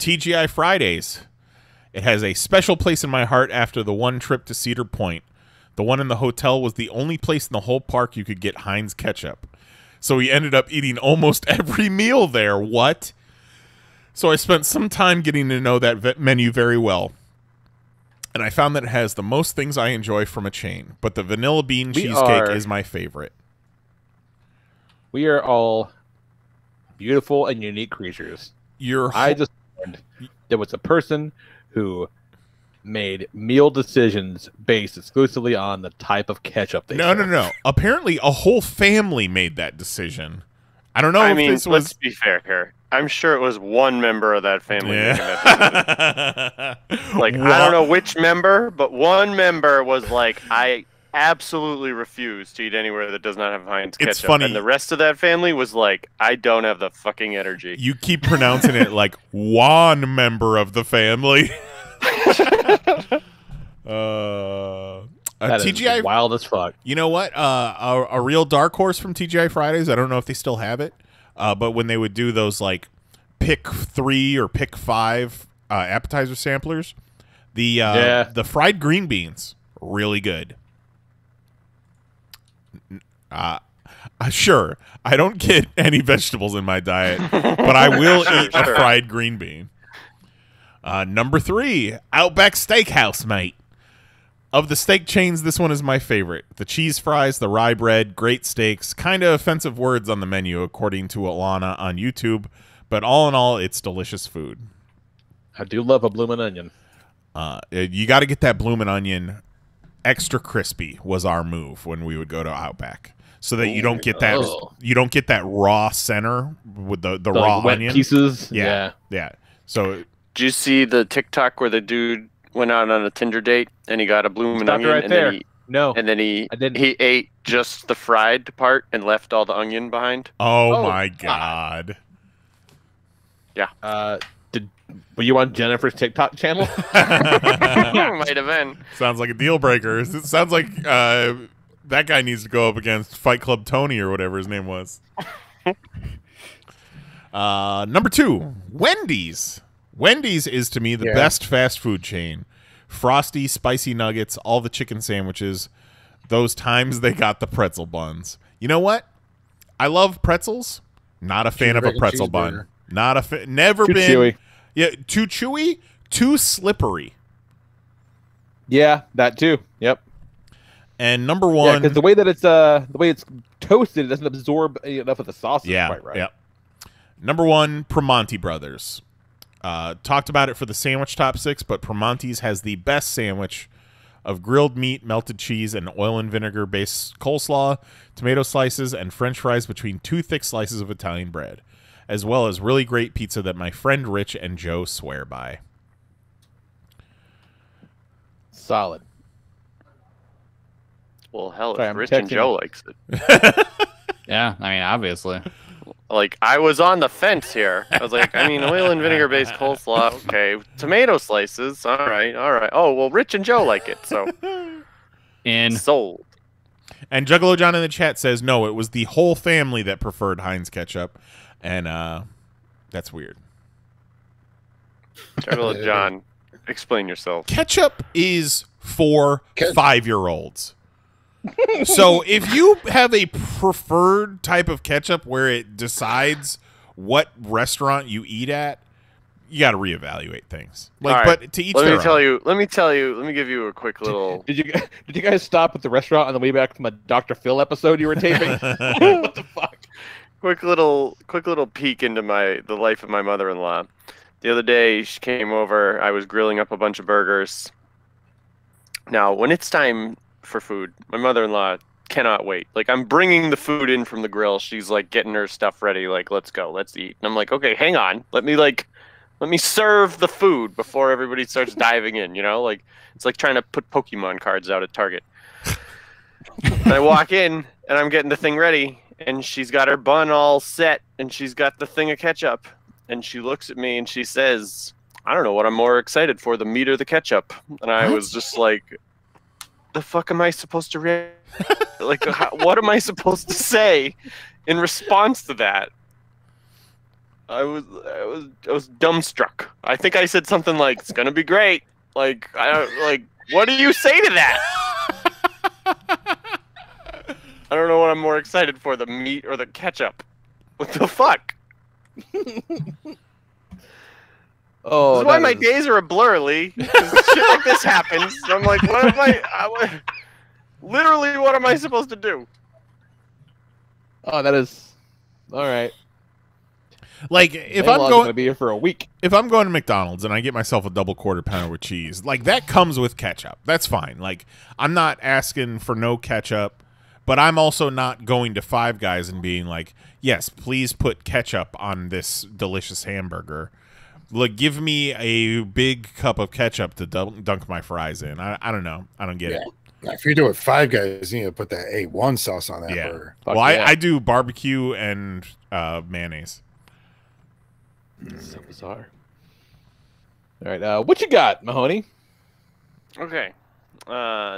TGI Fridays. It has a special place in my heart after the one trip to Cedar Point. The one in the hotel was the only place in the whole park you could get Heinz ketchup. So we ended up eating almost every meal there. What? So I spent some time getting to know that menu very well. And I found that it has the most things I enjoy from a chain. But the vanilla bean cheesecake is my favorite. We are all beautiful and unique creatures. I just learned there was a person who made meal decisions based exclusively on the type of ketchup they had. No. Apparently, a whole family made that decision. I don't know. I mean, let's be fair here. I'm sure it was one member of that family. Yeah. Like, I don't know which member, but one member was like, I absolutely refuse to eat anywhere that does not have Heinz ketchup. It's funny. And the rest of that family was like, I don't have the fucking energy. You keep pronouncing it like one member of the family. TGI is wild as fuck. You know what? A real dark horse from TGI Fridays. I don't know if they still have it, but when they would do those like pick 3 or pick 5 appetizer samplers, the fried green beans, really good. Sure, I don't get any vegetables in my diet, but I will eat a fried green bean. Number 3, Outback Steakhouse, mate. Of the steak chains, this one is my favorite. The cheese fries, the rye bread, great steaks, kind of offensive words on the menu, according to Alana on YouTube, but all in all, it's delicious food. I do love a bloomin' onion. You got to get that bloomin' onion. Extra crispy was our move when we would go to Outback, so that you don't get that raw center with the raw wet onion pieces. Yeah. So do you see the TikTok where the dude went out on a Tinder date and he got a blooming onion and then he ate just the fried part and left all the onion behind? Oh my god! Yeah. Were you on Jennifer's TikTok channel? Might have been. Sounds like a deal breaker. It sounds like that guy needs to go up against Fight Club Tony or whatever his name was. Number 2, Wendy's. Wendy's is to me the best fast food chain. Frosty, spicy nuggets, all the chicken sandwiches. Those times they got the pretzel buns. You know what? I love pretzels. Not a fan of a pretzel bun. Not a fan. Never been. Chewy. Yeah, too chewy, too slippery. Yeah, that too. Yep. And number one, because the way it's toasted, it doesn't absorb enough of the sausage quite right. Yeah. Number one, Primanti Brothers. Talked about it for the sandwich top six, but Primanti's has the best sandwich of grilled meat, melted cheese, and oil and vinegar-based coleslaw, tomato slices, and French fries between two thick slices of Italian bread, as well as really great pizza that my friend Rich and Joe swear by. Solid. Well, hell, if Rich and Joe likes it. Yeah, I mean, obviously. Like, I was on the fence here. I was like, I mean, oil and vinegar-based coleslaw, okay. Tomato slices, all right, all right. Oh, well, Rich and Joe like it, so. And sold. And Juggalo John in the chat says, no, it was the whole family that preferred Heinz ketchup, and that's weird. Juggalo John, explain yourself. Ketchup is for 5-year-olds. So if you have a preferred type of ketchup where it decides what restaurant you eat at, you got to reevaluate things. Like, right. But to each Let me give you a quick little. Did you guys stop at the restaurant on the way back from a Dr. Phil episode you were taping? What the fuck? Quick little peek into the life of my mother-in-law. The other day she came over. I was grilling up a bunch of burgers. Now when it's time for food, my mother-in-law cannot wait. Like, I'm bringing the food in from the grill. She's like getting her stuff ready. Like, let's go, let's eat. And I'm like, okay, hang on. Let me serve the food before everybody starts diving in. You know, like it's like trying to put Pokemon cards out at Target. And I walk in and I'm getting the thing ready, and she's got her bun all set, and she's got the thing of ketchup, and she looks at me and she says, "I don't know what I'm more excited for, the meat or the ketchup." And I was just like, the fuck am I supposed to react? Like, what am I supposed to say in response to that? I was dumbstruck. I think I said something like, "It's gonna be great." Like, what do you say to that? I don't know what I'm more excited for, the meat or the ketchup. What the fuck? Oh, that's why my days are a blur, Lee. Shit like this happens. So I'm like, what am literally, what am I supposed to do? Oh, that is all right. Like, if I'm going to be here for a week, if I'm going to McDonald's and I get myself a double quarter pounder with cheese, like that comes with ketchup. That's fine. Like, I'm not asking for no ketchup, but I'm also not going to Five Guys and being like, yes, please put ketchup on this delicious hamburger. Look, give me a big cup of ketchup to dunk my fries in. I don't know. I don't get it. If you're doing Five Guys, you need to put that A1 sauce on that burger. Well, I do barbecue and mayonnaise. So bizarre. All right. What you got, Mahoney? Okay.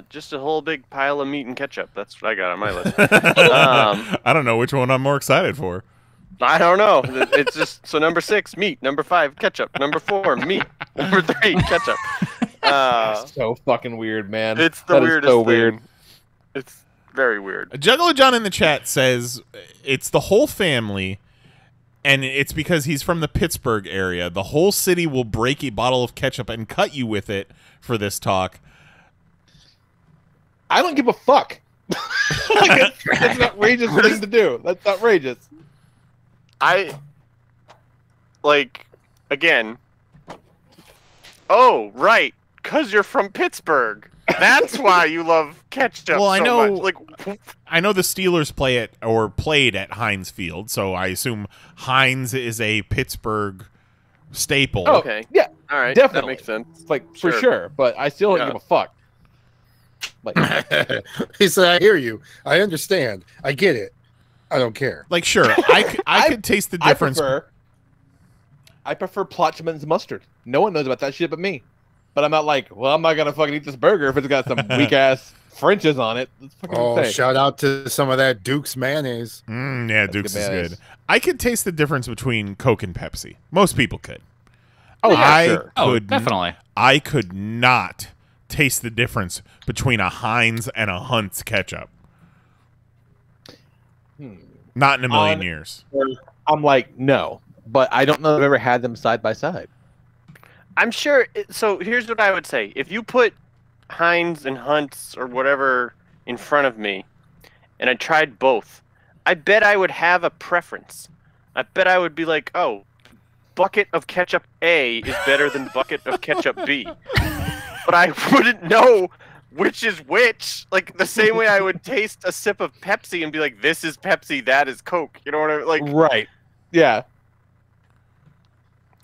Just a whole big pile of meat and ketchup. That's what I got on my list. I don't know which one I'm more excited for. I don't know. It's just, so number 6, meat. Number 5, ketchup. Number 4, meat. Number 3, ketchup. That's so fucking weird, man. It's the weirdest thing. Weird. It's very weird. Juggalo John in the chat says it's the whole family, and it's because he's from the Pittsburgh area. The whole city will break a bottle of ketchup and cut you with it for this talk. I don't give a fuck. Like, that's an outrageous thing to do. That's outrageous. Oh, right, because you're from Pittsburgh. That's why you love ketchup. Well, I know, like, I know the Steelers play at, or played at, Heinz Field, so I assume Heinz is a Pittsburgh staple. Oh, okay, yeah, all right, definitely. That makes sense. Like, sure. For sure, but I still don't give a fuck. Like, he said, "I hear you. I understand. I get it. I don't care." Like, sure, I could taste the difference. I prefer Plotchman's mustard. No one knows about that shit but me. But I'm not like, well, I'm not going to fucking eat this burger if it's got some weak-ass French's on it. Oh, shout out to some of that Duke's mayonnaise. Yeah, Duke's is good. I could taste the difference between Coke and Pepsi. Most people could. Oh, yeah, definitely. I could not taste the difference between a Heinz and a Hunt's ketchup. Not in a million years. I'm like, no, but I don't know if I've ever had them side by side. I'm sure. So here's what I would say. If you put Heinz and Hunt's or whatever in front of me, and I tried both, I bet I would have a preference. I bet I would be like, oh, bucket of ketchup A is better than bucket of ketchup B. But I wouldn't know which is which. Like, the same way I would taste a sip of Pepsi and be like, this is Pepsi, that is Coke. You know what I mean? Like, right. Yeah.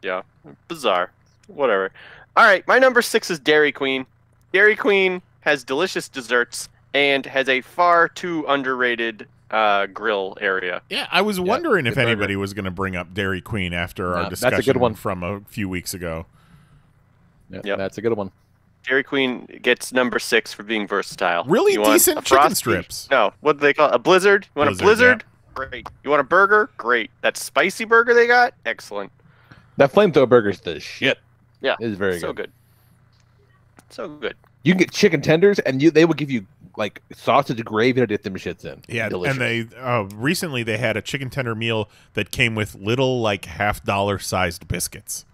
Yeah. Bizarre. Whatever. All right. My number 6 is Dairy Queen. Dairy Queen has delicious desserts and has a far too underrated grill area. Yeah, I was wondering if anybody was going to bring up Dairy Queen after our discussion. That's a good one from a few weeks ago. Yeah, that's a good one. Dairy Queen gets number 6 for being versatile. Really decent chicken strips. No, what do they call it? A blizzard? You want a blizzard? Yeah. Great. You want a burger? Great. That spicy burger they got? Excellent. That flamethrower burger's the shit. Yeah, it's very good. So good. So good. You can get chicken tenders, and they will give you like sausage gravy to dip them shits in. Yeah, delicious. And they recently they had a chicken tender meal that came with little like $half-dollar sized biscuits.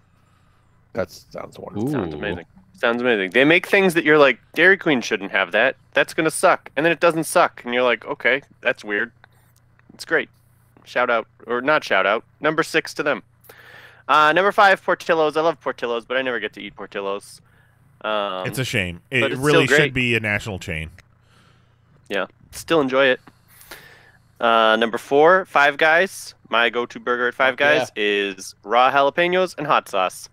That sounds wonderful. Ooh. Sounds amazing. Sounds amazing. They make things that you're like, Dairy Queen shouldn't have that. That's gonna suck, and then it doesn't suck, and you're like, okay, that's weird. It's great. Shout out or not shout out. Number 6 to them. Number 5, Portillo's. I love Portillo's, but I never get to eat Portillo's. It's a shame. It really should be a national chain. Yeah, still enjoy it. Number 4, Five Guys. My go-to burger at Five Guys is raw jalapenos and hot sauce.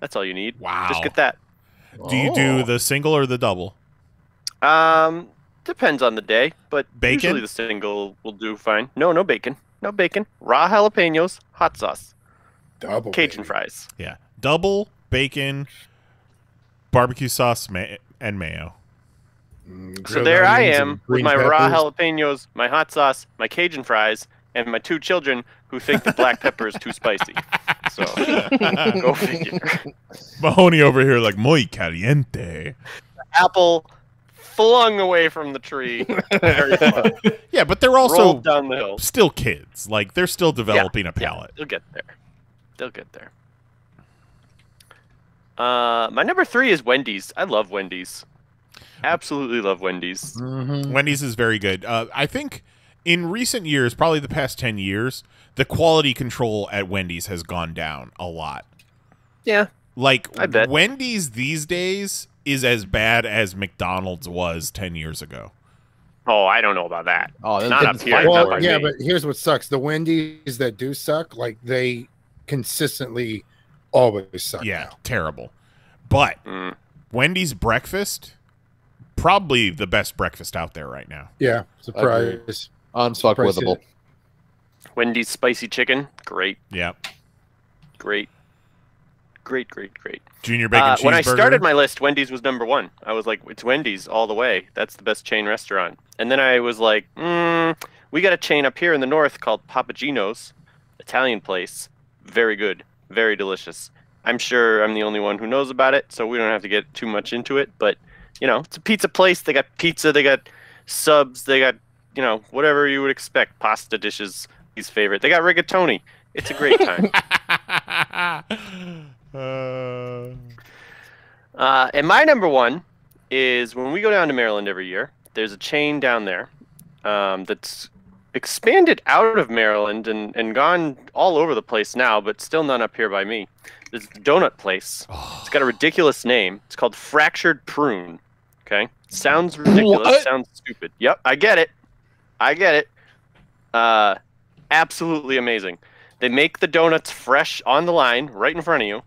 That's all you need. Wow, just get that. Do you do the single or the double? Depends on the day, but bacon? Usually the single will do fine. No, no bacon. No bacon. Raw jalapenos, hot sauce, double Cajun fries. Yeah, double bacon. Barbecue sauce and mayo. So there I am with my raw jalapenos, my hot sauce, my Cajun fries, and my 2 children who think the black pepper is too spicy. So, go figure. Mahoney over here like, muy caliente. Apple flung away from the tree. Yeah, but they're also the still kids. Like, they're still developing a palate. They'll get there. They'll get there. My number 3 is Wendy's. I love Wendy's. Absolutely love Wendy's. Mm-hmm. Wendy's is very good. I think in recent years, probably the past 10 years, the quality control at Wendy's has gone down a lot. Yeah. Like, I bet. Wendy's these days is as bad as McDonald's was 10 years ago. Oh, I don't know about that. Oh, that's not up here. Well, yeah, but here's what sucks. The Wendy's that do suck, like, they consistently always suck. Yeah, now. Terrible. But Wendy's breakfast, probably the best breakfast out there right now. Yeah, surprise. Unfuckwithable. Wendy's spicy chicken, great. Yeah. Great. Great, great, great. Junior bacon cheeseburger. When I started my list, Wendy's was number 1. I was like, it's Wendy's all the way. That's the best chain restaurant. And then I was like, we got a chain up here in the north called Papagino's, Italian place. Very good. Very delicious. I'm sure I'm the only one who knows about it, so we don't have to get too much into it. But, you know, it's a pizza place. They got pizza. They got subs. They got, you know, whatever you would expect. Pasta dishes, his favorite. They got rigatoni. It's a great time. And my number 1 is when we go down to Maryland every year, there's a chain down there that's expanded out of Maryland and gone all over the place now, but still not up here by me. There's a donut place. Oh. It's got a ridiculous name. It's called Fractured Prune. Okay? Sounds ridiculous. What? Sounds stupid. Yep, I get it. I get it. Absolutely amazing. They make the donuts fresh on the line right in front of you.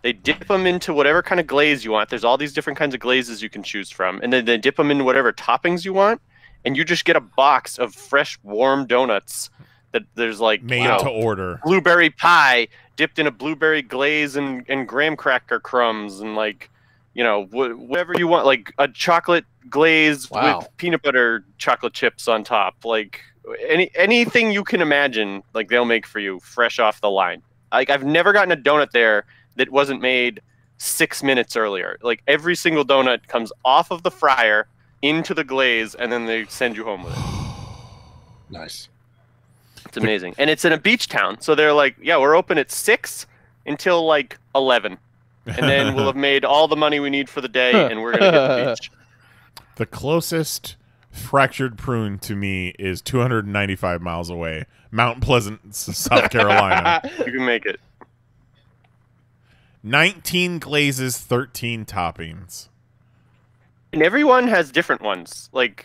They dip them into whatever kind of glaze you want. There's all these different kinds of glazes you can choose from. And then they dip them into whatever toppings you want. And you just get a box of fresh, warm donuts that there's like made to order. Blueberry pie dipped in a blueberry glaze and graham cracker crumbs and like, you know, whatever you want, like a chocolate glaze with peanut butter chocolate chips on top. Like anything you can imagine, like they'll make for you fresh off the line. Like I've never gotten a donut there that wasn't made 6 minutes earlier. Like every single donut comes off of the fryer into the glaze, and then they send you home with it. Nice. It's amazing. And it's in a beach town, so they're like, yeah, we're open at 6 until, like, 11. And then we'll have made all the money we need for the day, and we're going to hit the beach. The closest Fractured Prune to me is 295 miles away. Mount Pleasant, South Carolina. You can make it. 19 glazes, 13 toppings. And everyone has different ones. Like,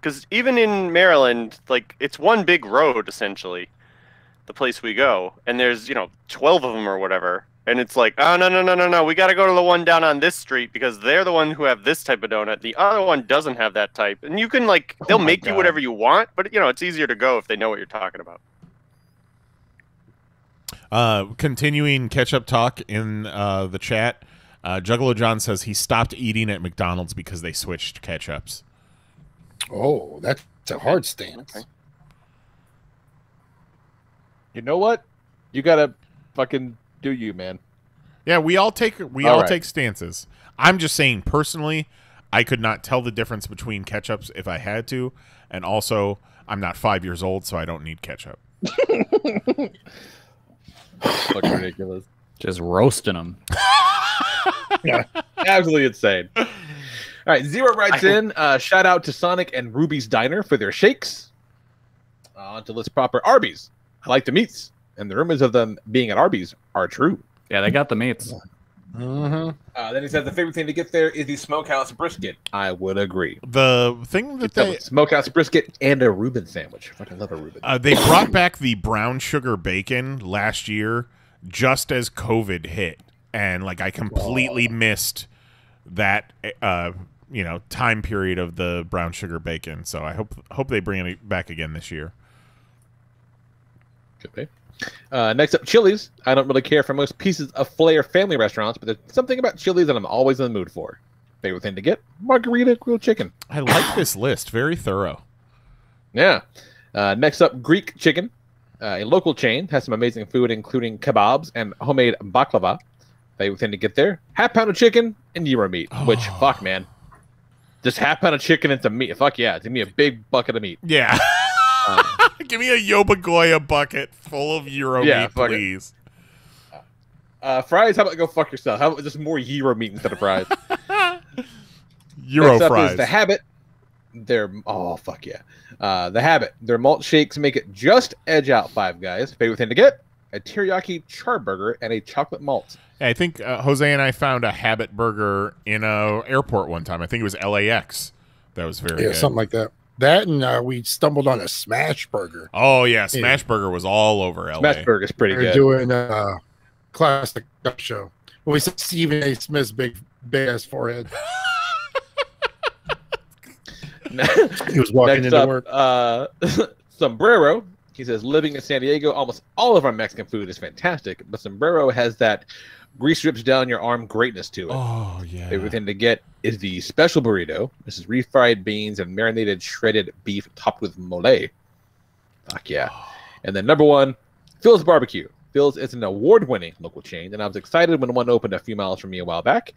because even in Maryland, like, it's one big road, essentially, the place we go. And there's, you know, 12 of them or whatever. And it's like, oh, no, no, no, no, no. We got to go to the one down on this street because they're the one who have this type of donut. The other one doesn't have that type. And you can, like, they'll make you whatever you want. But, you know, it's easier to go if they know what you're talking about. Continuing catch-up talk in the chat, Juggalo John says he stopped eating at McDonald's because they switched ketchups. Oh, that's a hard stance. Okay. You know what? You got to fucking... do you, man? Yeah, we all take stances. I'm just saying, personally, I could not tell the difference between ketchups if I had to, and also I'm not 5 years old, so I don't need ketchup. That's fucking ridiculous. Just roasting them. Yeah, absolutely insane. All right, Zero writes in. Shout out to Sonic and Ruby's Diner for their shakes. On to list proper Arby's. I like the meats. And the rumors of them being at Arby's are true. Yeah, they got the meats. Mm-hmm. Then he said the favorite thing to get there is the smokehouse brisket. I would agree. The thing that they... smokehouse brisket and a Reuben sandwich. I fucking love a Reuben. They brought back the brown sugar bacon last year just as COVID hit. And, like, I completely missed that, you know, time period of the brown sugar bacon. So I hope they bring it back again this year. Could be. Next up, Chili's. I don't really care for most pieces of flair family restaurants, but there's something about Chili's that I'm always in the mood for. Favorite thing to get? Margarita grilled chicken. I like this list. Very thorough. Yeah. Next up, Greek Chicken. A local chain has some amazing food, including kebabs and homemade baklava. Favorite thing to get there? Half pound of chicken and gyro meat, which, fuck, man. Just half pound of chicken and some meat. Fuck yeah. Give me a big bucket of meat. Yeah. Give me a Yobagoya bucket full of gyro meat, please. Fries, how about go fuck yourself? How about just more gyro meat instead of fries? Euro fries. Is The Habit. They're fuck yeah. The Habit. Their malt shakes make it just edge out Five Guys. Favorite thing to get? A teriyaki char burger and a chocolate malt. Yeah, I think Jose and I found a Habit burger in a airport one time. I think it was LAX. That was very good. Something like that. That and we stumbled on a Smash Burger. Oh yeah, Smash Burger was all over LA. Smash Burger's pretty good. We're doing a classic show. We saw Stephen A. Smith's big ass forehead. He was walking into work. Sombrero. He says, living in San Diego, almost all of our Mexican food is fantastic, but Sombrero has that grease rips down your arm greatness to it. Oh, yeah. Favorite thing to get is the special burrito. This is refried beans and marinated shredded beef topped with mole. Fuck yeah. And then number one, Phil's Barbecue. Phil's is an award-winning local chain, and I was excited when one opened a few miles from me a while back.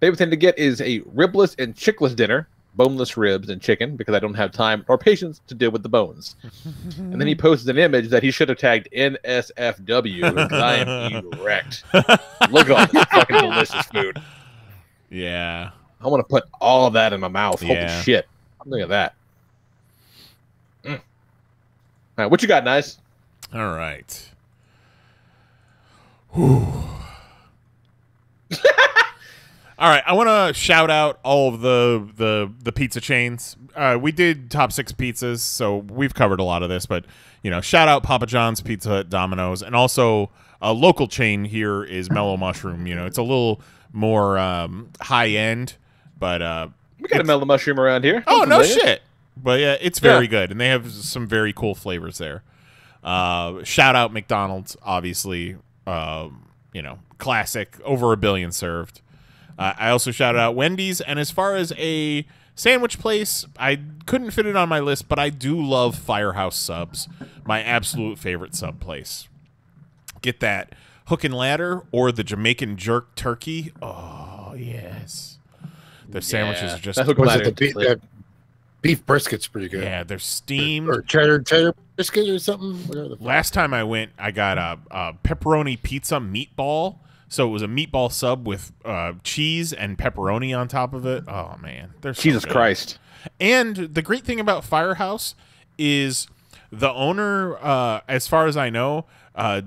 Favorite thing to get is a ribless and chickless dinner. Boneless ribs and chicken because I don't have time or patience to deal with the bones. And then he posted an image that he should have tagged NSFW because I am erect. Look at all this fucking delicious food. Yeah. I want to put all of that in my mouth. Yeah. Holy shit. Look at that. Mm. All right. What you got, Nyes? All right. All right, I want to shout out all of the pizza chains. We did top 6 pizzas, so we've covered a lot of this. But, you know, shout out Papa John's, Pizza Hut, Domino's, and also a local chain here is Mellow Mushroom. You know, it's a little more high end, but we got a Mellow Mushroom around here. Oh no shit! But yeah, it's very good, and they have some very cool flavors there. Shout out McDonald's, obviously. You know, classic, over 1 billion served. I also shouted out Wendy's, and as far as a sandwich place, I couldn't fit it on my list, but I do love Firehouse Subs, my absolute favorite sub place. Get that hook and ladder or the Jamaican jerk turkey. Oh, yes. Their sandwiches are just... That beef brisket's pretty good. Yeah, they're steamed. Or cheddar brisket or something. Last time I went, I got a pepperoni pizza meatball. So it was a meatball sub with cheese and pepperoni on top of it. Oh, man. They're so Jesus good. Christ. And the great thing about Firehouse is the owner, as far as I know,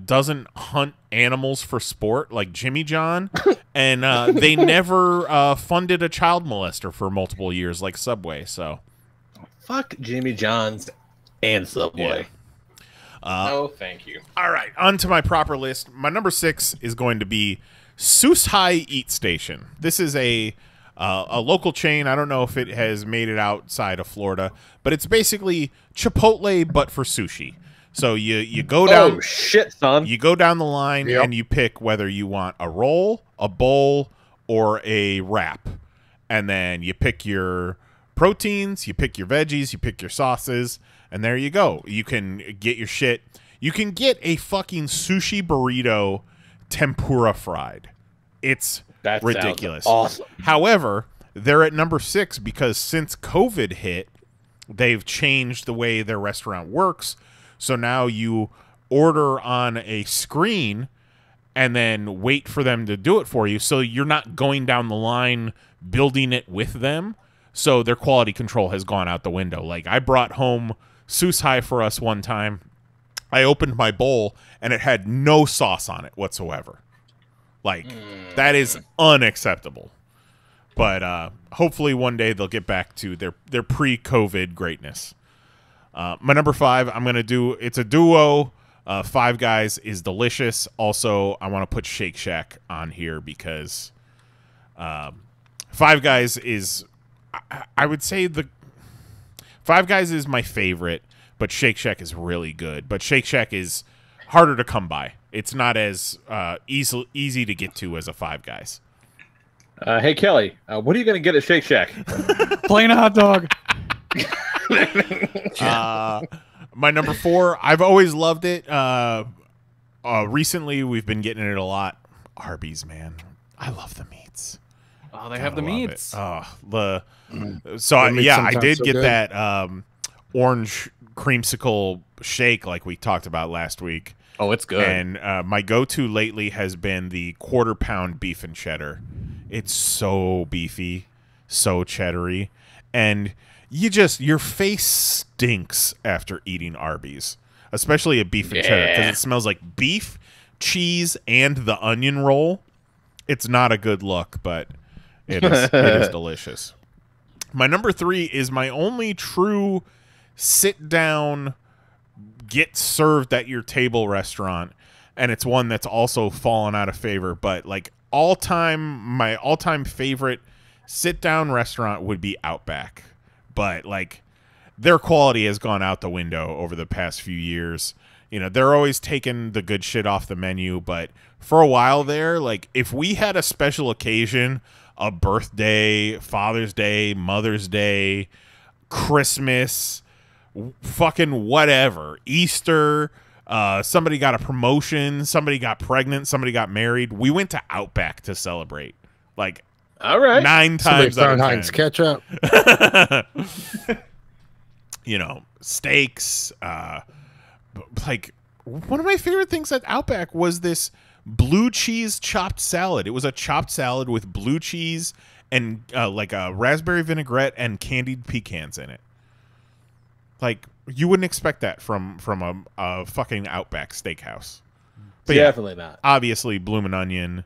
doesn't hunt animals for sport like Jimmy John. And they never funded a child molester for multiple years like Subway. So fuck Jimmy John's and Subway. Yeah. Oh, thank you. All right, on to my proper list. My number 6 is going to be Sushai Eat Station. This is a local chain. I don't know if it has made it outside of Florida, but it's basically Chipotle but for sushi. So you go down. Oh shit, son! You go down the line and you pick whether you want a roll, a bowl, or a wrap, and then you pick your proteins, you pick your veggies, you pick your sauces. And there you go. You can get your shit. You can get a fucking sushi burrito tempura fried. It's ridiculous. Awesome. However, they're at number 6 because since COVID hit, they've changed the way their restaurant works. So now you order on a screen and then wait for them to do it for you. So you're not going down the line building it with them. So their quality control has gone out the window. Like, I brought home Sushai for us one time. I opened my bowl and it had no sauce on it whatsoever. Like, that is unacceptable. But hopefully one day they'll get back to their pre-COVID greatness. My number 5, I'm going to do, it's a duo. Five Guys is delicious. Also, I want to put Shake Shack on here because Five Guys is, I would say the Five Guys is my favorite, but Shake Shack is really good. But Shake Shack is harder to come by. It's not as easy to get to as a Five Guys. Hey, Kelly, what are you going to get at Shake Shack? Plain hot dog. My number 4, I've always loved it. Recently, we've been getting it a lot. Arby's, man. I love the meats. Oh, they have the meats. I did get that orange creamsicle shake like we talked about last week. Oh, it's good. And my go-to lately has been the quarter-pound beef and cheddar. It's so beefy, so cheddary, and your face stinks after eating Arby's, especially a beef and cheddar, because it smells like beef, cheese, and the onion roll. It's not a good look, but it is delicious. My number 3 is my only true sit-down, get-served-at-your-table restaurant, and it's one that's also fallen out of favor. But like my all-time favorite sit-down restaurant would be Outback. But like their quality has gone out the window over the past few years. You know, they're always taking the good shit off the menu, but for a while there, like if we had a special occasion, a birthday, Father's Day, Mother's Day, Christmas, fucking whatever, Easter, somebody got a promotion, somebody got pregnant, somebody got married, we went to Outback to celebrate. Like, all right, 9 times out of 10. Heinz ketchup. You know, steaks. Like, one of my favorite things at Outback was this blue cheese chopped salad. It was a chopped salad with blue cheese and like a raspberry vinaigrette and candied pecans in it. Like, you wouldn't expect that from a fucking Outback Steakhouse. But definitely not. Obviously, bloomin' onion.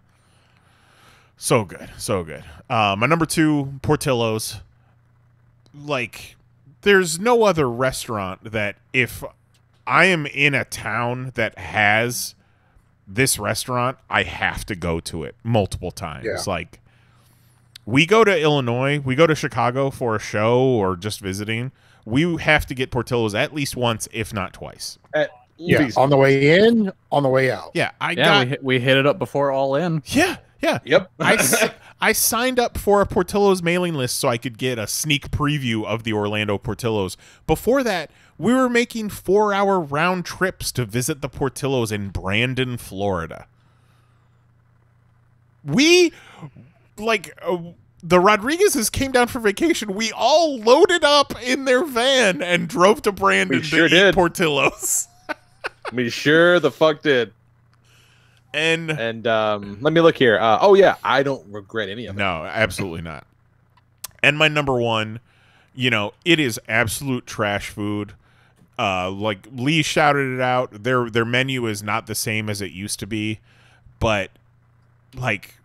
So good, so good. My number 2, Portillo's. Like, there's no other restaurant that if I am in a town that has this restaurant, I have to go to it multiple times. Yeah. Like, we go to Illinois, we go to Chicago for a show or just visiting, we have to get Portillo's at least once, if not twice. On the way in, on the way out. Yeah, we hit it up before All In. Yeah, yeah. Yep. I signed up for a Portillo's mailing list so I could get a sneak preview of the Orlando Portillo's. Before that, we were making 4-hour round trips to visit the Portillo's in Brandon, Florida. We, like, the Rodriguezes came down for vacation. We all loaded up in their van and drove to Brandon to eat Portillo's. We sure the fuck did. And let me look here. Oh yeah, I don't regret any of it. No, absolutely not. And my number one, you know, it is absolute trash food. Like Lee shouted it out. Their menu is not the same as it used to be, but like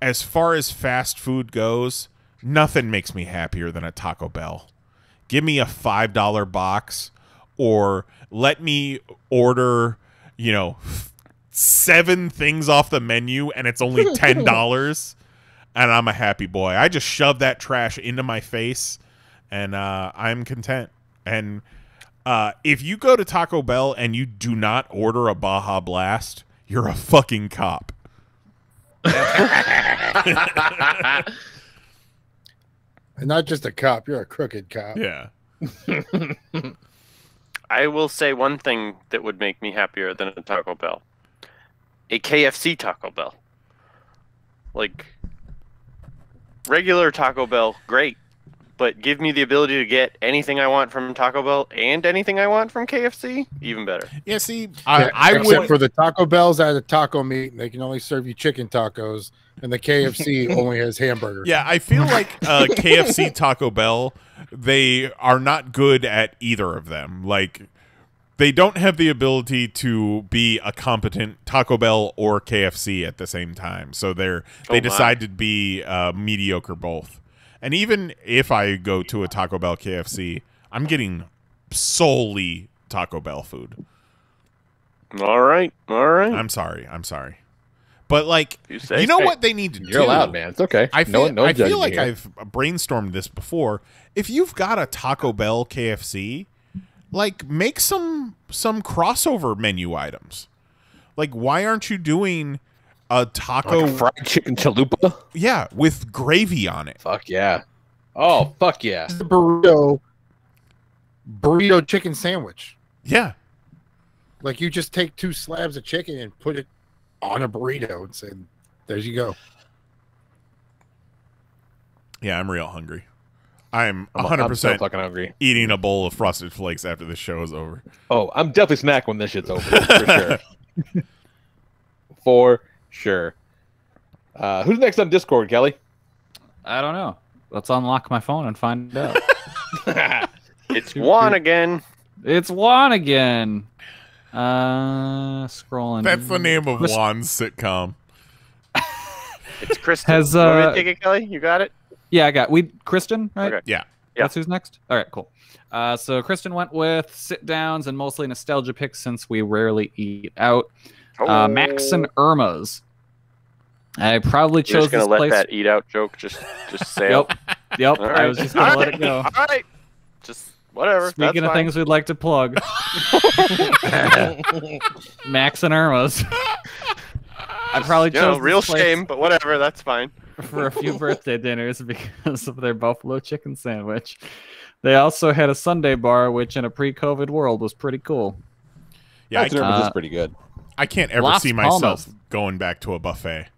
as far as fast food goes, nothing makes me happier than a Taco Bell. Give me a $5 box, or let me order, you know, 7 things off the menu and it's only $10, and I'm a happy boy. I just shove that trash into my face, and I'm content. And if you go to Taco Bell and you do not order a Baja Blast, you're a fucking cop. And not just a cop, you're a crooked cop. Yeah. I will say one thing that would make me happier than a Taco Bell. A KFC Taco Bell. Like, regular Taco Bell, great. But give me the ability to get anything I want from Taco Bell and anything I want from KFC, even better. Yeah, see, except for the Taco Bells out of taco meat, and they can only serve you chicken tacos, and the KFC only has hamburgers. Yeah, I feel like KFC Taco Bell, they are not good at either of them. Like, they don't have the ability to be a competent Taco Bell or KFC at the same time. So they decide to be mediocre both. And even if I go to a Taco Bell KFC, I'm getting solely Taco Bell food. All right. All right. I'm sorry. I'm sorry. But, like, you know what they need to do? You're allowed, man. It's okay. I feel like I've brainstormed this before. If you've got a Taco Bell KFC, like, make some crossover menu items. Like, why aren't you doing a taco, like a fried chicken chalupa? Yeah, with gravy on it. Fuck yeah. Oh, fuck yeah. It's the burrito chicken sandwich. Yeah. Like, you just take 2 slabs of chicken and put it on a burrito and say, there you go. Yeah, I'm real hungry. I'm 100% fucking hungry. Eating a bowl of Frosted Flakes after this show is over. Oh, I'm definitely snacking when this shit's over. For sure. For sure. Who's next on Discord, Kelly? I don't know. Let's unlock my phone and find out. It's Juan again. It's Juan again. Scrolling. That's the name of Juan's sitcom. It's Kristen. Want me to take it, Kelly? You got it? Yeah, I got Kristen, right? Okay. Yeah. That's who's next? All right, cool. So Kristen went with sit-downs and mostly nostalgia picks since we rarely eat out. Max and Irma's. I probably chose this place. Just gonna let that eat out joke just sail. Yep. Right. I was just gonna let it go. All right. Just whatever. Speaking of things we'd like to plug, Max and Irma's. I probably chose real shame, but whatever. That's fine. For a few birthday dinners because of their buffalo chicken sandwich. They also had a Sunday bar, which in a pre-COVID world was pretty cool. Yeah, Max and Irma's is pretty good. I can't ever see myself going back to a buffet.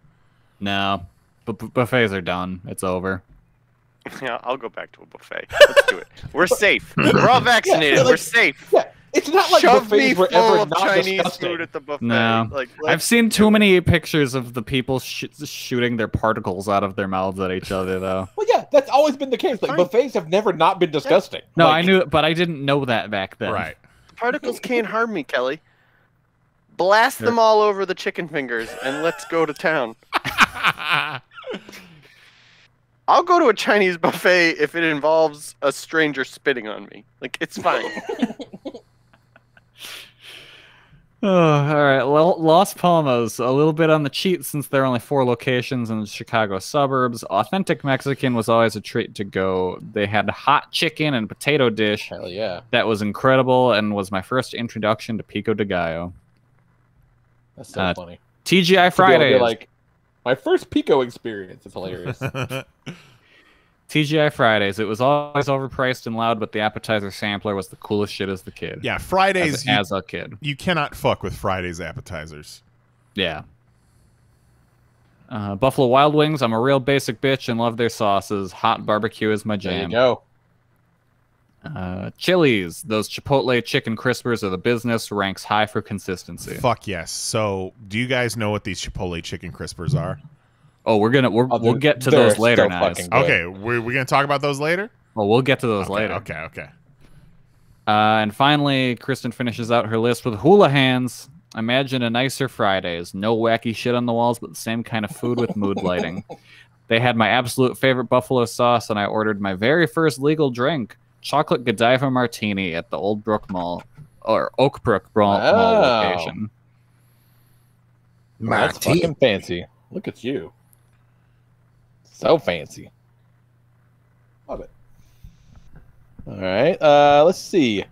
No, buffets are done. It's over. Yeah, I'll go back to a buffet. Let's do it. We're safe. We're all vaccinated. Yeah, like, we're safe. Yeah. It's not like buffets were ever not Chinese food at the buffet. No. Like, I've seen too many pictures of the people shooting their particles out of their mouths at each other, though. Well, yeah, that's always been the case. Like, buffets have never not been disgusting. No, like, I knew, but I didn't know that back then. Right. Particles can't harm me, Kelly. Blast them all over the chicken fingers, and let's go to town. I'll go to a Chinese buffet if it involves a stranger spitting on me. Like, it's fine. All right, Las Palmas. A little bit on the cheat since there are only 4 locations in the Chicago suburbs. Authentic Mexican was always a treat to go. They had hot chicken and potato dish. Hell yeah. That was incredible and was my first introduction to pico de gallo. That's so funny. TGI Fridays. Like, my first pico experience. It's hilarious. TGI Fridays. It was always overpriced and loud, but the appetizer sampler was the coolest shit as the kid. Yeah, Fridays. As a kid. You cannot fuck with Fridays appetizers. Yeah. Buffalo Wild Wings. I'm a real basic bitch and love their sauces. Hot barbecue is my jam. There you go. Chili's, those Chipotle chicken crispers are the business, ranks high for consistency. Fuck yes. So do you guys know what these Chipotle chicken crispers are? Oh, we'll get to those later, Nyes. Okay, we're gonna talk about those later. Well, we'll get to those later. Okay. And finally, Kristen finishes out her list with hula hands. Imagine a nicer Fridays. No wacky shit on the walls, but the same kind of food with mood lighting. They had my absolute favorite buffalo sauce, and I ordered my very first legal drink, chocolate Godiva martini at the Old Brook Mall, or Oakbrook Mall location. Wow, that's fucking fancy. Look at you. So fancy. Love it. All right. Let's see.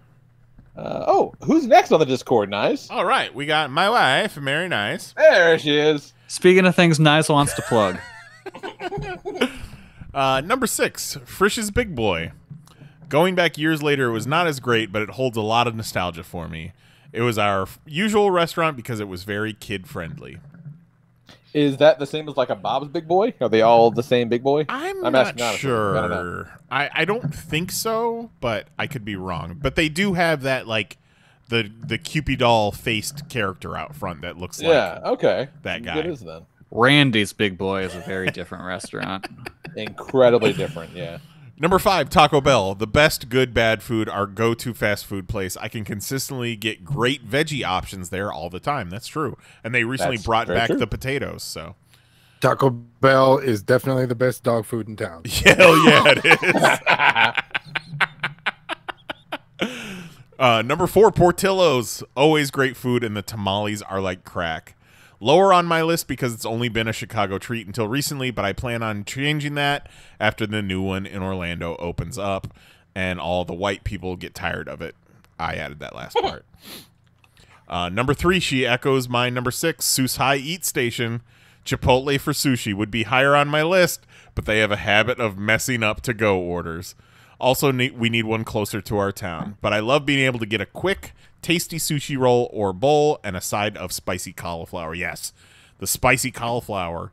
Who's next on the Discord, Nyes? All right. We got my wife, Mary Nyes. There she is. Speaking of things Nyes wants to plug. Number 6, Frisch's Big Boy. Going back years later, it was not as great, but it holds a lot of nostalgia for me. It was our usual restaurant because it was very kid-friendly. Is that the same as like a Bob's Big Boy? Are they all the same Big Boy? I'm not sure. I don't think so, but I could be wrong. But they do have that like the Cupid doll faced character out front that looks like that guy. It is then. Randy's Big Boy is a very different restaurant. Incredibly different, yeah. Number 5, Taco Bell. The best good bad food, our go-to fast food place. I can consistently get great veggie options there all the time. That's true. And they recently brought back the potatoes, so Taco Bell is definitely the best dog food in town. Hell yeah, it is. Number 4, Portillo's. Always great food, and the tamales are like crack. Lower on my list because it's only been a Chicago treat until recently, but I plan on changing that after the new one in Orlando opens up and all the white people get tired of it. I added that last part. Number 3, she echoes my number 6, Seuss High Eat Station. Chipotle for sushi would be higher on my list, but they have a habit of messing up to-go orders. Also, we need one closer to our town, but I love being able to get a quick tasty sushi roll or bowl and a side of spicy cauliflower. Yes, the spicy cauliflower.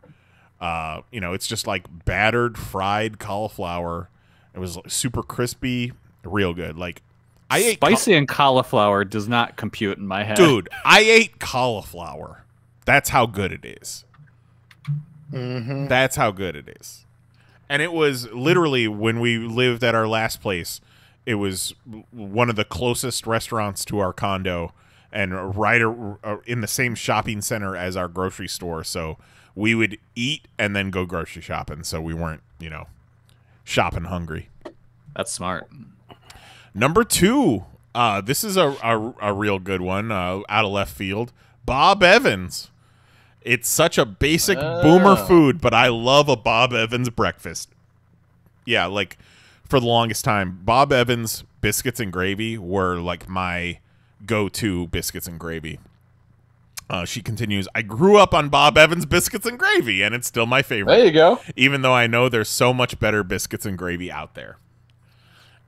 It's just like battered fried cauliflower. It was super crispy, real good. Like I ate spicy and cauliflower does not compute in my head. Dude, I ate cauliflower. That's how good it is. Mm-hmm. That's how good it is. And it was literally when we lived at our last place. It was one of the closest restaurants to our condo and right in the same shopping center as our grocery store. So we would eat and then go grocery shopping. So we weren't, shopping hungry. That's smart. Number 2. This is a real good one out of left field. Bob Evans. It's such a basic boomer food, but I love a Bob Evans breakfast. Yeah, like... For the longest time, Bob Evans biscuits and gravy were like my go-to biscuits and gravy. She continues, I grew up on Bob Evans biscuits and gravy, and it's still my favorite. There you go. Even though I know there's so much better biscuits and gravy out there.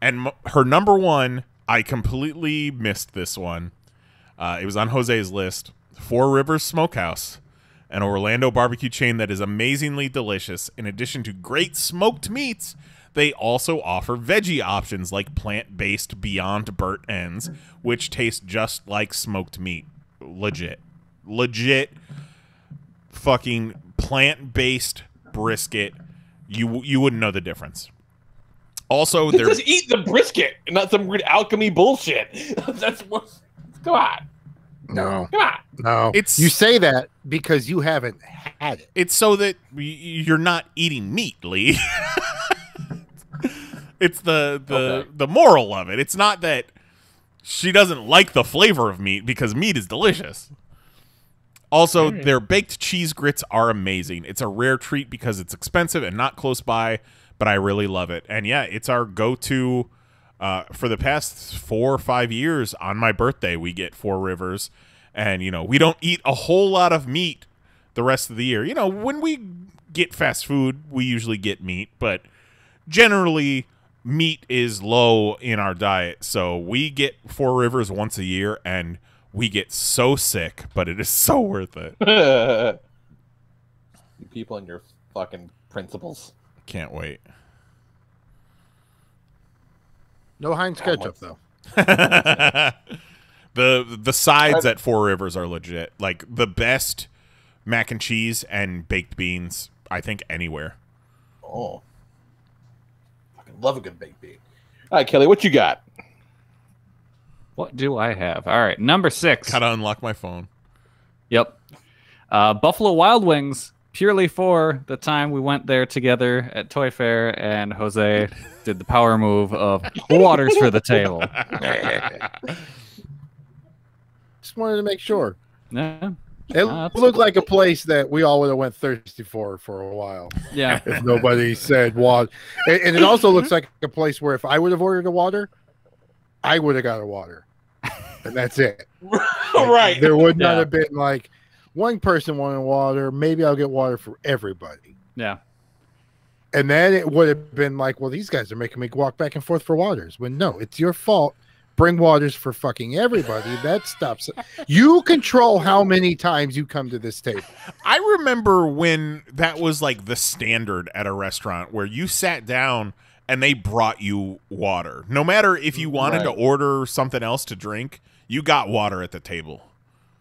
And her number 1, I completely missed this one. It was on Jose's list. Four Rivers Smokehouse, an Orlando barbecue chain that is amazingly delicious. In addition to great smoked meats, they also offer veggie options like plant-based Beyond Burnt Ends, which taste just like smoked meat. Legit fucking plant-based brisket. You wouldn't know the difference. Also, they're... Just eat the brisket, not some weird alchemy bullshit. That's what... Come on. No. Come on. No. It's... You say that because you haven't had it. It's so that you're not eating meat, Lee. It's the moral of it. It's not that she doesn't like the flavor of meat because meat is delicious. Also, their baked cheese grits are amazing. It's a rare treat because it's expensive and not close by, but I really love it. And yeah, it's our go-to for the past 4 or 5 years. On my birthday, we get Four Rivers, and we don't eat a whole lot of meat the rest of the year. When we get fast food, we usually get meat, but generally, meat is low in our diet, so we get Four Rivers once a year, and we get so sick, but it is so worth it. You people and your fucking principles. Can't wait. No Heinz ketchup, though. The sides at Four Rivers are legit. Like, the best mac and cheese and baked beans, I think, anywhere. Oh. Fucking love a good baked bean. All right, Kelly, what you got? What do I have? All right, number 6. Gotta unlock my phone. Yep. Buffalo Wild Wings, purely for the time we went there together at Toy Fair, and Jose did the power move of waters for the table. Just wanted to make sure. Yeah. It looked like a place that we all would have went thirsty for a while. Yeah. If nobody said water. And it also looks like a place where if I would have ordered a water, I would have got a water. And that's it. Right. There would not have been like one person wanted water. Maybe I'll get water for everybody. Yeah. And then it would have been like, well, these guys are making me walk back and forth for waters. When no, it's your fault. Bring waters for fucking everybody. That stops. You control how many times you come to this table. I remember when that was like the standard at a restaurant where you sat down and they brought you water. No matter if you wanted to order something else to drink, you got water at the table.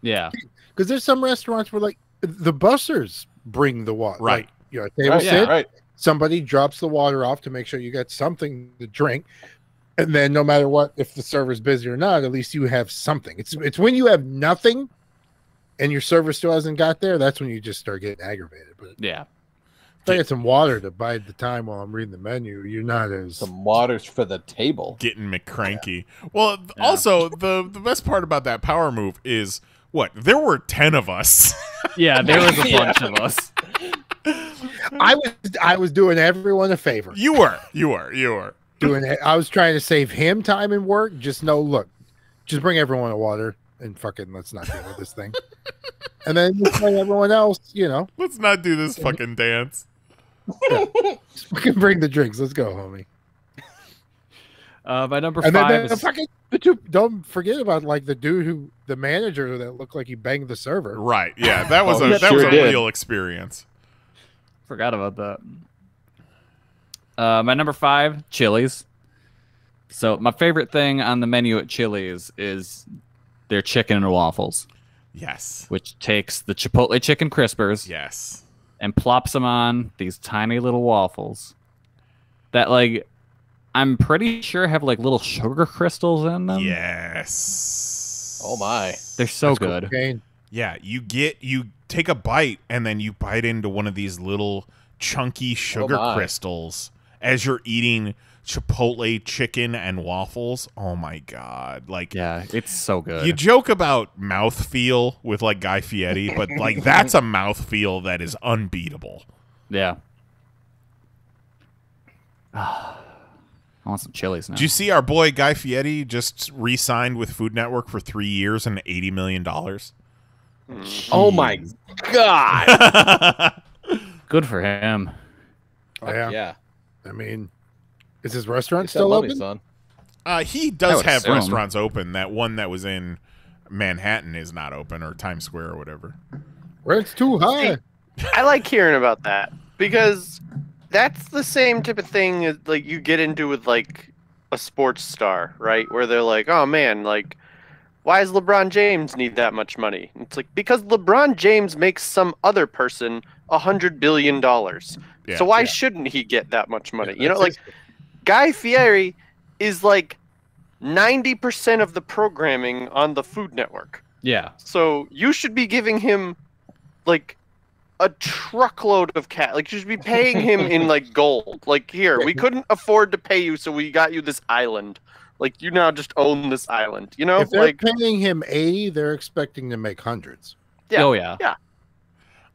Yeah. Because there's some restaurants where like the bussers bring the water. Right. Like, you know, table sit, somebody drops the water off to make sure you got something to drink. And then no matter what, if the server's busy or not, at least you have something. It's when you have nothing and your server still hasn't got there, that's when you just start getting aggravated. But yeah. If I get some water to bide the time while I'm reading the menu, you're not as... Some waters for the table. Getting McCranky. Yeah. Well, also, the best part about that power move is, what, there were 10 of us. Yeah, there was a bunch of us. I was doing everyone a favor. You were. I was trying to save him time and work. Just look, just bring everyone a water and fucking let's not deal with this thing. And then just bring everyone else, you know. Let's not do this fucking dance. Yeah. Just fucking bring the drinks. Let's go, homie. My number 5. Then don't forget about like the dude who, the manager that looked like he banged the server. Right. Yeah. That was a real experience. Forgot about that. My number 5, Chili's. So my favorite thing on the menu at Chili's is their chicken and waffles. Yes. Which takes the Chipotle chicken crispers. Yes. And plops them on these tiny little waffles that like I'm pretty sure have like little sugar crystals in them. Yes. Oh my. They're so good. Cocaine. Yeah, you take a bite and then you bite into one of these little chunky sugar crystals. As you're eating Chipotle chicken and waffles, oh my god! Like, yeah, it's so good. You joke about mouthfeel with like Guy Fieri, but like that's a mouthfeel that is unbeatable. Yeah. I want some Chili's now. Did you see our boy Guy Fieri just re-signed with Food Network for 3 years and $80 million? Oh my god! Good for him. Oh yeah. Yeah. I mean, is his restaurant still open? He does have restaurants open. That one that was in Manhattan is not open, or Times Square or whatever. Rent's too high. I like hearing about that because that's the same type of thing as, like you get into with like a sports star, right? Where they're like, oh man, like why does LeBron James need that much money? And it's like because LeBron James makes some other person $100 billion. Yeah, so why shouldn't he get that much money? Yeah, you know, like Guy Fieri is like 90% of the programming on the Food Network. Yeah. So you should be giving him like a truckload of cash. Like you should be paying him in like gold. Like here, we couldn't afford to pay you, so we got you this island. Like you now just own this island. You know, if they're like paying him 80, they're expecting to make hundreds. Yeah. Oh yeah. Yeah.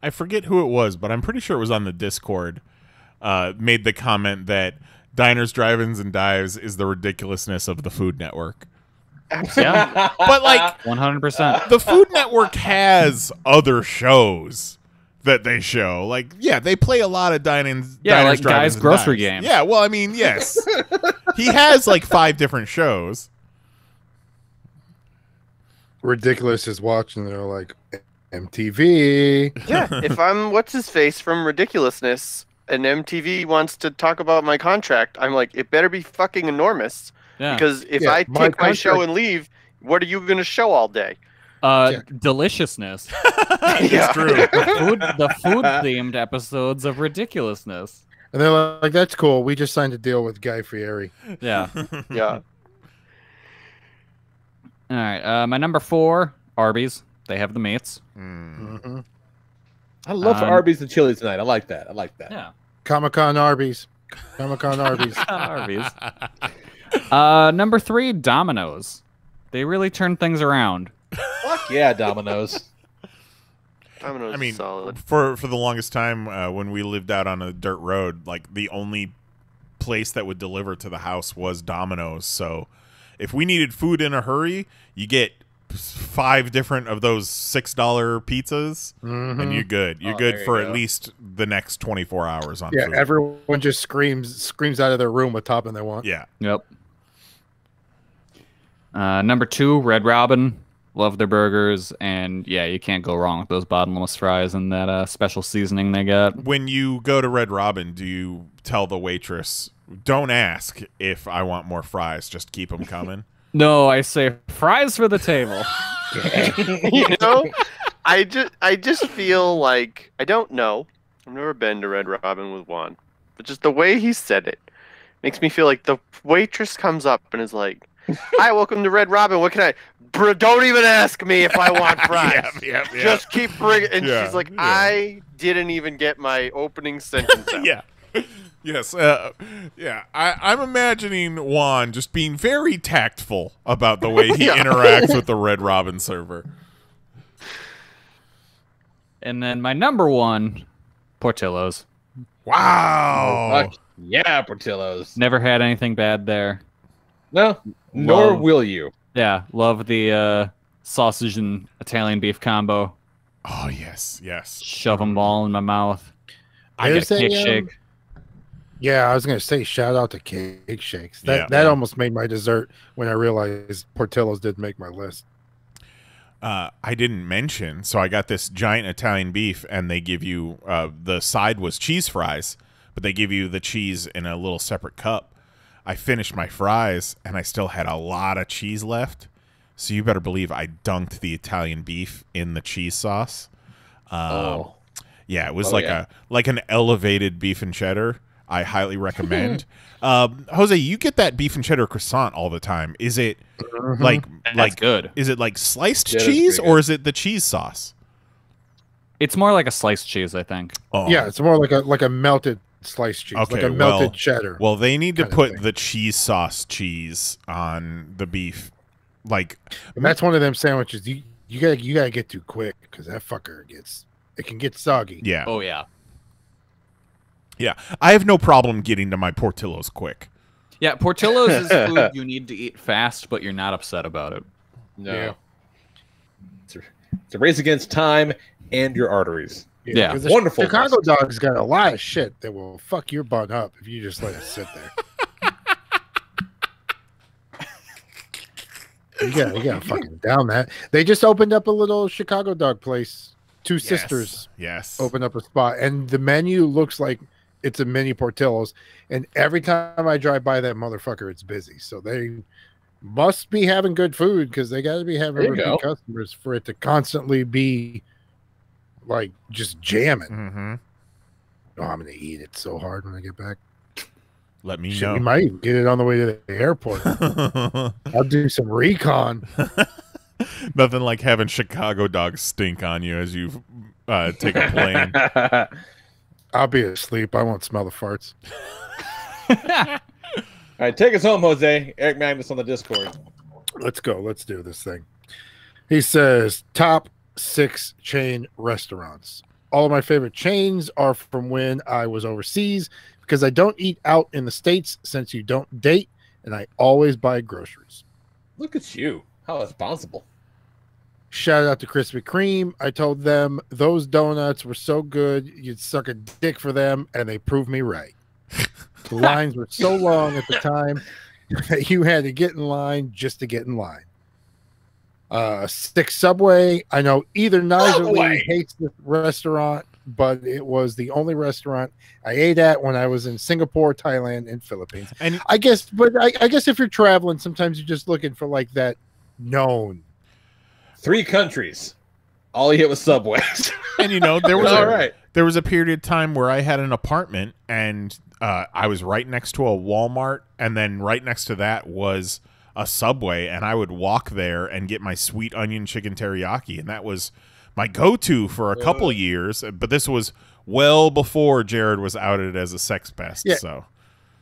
I forget who it was, but I'm pretty sure it was on the Discord, made the comment that Diners, Drive-Ins, and Dives is the ridiculousness of the Food Network. Yeah. But like 100%. The Food Network has other shows that they show. Like, yeah, they play a lot of Diners, like Drive-Ins, Guys Grocery Games. Yeah, well, I mean, yes. He has like 5 different shows. Ridiculous is watching, they're like... MTV. Yeah, if I'm what's his face from Ridiculousness and MTV wants to talk about my contract, I'm like, it better be fucking enormous. Yeah. Because if I take my show and leave, what are you going to show all day? Deliciousness. It's true. The food themed episodes of ridiculousness. And they're like, that's cool. We just signed a deal with Guy Fieri. Yeah. Yeah. All right. My number 4, Arby's. They have the meats. Mm-hmm. I love Arby's and Chili's tonight. I like that. I like that. Yeah. Comic-Con Arby's. Comic-Con Arby's. Arby's. Number 3, Domino's. They really turn things around. Fuck yeah, Domino's. Domino's, I mean, solid. For the longest time when we lived out on a dirt road, like the only place that would deliver to the house was Domino's. So if we needed food in a hurry, you get 5 different of those $6 pizzas, mm-hmm. and you're good. You're good for at least the next 24 hours on food. Yeah, everyone just screams out of their room what topping they want. Yeah. Yep. Number 2, Red Robin. Love their burgers, and yeah, you can't go wrong with those bottomless fries and that special seasoning they got. When you go to Red Robin, do you tell the waitress, don't ask if I want more fries, just keep them coming? No, I say fries for the table. You know, I just feel like, I don't know, I've never been to Red Robin with Juan, but just the way he said it makes me feel like the waitress comes up and is like, hi, welcome to Red Robin. What can I... don't even ask me if I want fries. Yep. Just keep bringing... And she's like, I didn't even get my opening sentence out. Yes. Yeah. I'm imagining Juan just being very tactful about the way he interacts with the Red Robin server. And then my number 1, Portillo's. Wow. Oh, yeah, Portillo's. Never had anything bad there. No, nor will you. Yeah, love the sausage and Italian beef combo. Oh, yes, yes. Shove them all in my mouth. I got Cake Shake. Yeah, I was going to say shout out to Cake Shakes. That almost made my dessert when I realized Portillo's didn't make my list. I didn't mention, so I got this giant Italian beef, and they give you the side was cheese fries, but they give you the cheese in a little separate cup. I finished my fries, and I still had a lot of cheese left. So you better believe I dunked the Italian beef in the cheese sauce. Yeah, it was like an elevated beef and cheddar. I highly recommend. Jose, you get that beef and cheddar croissant all the time. Is it like good? Is it like sliced cheese, or is it the cheese sauce? It's more like a sliced cheese, I think. Oh. Yeah, it's more like a melted sliced cheese, like a melted cheddar. Well, they need to put the cheese sauce cheese on the beef, like, and that's one of them sandwiches you gotta get too quick, because that fucker can get soggy. Yeah. Oh yeah. Yeah, I have no problem getting to my Portillo's quick. Yeah, Portillo's is food you need to eat fast, but you're not upset about it. No. Yeah. It's a race against time and your arteries. Yeah, yeah. Wonderful. Chicago dog's got a lot of shit that will fuck your butt up if you just let it sit there. you gotta fucking down that. They just opened up a little Chicago dog place. Two sisters opened up a spot, and the menu looks like it's a mini Portillo's. And every time I drive by that motherfucker, it's busy. So they must be having good food, because they got to be having customers for it to constantly be like just jamming. Mm-hmm. Oh, I'm gonna eat it so hard when I get back. Let me know. You might get it on the way to the airport. I'll do some recon. Nothing like having Chicago dogs stink on you as you take a plane. I'll be asleep. I won't smell the farts. All right, take us home, Jose. Eric Magnus on the Discord. Let's go. Let's do this thing. He says, top 6 chain restaurants. All of my favorite chains are from when I was overseas, because I don't eat out in the States since you don't date, and I always buy groceries. Look at you. How responsible. Shout out to Krispy Kreme. I told them those donuts were so good you'd suck a dick for them, and they proved me right. The lines were so long at the time that you had to get in line just to get in line. 6, Subway. I know either Nigel hates this restaurant, but it was the only restaurant I ate at when I was in Singapore, Thailand, and Philippines. And I guess, but I guess if you're traveling, sometimes you're just looking for like that known. 3 countries. All he hit was Subways. And you know, there was there was a period of time where I had an apartment, and I was right next to a Walmart, and then right next to that was a Subway, and I would walk there and get my sweet onion chicken teriyaki, and that was my go-to for a couple years. But this was well before Jared was outed as a sex pest. Yeah. So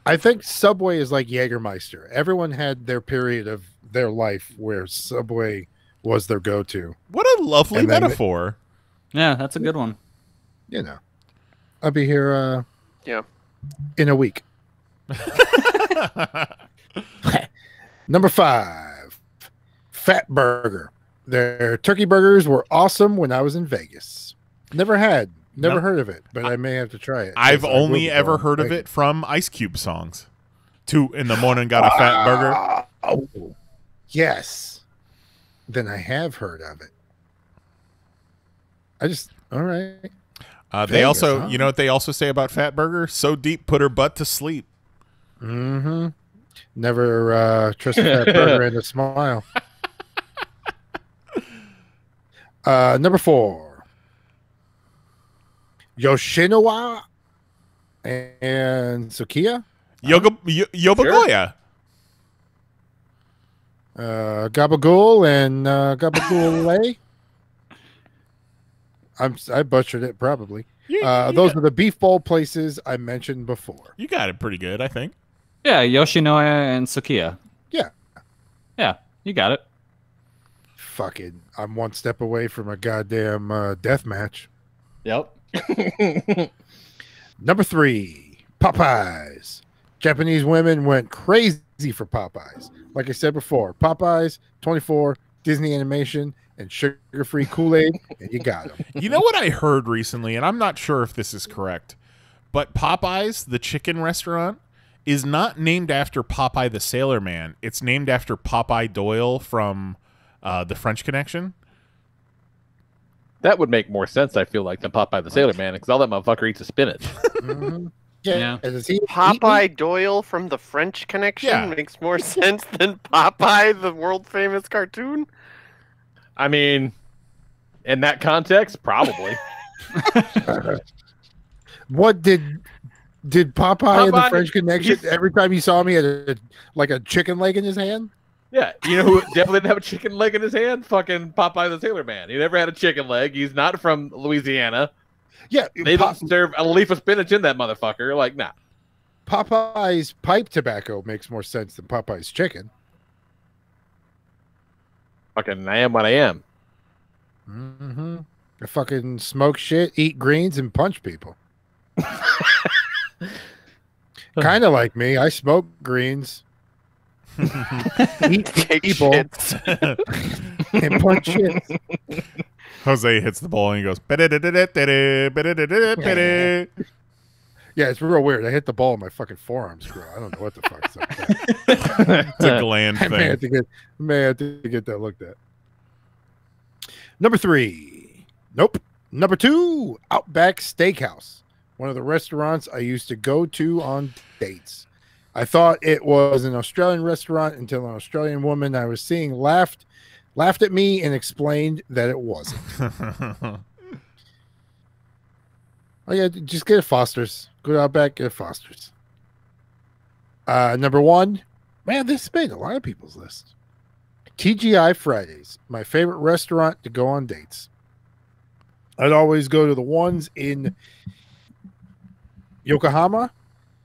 I think Subway is like Jägermeister. Everyone had their period of their life where Subway was their go-to. What a lovely metaphor. Yeah, that's a good one. You know, I'll be here in a week. Number 5, Fat Burger. Their turkey burgers were awesome when I was in Vegas. Never heard of it, but I may have to try it. I've only ever heard of it from Ice Cube songs. 2 in the morning, got a fat burger. Oh, yes. Then I have heard of it. I just, all right. They also, you know what they also say about Fat Burger? So deep, put her butt to sleep. Mm-hmm. Never trust a fat burger and a smile. Number 4. Yoshinowa and Tsukiya. Yobagoya. Sure. Gabagool and Gabagool. I butchered it probably. Yeah, those are the beef bowl places I mentioned before. You got it pretty good, I think. Yeah, Yoshinoya and Tsukiya. Yeah. Yeah, you got it. Fucking, I'm 1 step away from a goddamn death match. Yep. Number 3, Popeyes. Japanese women went crazy for Popeyes. Like I said before, Popeyes, 24, Disney animation, and sugar-free Kool-Aid, and you got them. You know what I heard recently, and I'm not sure if this is correct, but Popeyes, the chicken restaurant, is not named after Popeye the Sailor Man. It's named after Popeye Doyle from The French Connection. That would make more sense, I feel like, than Popeye the Sailor Man, because all that motherfucker eats a spinach. Mm-hmm. Yeah. Popeye Doyle from The French Connection makes more sense than Popeye, the world-famous cartoon? I mean, in that context, probably. What did Popeye in The French Connection, every time he saw me, had like a chicken leg in his hand? Yeah, you know who definitely didn't have a chicken leg in his hand? Fucking Popeye the Sailor Man. He never had a chicken leg. He's not from Louisiana. Yeah. They don't serve a leaf of spinach in that motherfucker. Like, nah. Popeye's pipe tobacco makes more sense than Popeye's chicken. Fucking I am what I am. Mm-hmm. I fucking smoke shit, eat greens, and punch people. Kind of like me. I smoke greens, eat people, and punch shit. Jose hits the ball and he goes, yeah, it's real weird. I hit the ball and my fucking forearms grow. I don't know what the fuck's up there. It's a gland thing. I may have to get that looked at. Number 3. Nope. Number 2. Outback Steakhouse. One of the restaurants I used to go to on dates. I thought it was an Australian restaurant until an Australian woman I was seeing laughed at me and explained that it wasn't. Oh, yeah, just get a Foster's. Go to Outback, get a Foster's. Number 1. Man, this made a lot of people's list. TGI Fridays, my favorite restaurant to go on dates. I'd always go to the ones in Yokohama,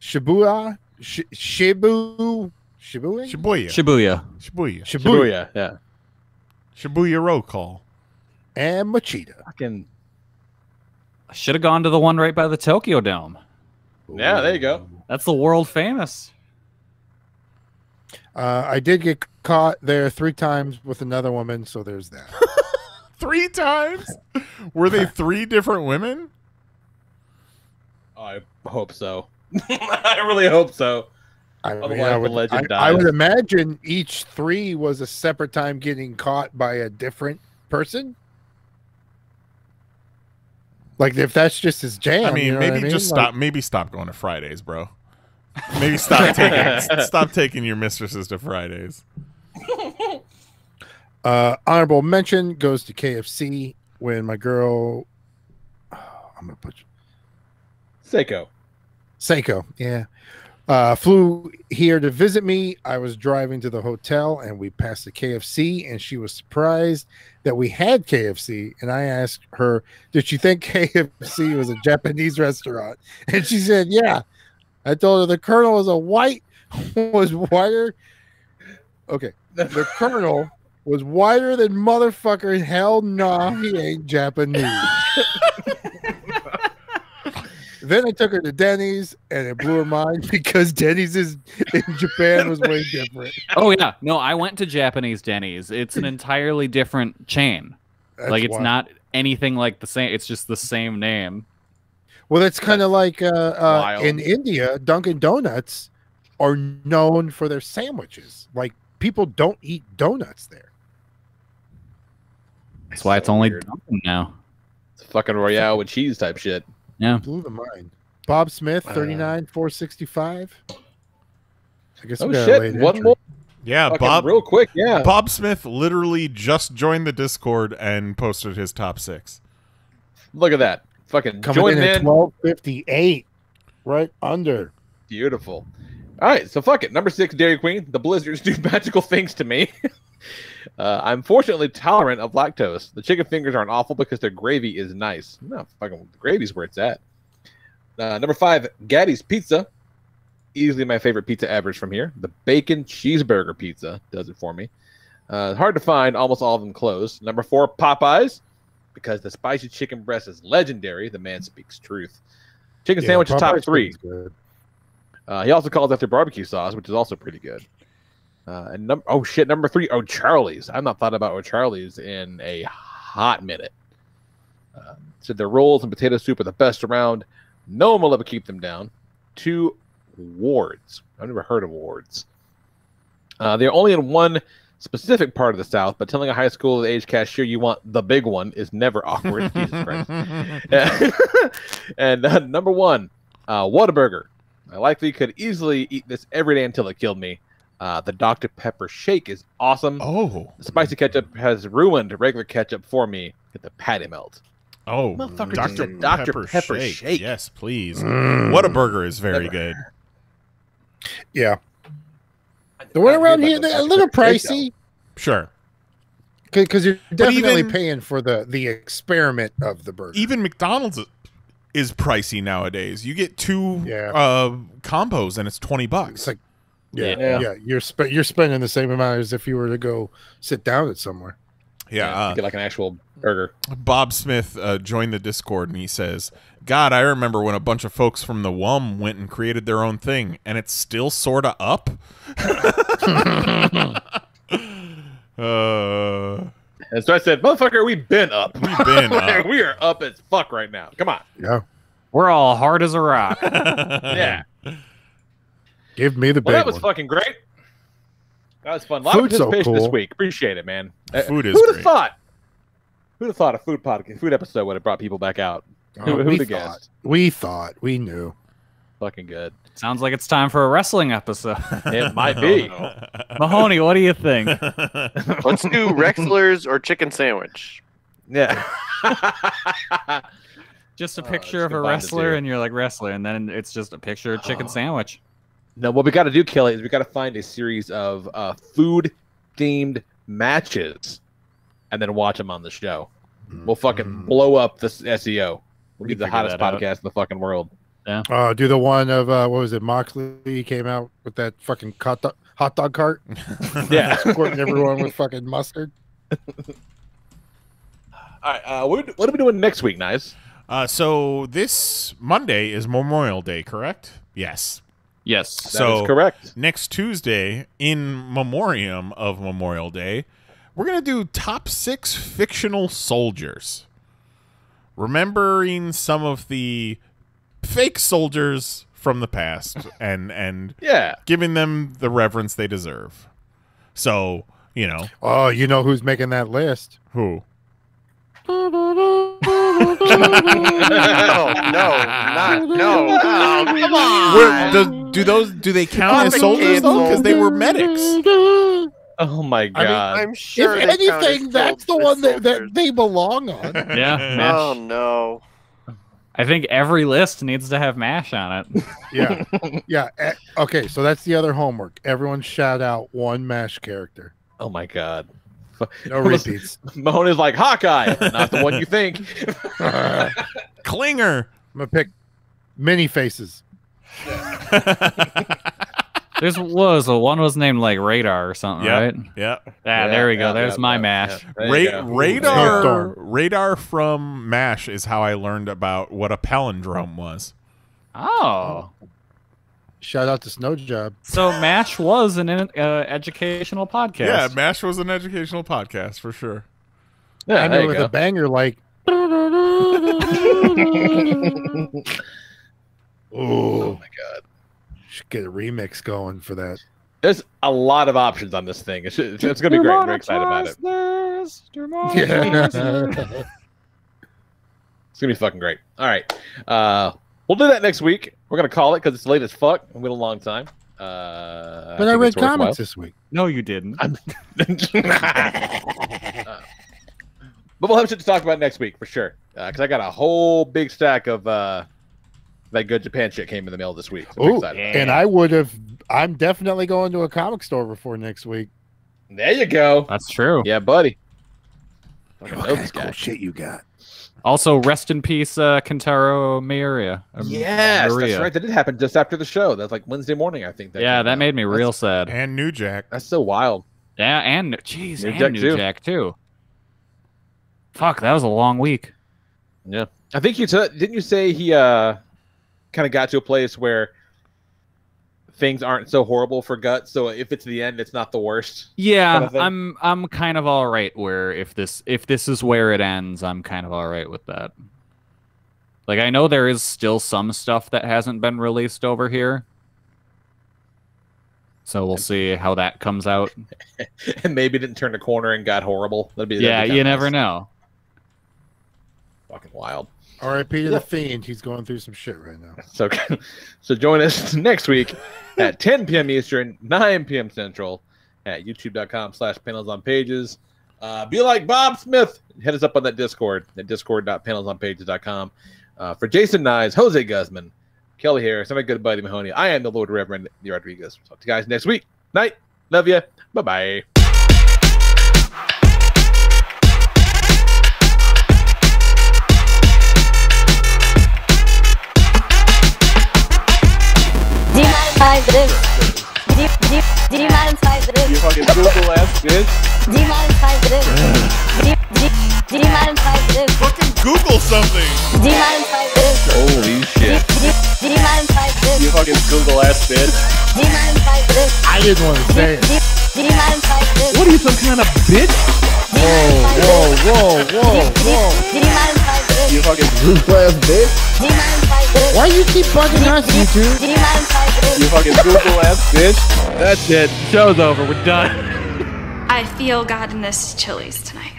Shibuya, Shibuya, yeah. Shibuya Roll Call. And Machida. I should have gone to the one right by the Tokyo Dome. Yeah, there you go. That's the world famous. I did get caught there 3 times with another woman, so there's that. 3 times? Were they 3 different women? I hope so. I really hope so. I would imagine each 3 was a separate time getting caught by a different person. Like if that's just his jam. I mean, you know maybe I mean? Just like, stop. Maybe stop going to Fridays, bro. Maybe stop taking your mistresses to Fridays. Honorable mention goes to KFC when my girl. Oh, I'm gonna butcher. Seiko, yeah, flew here to visit me. I was driving to the hotel and we passed the KFC, and she was surprised that we had KFC. And I asked her, "Did she think KFC was a Japanese restaurant?" And she said, "Yeah." I told her the Colonel was whiter. Okay, the Colonel was whiter than motherfucker. Hell no, he ain't Japanese. Then I took her to Denny's, and it blew her mind because Denny's in Japan was way different. Oh yeah, no, I went to Japanese Denny's. It's an entirely different chain. That's like it's wild. Not anything like the same. It's just the same name. Well, that's kind of like in India, Dunkin' Donuts are known for their sandwiches. Like people don't eat donuts there. That's why it's only Dunkin' now. It's a fucking Royale with cheese type shit. Yeah. Blew the mind. Bob Smith, 39, 465. I guess we got a late entry. More. Yeah, fucking Bob. Real quick, yeah. Bob Smith literally just joined the Discord and posted his top 6. Look at that. Fucking joined in. At 12:58, right under. Beautiful. All right, so fuck it. Number 6, Dairy Queen. The blizzards do magical things to me. I'm fortunately tolerant of lactose. The chicken fingers aren't awful because their gravy is nice. No, fucking gravy's where it's at. Number 5, Gaddy's Pizza. Easily my favorite pizza average from here. The bacon cheeseburger pizza does it for me. Hard to find. Almost all of them closed. Number 4, Popeyes. Because the spicy chicken breast is legendary. The man speaks truth. Chicken sandwich is top 3. He also calls after barbecue sauce, which is also pretty good. And number 3, O'Charlie's. I've not thought about O'Charlie's in a hot minute. So their rolls and potato soup are the best around. No one will ever keep them down. 2, Ward's. I've never heard of Ward's. They're only in one specific part of the South, but telling a high school age cashier you want the big one is never awkward. Jesus Christ. And number 1, Whataburger. I likely could easily eat this every day until it killed me. The Dr. Pepper shake is awesome. Oh. The spicy ketchup has ruined regular ketchup for me. Get the patty melt. Oh, Dr. Pepper shake. Yes, please. Whataburger is very good. Yeah. The one around here, they're a little pricey. Sure. Because you're definitely paying for the experiment of the burger. Even McDonald's is pricey nowadays. You get 2 combos and it's $20. It's like, Yeah. You're spending the same amount as if you were to go sit down at somewhere. Yeah, get like an actual burger. Bob Smith joined the Discord and he says, "God, I remember when a bunch of folks from the WUM went and created their own thing, and it's still sorta up." And so I said, "Motherfucker, we've been up. We've been up. We are up as fuck right now. Come on, we're all hard as a rock." Yeah. Give me the big that was one. Fucking great. That was fun. A lot of participation this week. Appreciate it, man. Food is Who'd have thought a food podcast, food episode would have brought people back out? Who'd have guessed? We thought. We knew. Fucking good. Sounds like it's time for a wrestling episode. It might be. Mahoney, what do you think? Let's do wrestlers or chicken sandwich. Yeah. Just a picture of a wrestler, and you're like, wrestler, and then it's just a picture of chicken sandwich. Now, what we got to do, Kelly, is we got to find a series of food-themed matches and then watch them on the show. We'll fucking blow up this SEO. We'll be the hottest podcast in the fucking world. Yeah. Do the one of, what was it, Moxley came out with that fucking hot dog cart? Yeah. Squirting everyone with fucking mustard. All right. What are we doing next week, Nyes? So this Monday is Memorial Day, correct? Yes. Yes, that is correct. Next Tuesday, in memoriam of Memorial Day, we're going to do top 6 fictional soldiers. Remembering some of the fake soldiers from the past and giving them the reverence they deserve. So, you know. Oh, you know who's making that list? Who? No, come on. Do they count as soldiers though? Because they were medics. Oh my god! I mean, I'm sure. If anything, that's the one that they belong on. Yeah. MASH. Oh no. I think every list needs to have MASH on it. Yeah. Yeah. Okay, so that's the other homework. Everyone shout out one MASH character. Oh my god. No repeats. Mahoney's like Hawkeye, not the one you think. Klinger. I'm gonna pick many faces. There's one was named like Radar or something, right? Yeah. Yeah. There we go. There's my MASH. Yeah. Radar from MASH is how I learned about what a palindrome was. Oh. Shout out to Snow Job. So MASH was an educational podcast. Yeah, MASH was an educational podcast for sure. Yeah, I know with a banger like. Oh my god. Should get a remix going for that. There's a lot of options on this thing. It's going to be great. I'm very excited about it. It's going to be fucking great. All right. We'll do that next week. We're going to call it because it's late as fuck. It's been a long time. But I read comments this week. No, you didn't. But we'll have shit to talk about next week for sure. Because I got a whole big stack of... that good Japan shit came in the mail this week. So and I'm definitely going to a comic store before next week. There you go. That's true. Yeah, buddy. Cool shit you got. Also, rest in peace, Kentaro Miura. Yes, that's right. That did happen just after the show. That's like Wednesday morning, I think. That made me real sad. And New Jack. That's so wild. Yeah, and jeez, New Jack too. Fuck, that was a long week. Yeah, I think you didn't you say he kind of got to a place where things aren't so horrible for Guts, so if it's the end, it's not the worst. Yeah, kind of I'm kind of all right where if this is where it ends, I'm kind of all right with that. Like, I know there is still some stuff that hasn't been released over here, so we'll see how that comes out. And maybe didn't turn the corner and got horrible. That'd be you never know. Fucking wild. R.I.P. to the Fiend. He's going through some shit right now. So join us next week at 10 p.m. Eastern, 9 p.m. Central at youtube.com/panelsonpages. Be like Bob Smith. Hit us up on that Discord at discord.panelsonpages.com. For Jason Nyes, Jose Guzman, Kelly Harris, and my good buddy Mahoney, I am the Lord Reverend Lee Rodriguez. Talk to you guys next week. Night. Love you. Bye-bye. D-Mad and 5 Ribs. You fucking Google ass bitch. D-Mad and 5 Ribs. D-Mad and 5 Ribs. Fucking Google something. D-Mad and 5 Ribs. Holy shit. D-Mad and 5 Ribs. You fucking Google ass bitch. D-Mad and 5 Ribs. I didn't want to say it. D-Mad and 5 Ribs. What are you, some kind of bitch? Whoa. D-Mad and 5 Ribs. You fucking Google ass bitch. D-Mad and 5 Ribs. Why you keep fucking us, you two? D-Mad and 5 Ribs. You fucking Google ass bitch. That's it. Show's over. We're done. I feel God in this Chili's tonight.